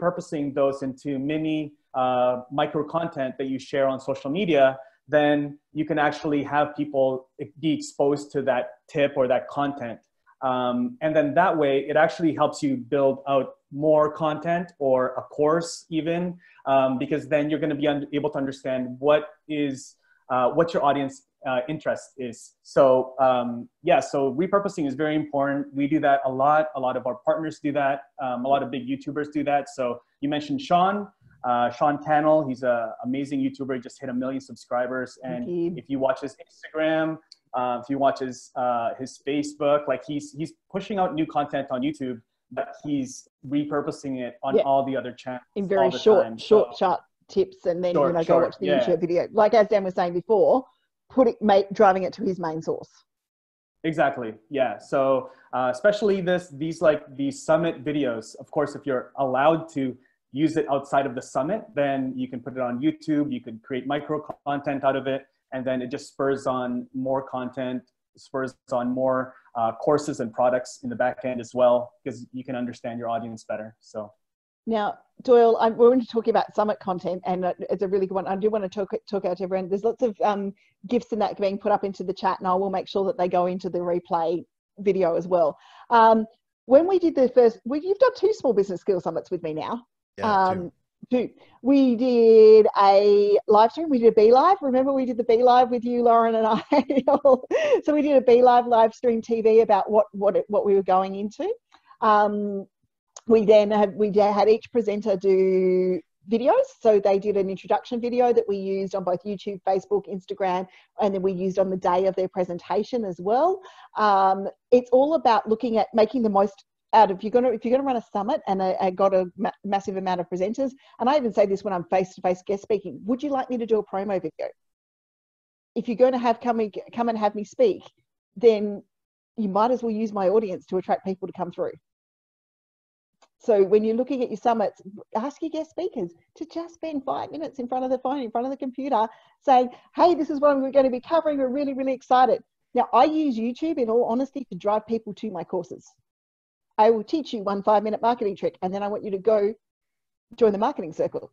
repurposing those into mini uh, micro content that you share on social media, then you can actually have people be exposed to that tip or that content. Um, and then that way, it actually helps you build out more content or a course even, um, because then you're gonna be able to understand what is, uh, what your audience Uh, interest is. So um, yeah, so repurposing is very important. We do that a lot. A lot of our partners do that. Um, a lot of big YouTubers do that. So you mentioned Sean, uh, Sean Cannell. He's an amazing YouTuber. He just hit a million subscribers. And Indeed. If you watch his Instagram, uh, if you watch his, uh, his Facebook, like he's, he's pushing out new content on YouTube, but he's repurposing it on yeah. all the other channels. In very short, time. short, so, sharp tips. And then short, you know, short, go watch the yeah. YouTube video. Like as Dan was saying before, put it, make, driving it to his main source. Exactly, yeah. So uh, especially this, these like these summit videos, of course, if you're allowed to use it outside of the summit, then you can put it on YouTube, you can create micro content out of it, and then it just spurs on more content, spurs on more uh, courses and products in the back end as well, because you can understand your audience better, so. Now, Doyle, I'm, we're going to talk about summit content, and it's a really good one. I do want to talk, talk out to everyone. There's lots of um, gifts in that being put up into the chat, and I will make sure that they go into the replay video as well. Um, when we did the first, well, you've done two small business skill summits with me now. Yeah, um, two. two. We did a live stream. We did a BeLive. Remember, we did the BeLive with you, Lauren, and I. So we did a BeLive live stream T V about what, what, it, what we were going into. Um, We then had, we had each presenter do videos. So they did an introduction video that we used on both YouTube, Facebook, Instagram, and then we used on the day of their presentation as well. Um, it's all about looking at making the most out of, you're gonna, if you're going to run a summit and I, I got a ma massive amount of presenters, and I even say this when I'm face-to-face guest speaking, would you like me to do a promo video? if you're going to have come and, come and have me speak, then you might as well use my audience to attract people to come through. So when you're looking at your summits, ask your guest speakers to just spend five minutes in front of the phone, in front of the computer, saying, hey, this is what we're going to be covering. We're really, really excited. Now, I use YouTube, in all honesty, to drive people to my courses. I will teach you one five-minute marketing trick, and then I want you to go join the marketing circle.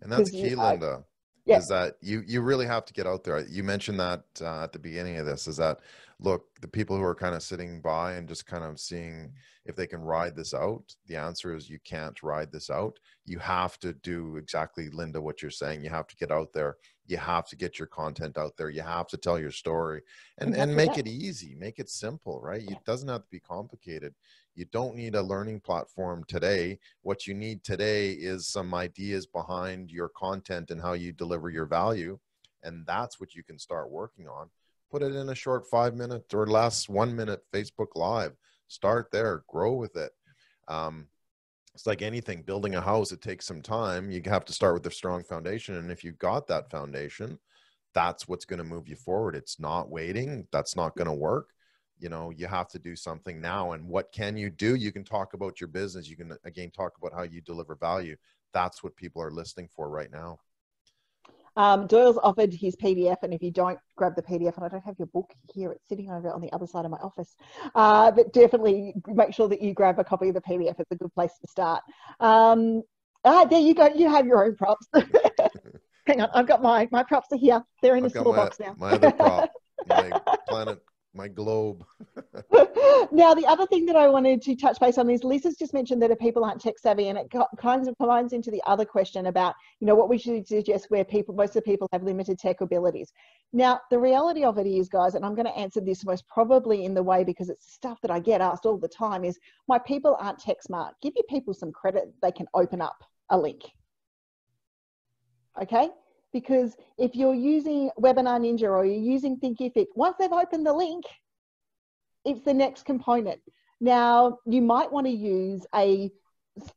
And that's key, Linda. Yeah. Is that you, you really have to get out there. You mentioned that uh, at the beginning of this, is that, look, the people who are kind of sitting by and just kind of seeing if they can ride this out, the answer is you can't ride this out. You have to do exactly, Linda, what you're saying. You have to get out there. You have to get your content out there. You have to tell your story and, exactly and make that. it easy. Make it simple, right? Yeah. It doesn't have to be complicated. You don't need a learning platform today. What you need today is some ideas behind your content and how you deliver your value. And that's what you can start working on. Put it in a short five minute or less one minute Facebook Live. Start there, grow with it. Um, it's like anything, building a house, it takes some time. You have to start with a strong foundation. And if you've got that foundation, that's what's going to move you forward. It's not waiting. That's not going to work. You know, you have to do something now. And what can you do? You can talk about your business. You can, again, talk about how you deliver value. That's what people are listening for right now. Um, Doyle's offered his P D F, and if you don't grab the P D F, and I don't have your book here, it's sitting over on the other side of my office, uh, but definitely make sure that you grab a copy of the P D F. It's a good place to start. Um, ah, there you go. You have your own props. Hang on. I've got my, my props are here. They're in I've a small my, box now. My other prop, my planet, my globe. Now, the other thing that I wanted to touch base on is Lisa's just mentioned that if people aren't tech savvy, and it kind of combines into the other question about, you know, what we should suggest where people, most of the people have limited tech abilities. Now, the reality of it is, guys, and I'm going to answer this most probably in the way because it's stuff that I get asked all the time is, my people aren't tech smart. Give your people some credit. They can open up a link. Okay. Because if you're using Webinar Ninja or you're using Thinkific, once they've opened the link, it's the next component. Now, you might want to use a,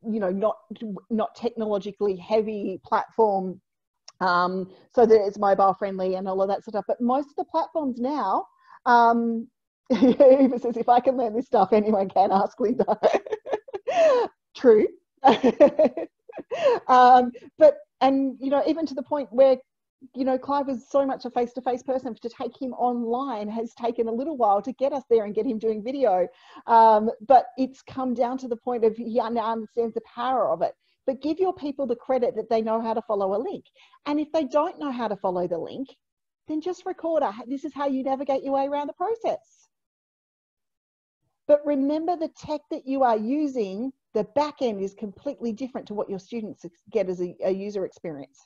you know, not, not technologically heavy platform um, so that it's mobile friendly and all of that sort of stuff. But most of the platforms now, um, Eva says, if I can learn this stuff, anyone can, ask Linda. True. um, but And, you know, even to the point where, you know, Clive was so much a face-to-face person, to take him online has taken a little while to get us there and get him doing video. Um, but it's come down to the point of he now understands the power of it. But give your people the credit that they know how to follow a link. And if they don't know how to follow the link, then just record, this is how you navigate your way around the process. But remember, the tech that you are using, the back end is completely different to what your students get as a, a user experience.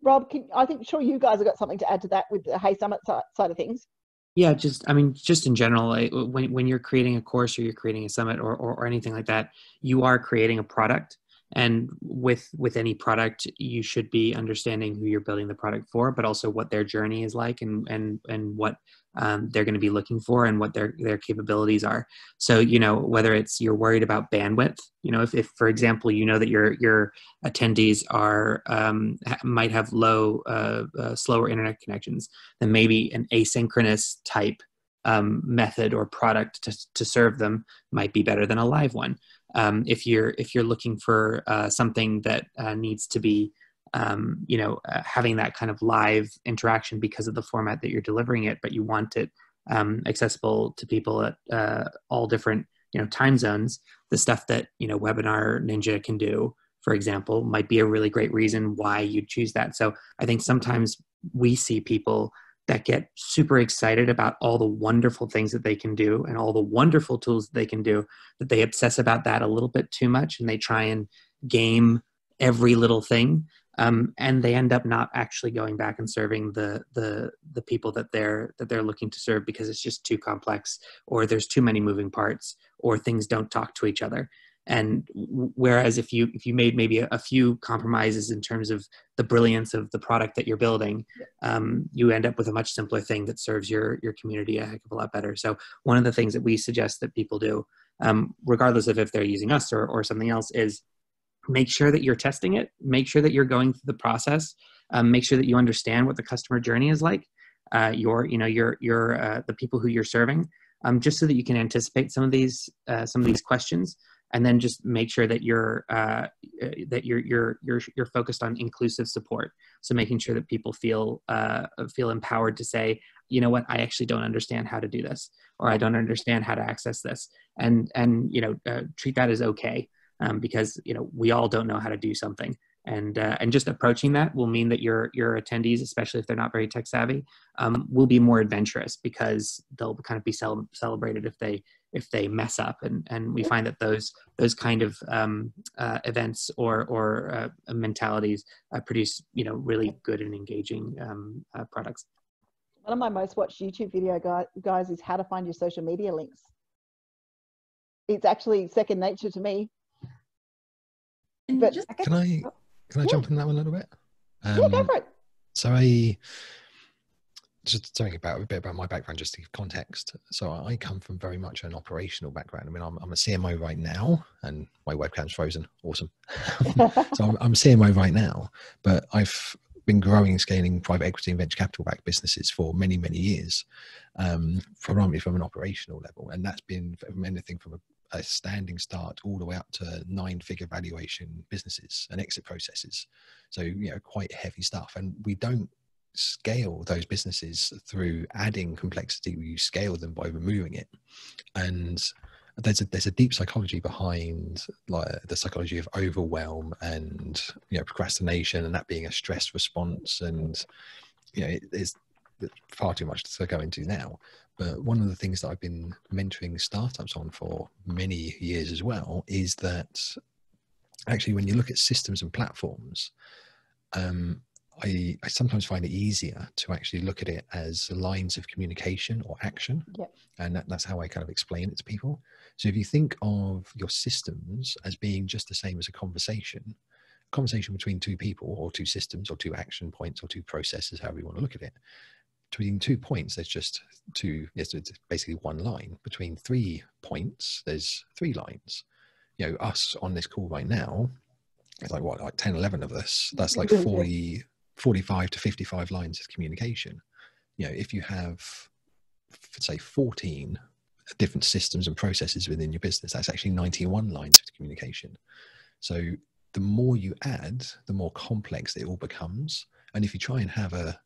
Rob, can, I think sure you guys have got something to add to that with the Hey Summit side of things. Yeah, just, I mean, just in general, when, when you're creating a course or you're creating a summit or, or, or anything like that, you are creating a product. And with, with any product, you should be understanding who you're building the product for, but also what their journey is like and, and, and what um, they're going to be looking for and what their, their capabilities are. So, you know, whether it's you're worried about bandwidth, you know, if, if for example, you know that your, your attendees are, um, might have low, uh, uh, slower internet connections, then maybe an asynchronous type um, method or product to, to serve them might be better than a live one. Um, if you're if you're looking for uh, something that uh, needs to be, um, you know, uh, having that kind of live interaction because of the format that you're delivering it, but you want it um, accessible to people at uh, all different, you know, time zones, the stuff that, you know, Webinar Ninja can do, for example, might be a really great reason why you choose that. So I think sometimes we see people that get super excited about all the wonderful things that they can do and all the wonderful tools that they can do, that they obsess about that a little bit too much and they try and game every little thing. Um, and they end up not actually going back and serving the, the, the people that they're, that they're looking to serve because it's just too complex or there's too many moving parts or things don't talk to each other. And whereas if you, if you made maybe a, a few compromises in terms of the brilliance of the product that you're building, um, you end up with a much simpler thing that serves your, your community a heck of a lot better. So one of the things that we suggest that people do, um, regardless of if they're using us or, or something else, is make sure that you're testing it, make sure that you're going through the process um, make sure that you understand what the customer journey is like, uh, your, you know, your, your, uh, the people who you're serving, um, just so that you can anticipate some of these, uh, some of these questions, and then just make sure that you're, uh, that you're, you're, you're, you're focused on inclusive support. So making sure that people feel, uh, feel empowered to say, you know what, I actually don't understand how to do this, or I don't understand how to access this. And, and, you know, uh, treat that as okay. Um, because, you know, we all don't know how to do something, and, uh, and just approaching that will mean that your, your attendees, especially if they're not very tech savvy, um, will be more adventurous, because they'll kind of be cel celebrated if they, if they mess up. And, and we find that those, those kind of, um, uh, events or, or, uh, mentalities, uh, produce, you know, really good and engaging, um, uh, products. One of my most watched YouTube video guys is how to find your social media links. It's actually second nature to me. But just, can I can I yeah. jump in that one a little bit? Um, yeah, go for it. So I just something about a bit about my background, just to give context. So I come from very much an operational background. I mean, I'm, I'm a C M O right now, and my webcam's frozen. Awesome. So I'm, I'm C M O right now, but I've been growing, scaling private equity and venture capital backed businesses for many, many years, um, primarily from an operational level, and that's been from anything from a a standing start all the way up to nine figure valuation businesses and exit processes. So, you know, quite heavy stuff. And we don't scale those businesses through adding complexity. We scale them by removing it. And there's a, there's a deep psychology behind, like, the psychology of overwhelm and, you know, procrastination, and that being a stress response. And, you know, it, it's far too much to go into now. But one of the things that I've been mentoring startups on for many years as well is that actually when you look at systems and platforms, um, I, I sometimes find it easier to actually look at it as lines of communication or action. Yep. And that, that's how I kind of explain it to people. So if you think of your systems as being just the same as a conversation, a conversation between two people or two systems or two action points or two processes, however you want to look at it, between two points, there's just two, it's basically one line. Between three points, there's three lines. You know, us on this call right now, it's like what, like ten, eleven of us, that's like forty, forty-five to fifty-five lines of communication. You know, if you have, say, fourteen different systems and processes within your business, that's actually ninety-one lines of communication. So the more you add, the more complex it all becomes. And if you try and have a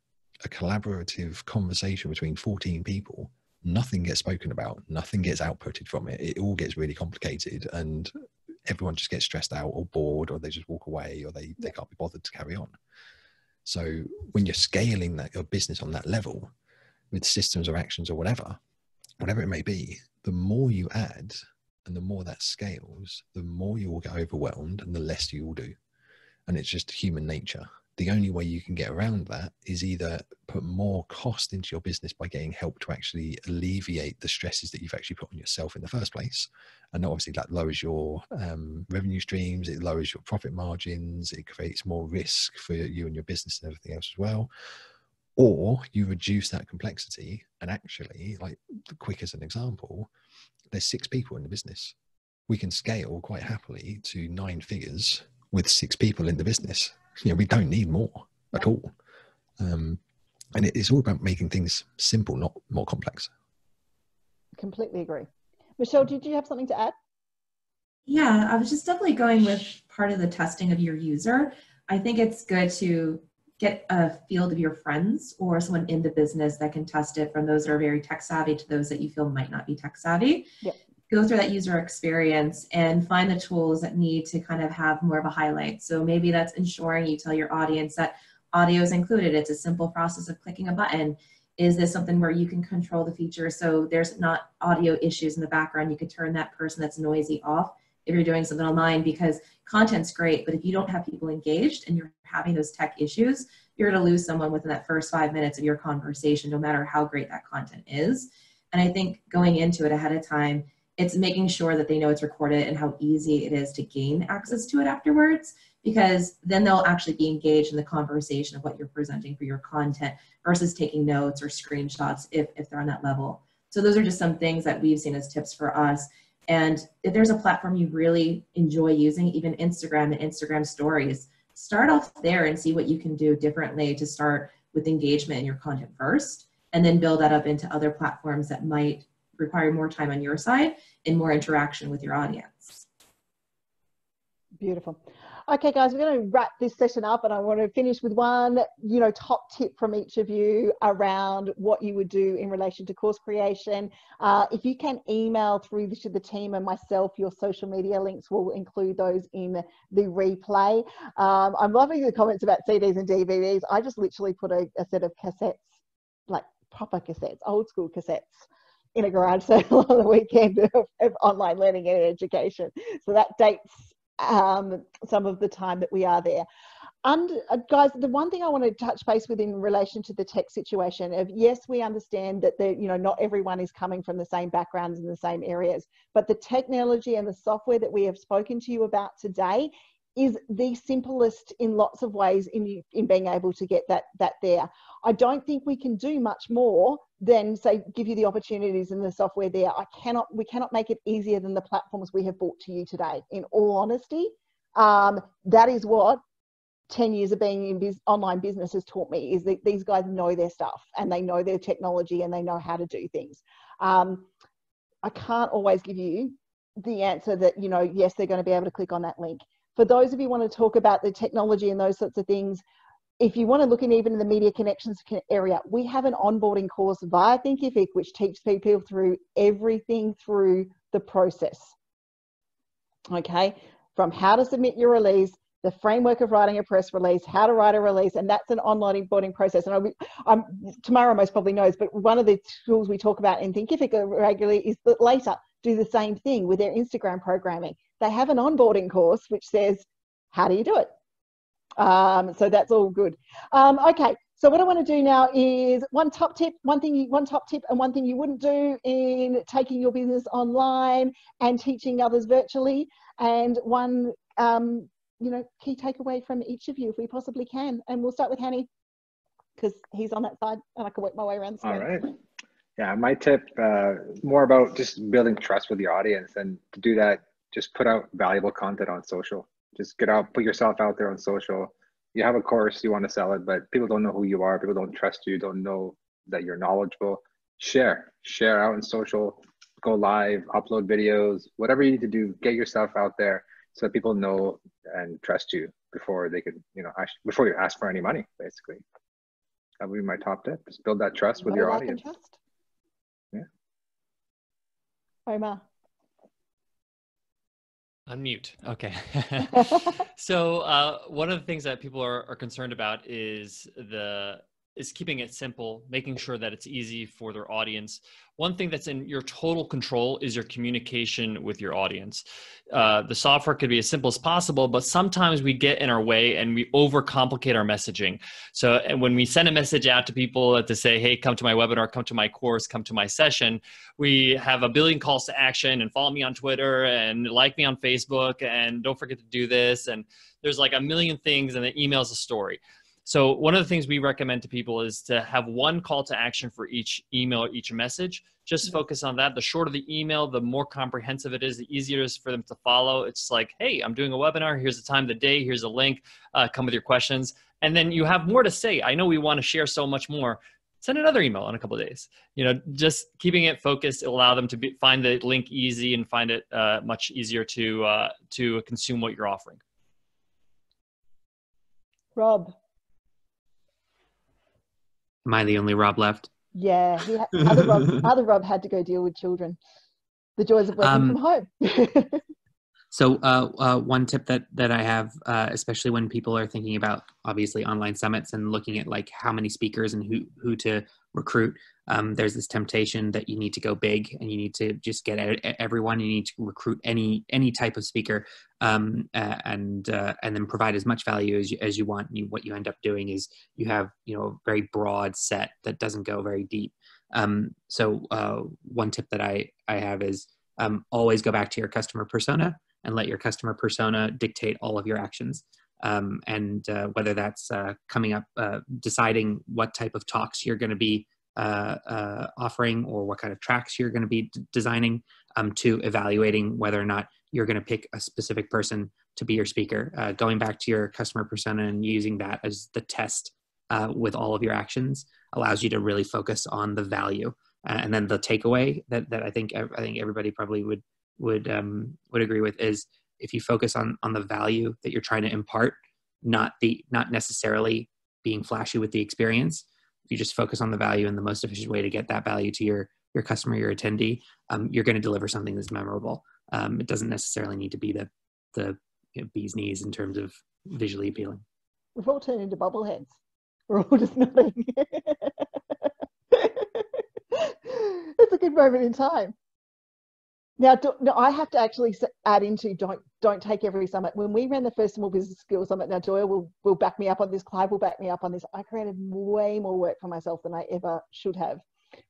a collaborative conversation between fourteen people, nothing gets spoken about, nothing gets outputted from it. It all gets really complicated, and everyone just gets stressed out or bored, or they just walk away, or they, they can't be bothered to carry on. So when you're scaling that, your business on that level with systems or actions or whatever, whatever it may be, the more you add and the more that scales, the more you will get overwhelmed and the less you will do. And it's just human nature. The only way you can get around that is either put more cost into your business by getting help to actually alleviate the stresses that you've actually put on yourself in the first place. And obviously that lowers your um, revenue streams, it lowers your profit margins, it creates more risk for you and your business and everything else as well. Or you reduce that complexity, and actually, like Quik as an example, there's six people in the business. We can scale quite happily to nine figures with six people in the business. You know, we don't need more at all. Um, and it, it's all about making things simple, not more complex. Completely agree. Michelle, did you have something to add? Yeah, I was just definitely going with part of the testing of your user. I think it's good to get a field of your friends or someone in the business that can test it, from those that are very tech savvy to those that you feel might not be tech savvy. Yep. Go through that user experience and find the tools that need to kind of have more of a highlight. So maybe that's ensuring you tell your audience that audio is included. It's a simple process of clicking a button. Is this something where you can control the feature so there's not audio issues in the background? You could turn that person that's noisy off if you're doing something online, because content's great, but if you don't have people engaged and you're having those tech issues, you're going to lose someone within that first five minutes of your conversation, no matter how great that content is. And I think going into it ahead of time, it's making sure that they know it's recorded and how easy it is to gain access to it afterwards, because then they'll actually be engaged in the conversation of what you're presenting for your content versus taking notes or screenshots if, if they're on that level. So those are just some things that we've seen as tips for us. And if there's a platform you really enjoy using, even Instagram and Instagram stories, start off there and see what you can do differently to start with engagement in your content first, and then build that up into other platforms that might require more time on your side and more interaction with your audience. Beautiful. Okay, guys, we're going to wrap this session up, and I want to finish with one, you know, top tip from each of you around what you would do in relation to course creation. Uh, if you can email through to the team and myself, your social media links, will include those in the replay. Um, I'm loving the comments about C Ds and D V Ds. I just literally put a, a set of cassettes, like proper cassettes, old school cassettes, in a garage sale on the weekend of, of online learning and education. So that dates um some of the time that we are there. And uh, guys, the one thing I want to touch base with in relation to the tech situation of, yes, we understand that the you know not everyone is coming from the same backgrounds in the same areas, but the technology and the software that we have spoken to you about today is the simplest in lots of ways in in being able to get that that there. I don't think we can do much more than say give you the opportunities in the software there. I cannot we cannot make it easier than the platforms we have brought to you today. In all honesty, um, that is what ten years of being in biz online business has taught me, is that these guys know their stuff and they know their technology and they know how to do things. Um, I can't always give you the answer that you know yes they're going to be able to click on that link. For those of you who want to talk about the technology and those sorts of things, if you want to look in even in the media connections area, we have an onboarding course via Thinkific, which takes people through everything through the process. Okay, from how to submit your release, the framework of writing a press release, how to write a release, and that's an online onboarding process. And I, I'm, Tamara most probably knows, but one of the tools we talk about in Thinkific regularly is that later do the same thing with their Instagram programming. They have an onboarding course which says, how do you do it? Um, so that's all good. Um, okay, so what I want to do now is one top tip, one thing, you, one top tip and one thing you wouldn't do in taking your business online and teaching others virtually, and one um, you know, key takeaway from each of you if we possibly can. And we'll start with Hanny because he's on that side and I can work my way around. All right. Yeah, my tip uh, is more about just building trust with your audience, and to do that, just put out valuable content on social. Just get out, put yourself out there on social. You have a course, you want to sell it, but people don't know who you are. People don't trust you, don't know that you're knowledgeable. Share, share out on social, go live, upload videos, whatever you need to do, get yourself out there so that people know and trust you before they could, you know, ask, before you ask for any money, basically. That would be my top tip. Just build that trust with your audience. Yeah. Omar. Unmute. Okay. So uh, one of the things that people are, are concerned about is the is keeping it simple, making sure that it's easy for their audience. One thing that's in your total control is your communication with your audience. Uh, the software could be as simple as possible, but sometimes we get in our way and we overcomplicate our messaging. So and when we send a message out to people to say, hey, come to my webinar, come to my course, come to my session, we have a billion calls to action and follow me on Twitter and like me on Facebook and don't forget to do this. And there's like a million things, and the email's a story. So one of the things we recommend to people is to have one call to action for each email, each message. Just focus on that. The shorter the email, the more comprehensive it is, the easier it is for them to follow. It's like, hey, I'm doing a webinar. Here's the time of the day. Here's a link. Uh, come with your questions. And then you have more to say. I know we want to share so much more. Send another email in a couple of days. You know, just keeping it focused, it'll allow them to be, find the link easy and find it uh, much easier to, uh, to consume what you're offering. Rob. Am I the only Rob left? Yeah, he had, other, Rob, other Rob had to go deal with children. The joys of working um, from home. So uh, uh, one tip that, that I have, uh, especially when people are thinking about, obviously, online summits and looking at like how many speakers and who, who to recruit, um, there's this temptation that you need to go big and you need to just get everyone, you need to recruit any any type of speaker, um, uh, and uh, and then provide as much value as you, as you want. You, what you end up doing is you have you know a very broad set that doesn't go very deep. Um, so uh, one tip that I, I have is um, always go back to your customer persona and let your customer persona dictate all of your actions. Um, and uh, whether that's uh, coming up, uh, deciding what type of talks you're going to be uh, uh, offering or what kind of tracks you're going to be designing, um, to evaluating whether or not you're going to pick a specific person to be your speaker, uh, going back to your customer persona and using that as the test uh, with all of your actions allows you to really focus on the value. Uh, and then the takeaway that, that I think I think everybody probably would would um, would agree with is, if you focus on on the value that you're trying to impart, not the not necessarily being flashy with the experience, if you just focus on the value and the most efficient way to get that value to your your customer, your attendee, um, you're going to deliver something that's memorable. Um, it doesn't necessarily need to be the the you know, bee's knees in terms of visually appealing. We've all turned into bobbleheads. We're all just nodding. It's a good moment in time. Now, do, no, I have to actually add into don't don't take every summit. When we ran the first Small Business Skills Summit, now Doyle will, will back me up on this, Clive will back me up on this, I created way more work for myself than I ever should have.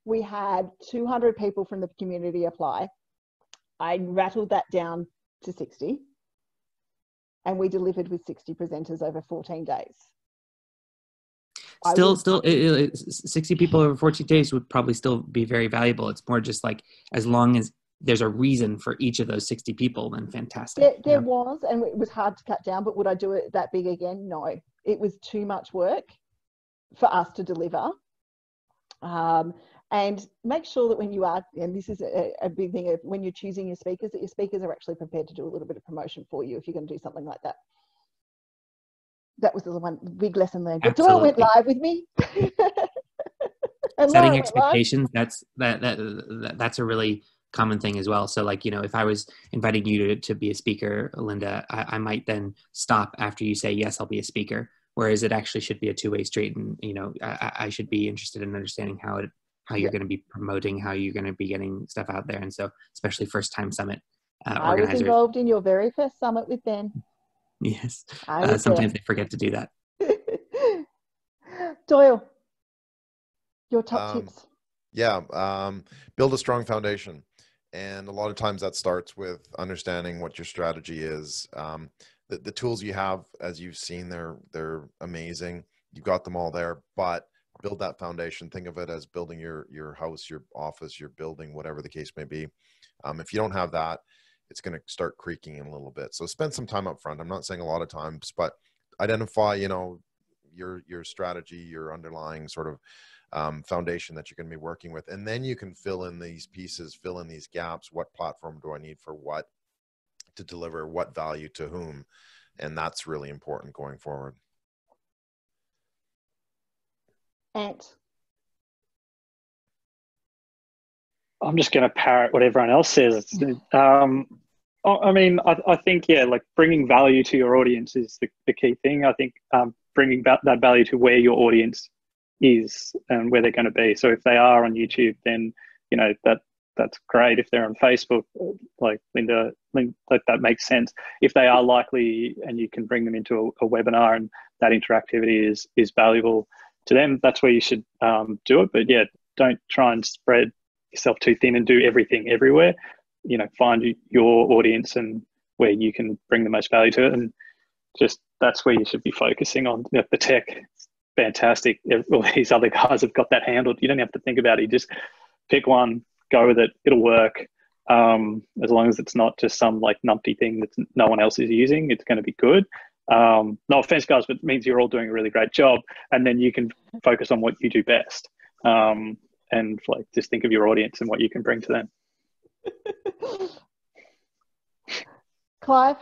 We had two hundred people from the community apply. I rattled that down to sixty, and we delivered with sixty presenters over fourteen days. Still, still, it, it, sixty people over fourteen days would probably still be very valuable. It's more just like, as long as there's a reason for each of those sixty people, then fantastic. There, there yeah. was, and it was hard to cut down, but would I do it that big again? No, it was too much work for us to deliver. Um, and make sure that when you are, and this is a, a big thing, when you're choosing your speakers, that your speakers are actually prepared to do a little bit of promotion for you if you're going to do something like that. That was the one big lesson learned. But Doyle went live with me. Setting expectations, that's, that, that, that, that's a really common thing as well. So like, you know, if I was inviting you to, to be a speaker, Linda, I, I might then stop after you say, yes, I'll be a speaker. Whereas it actually should be a two-way street. And, you know, I, I should be interested in understanding how it, how you're yeah. going to be promoting, how you're going to be getting stuff out there. And so, especially first time summit uh, I organizers. I was involved in your very first summit with Ben. Yes. Uh, sometimes there. They forget to do that. Doyle, your top um, tips. Yeah. Um, build a strong foundation. And a lot of times that starts with understanding what your strategy is. Um, the, the tools you have, as you've seen, they're, they're amazing. You've got them all there, but build that foundation. Think of it as building your, your house, your office, your building, whatever the case may be. Um, if you don't have that, it's going to start creaking in a little bit. So spend some time up front. I'm not saying a lot of times, but identify, you know, your, your strategy, your underlying sort of um, foundation that you're going to be working with. And then you can fill in these pieces, fill in these gaps. What platform do I need for what to deliver, what value to whom? And that's really important going forward. Ant. I'm just going to parrot what everyone else says. Um, I mean, I, I think, yeah, like bringing value to your audience is the, the key thing. I think um, bringing that value to where your audience is and where they're going to be. So if they are on YouTube, then, you know, that that's great. If they're on Facebook, like Linda, Linda like that makes sense. If they are likely and you can bring them into a, a webinar and that interactivity is, is valuable to them, that's where you should um, do it. But yeah, don't try and spread yourself too thin and do everything everywhere. You know, find your audience and where you can bring the most value to it, and just that's where you should be focusing on. You know, the tech, it's fantastic. All these other guys have got that handled. You don't have to think about it. You just pick one, go with it. It'll work. Um, as long as it's not just some like numpty thing that no one else is using, it's going to be good. Um, no offense, guys, but it means you're all doing a really great job, and then you can focus on what you do best. Um, And like, just think of your audience and what you can bring to them. Clive,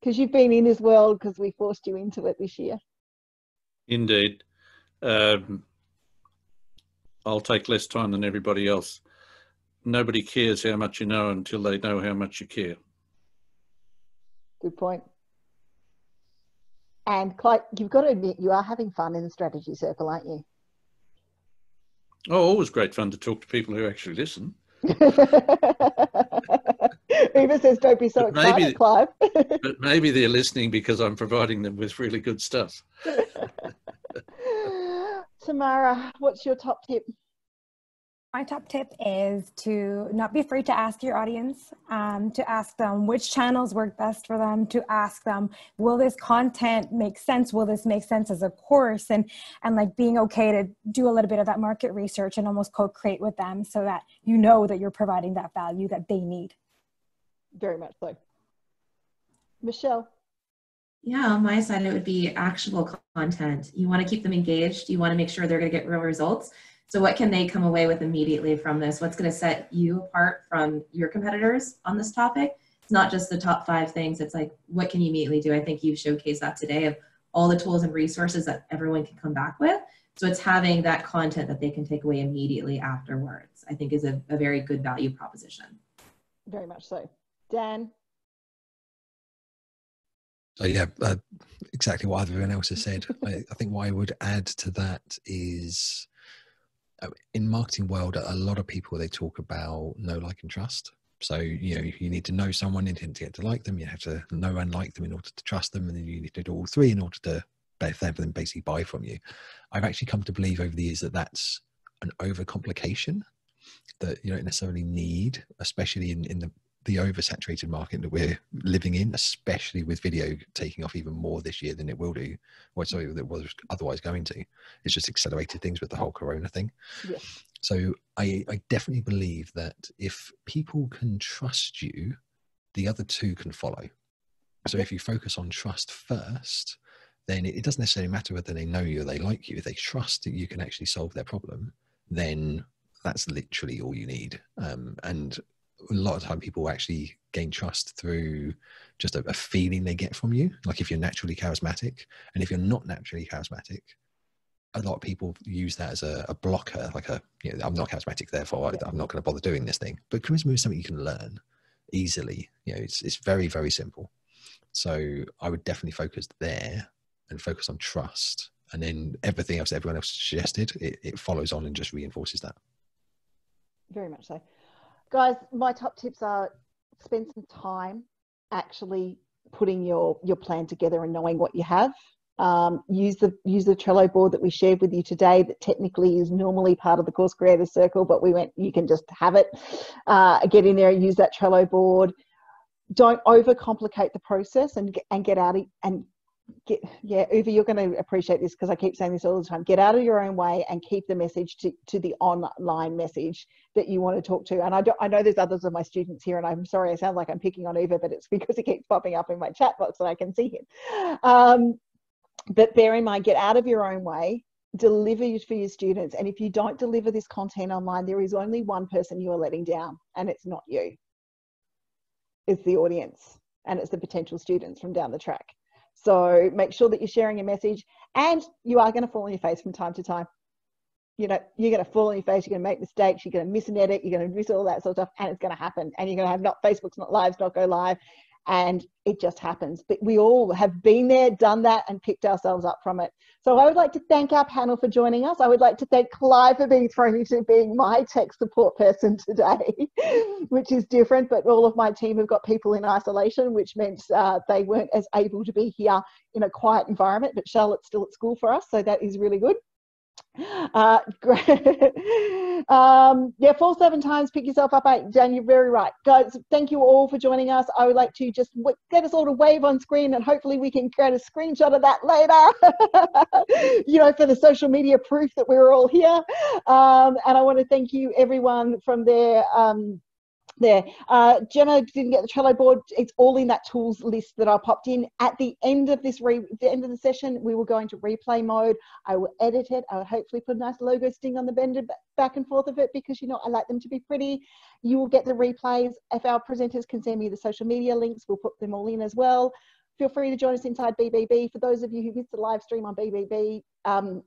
because you've been in this world, because we forced you into it this year. Indeed. Um, I'll take less time than everybody else. Nobody cares how much you know until they know how much you care. Good point. And Clive, you've got to admit, you are having fun in the strategy circle, aren't you? Oh, always great fun to talk to people who actually listen. Eva says, don't be so but excited, maybe, Clive. But maybe they're listening because I'm providing them with really good stuff. Tamara, what's your top tip? My top tip is to not be afraid to ask your audience, um, to ask them which channels work best for them, to ask them, will this content make sense? Will this make sense as a course? And, and like being okay to do a little bit of that market research and almost co-create with them so that you know that you're providing that value that they need. Very much so. Michelle. Yeah, on my side, it would be actionable content. You want to keep them engaged. You want to make sure they're going to get real results. So what can they come away with immediately from this? What's going to set you apart from your competitors on this topic? It's not just the top five things. It's like, what can you immediately do? I think you've showcased that today of all the tools and resources that everyone can come back with. So it's having that content that they can take away immediately afterwards, I think is a, a very good value proposition. Very much so. Dan? So yeah, uh, exactly what everyone else has said. I, I think what I would add to that is, uh, in marketing world, a lot of people, they talk about know, like, and trust. So, you know, you need to know someone in order to get to like them. You have to know and like them in order to trust them. And then you need to do all three in order to for them basically buy from you. I've actually come to believe over the years that that's an overcomplication that you don't necessarily need, especially in, in the, the oversaturated market that we're living in, especially with video taking off even more this year than it will do, or sorry, that was otherwise going to. It's just accelerated things with the whole corona thing. Yeah. So I, I definitely believe that if people can trust you, the other two can follow. So if you focus on trust first, then it doesn't necessarily matter whether they know you or they like you. If they trust that you can actually solve their problem, then that's literally all you need. Um, and a lot of time people actually gain trust through just a, a feeling they get from you. Like if you're naturally charismatic, and if you're not naturally charismatic, a lot of people use that as a, a blocker, like a, you know, I'm not charismatic, therefore I, I'm not going to bother doing this thing. But charisma is something you can learn easily. You know, it's, it's very, very simple. So I would definitely focus there and focus on trust, and then everything else everyone else suggested, it, it follows on and just reinforces that. Very much so. Guys, my top tips are spend some time actually putting your your plan together and knowing what you have. Um, use the use the Trello board that we shared with you today, that technically is normally part of the course creator circle, but we went, you can just have it. Uh, get in there and use that Trello board. Don't overcomplicate the process, and and get out of, and Get, yeah, Uwe, you're going to appreciate this because I keep saying this all the time. Get out of your own way and keep the message to, to the online message that you want to talk to. And I, don't, I know there's others of my students here, and I'm sorry I sound like I'm picking on Uwe, but it's because he keeps popping up in my chat box and I can see him. Um, but bear in mind, get out of your own way, deliver for your students. And if you don't deliver this content online, there is only one person you are letting down, and it's not you. It's the audience, and it's the potential students from down the track. So make sure that you're sharing your message, and you are going to fall on your face from time to time. You know, you're going to fall on your face, you're going to make mistakes, you're going to miss an edit, you're going to miss all that sort of stuff, and it's going to happen. And you're going to have not Facebook's not lives, not go live, and it just happens. But we all have been there, done that, and picked ourselves up from it. So I would like to thank our panel for joining us. I would like to thank Clive for being thrown into being my tech support person today, which is different, but all of my team have got people in isolation, which meant uh, they weren't as able to be here in a quiet environment, but Charlotte's still at school for us, so that is really good. Uh, great. um, yeah, fall seven times, pick yourself up eight. Dan, you're very right. Guys, thank you all for joining us. I would like to just get us all to wave on screen, and hopefully we can create a screenshot of that later, you know, for the social media proof that we're all here. Um, and I want to thank you, everyone, from there. Um, there. Uh, Gemma didn't get the Trello board. It's all in that tools list that I popped in. At the end of this, re the end of the session, we will go into replay mode. I will edit it. I will hopefully put a nice logo sting on the bender back and forth of it, because, you know, I like them to be pretty. You will get the replays. If our presenters can send me the social media links, we'll put them all in as well. Feel free to join us inside B B B. For those of you who missed the live stream on B B B, um,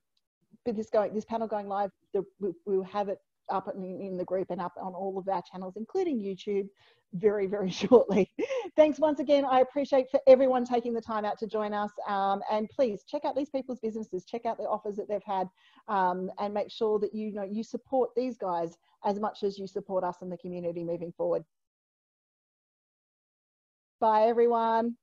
but this, going, this panel going live, the, we, we'll have it up in, in the group and up on all of our channels, including YouTube, very, very shortly. Thanks once again. I appreciate for everyone taking the time out to join us. Um, and please check out these people's businesses, check out the offers that they've had, um, and make sure that you know you support these guys as much as you support us in the community moving forward. Bye, everyone.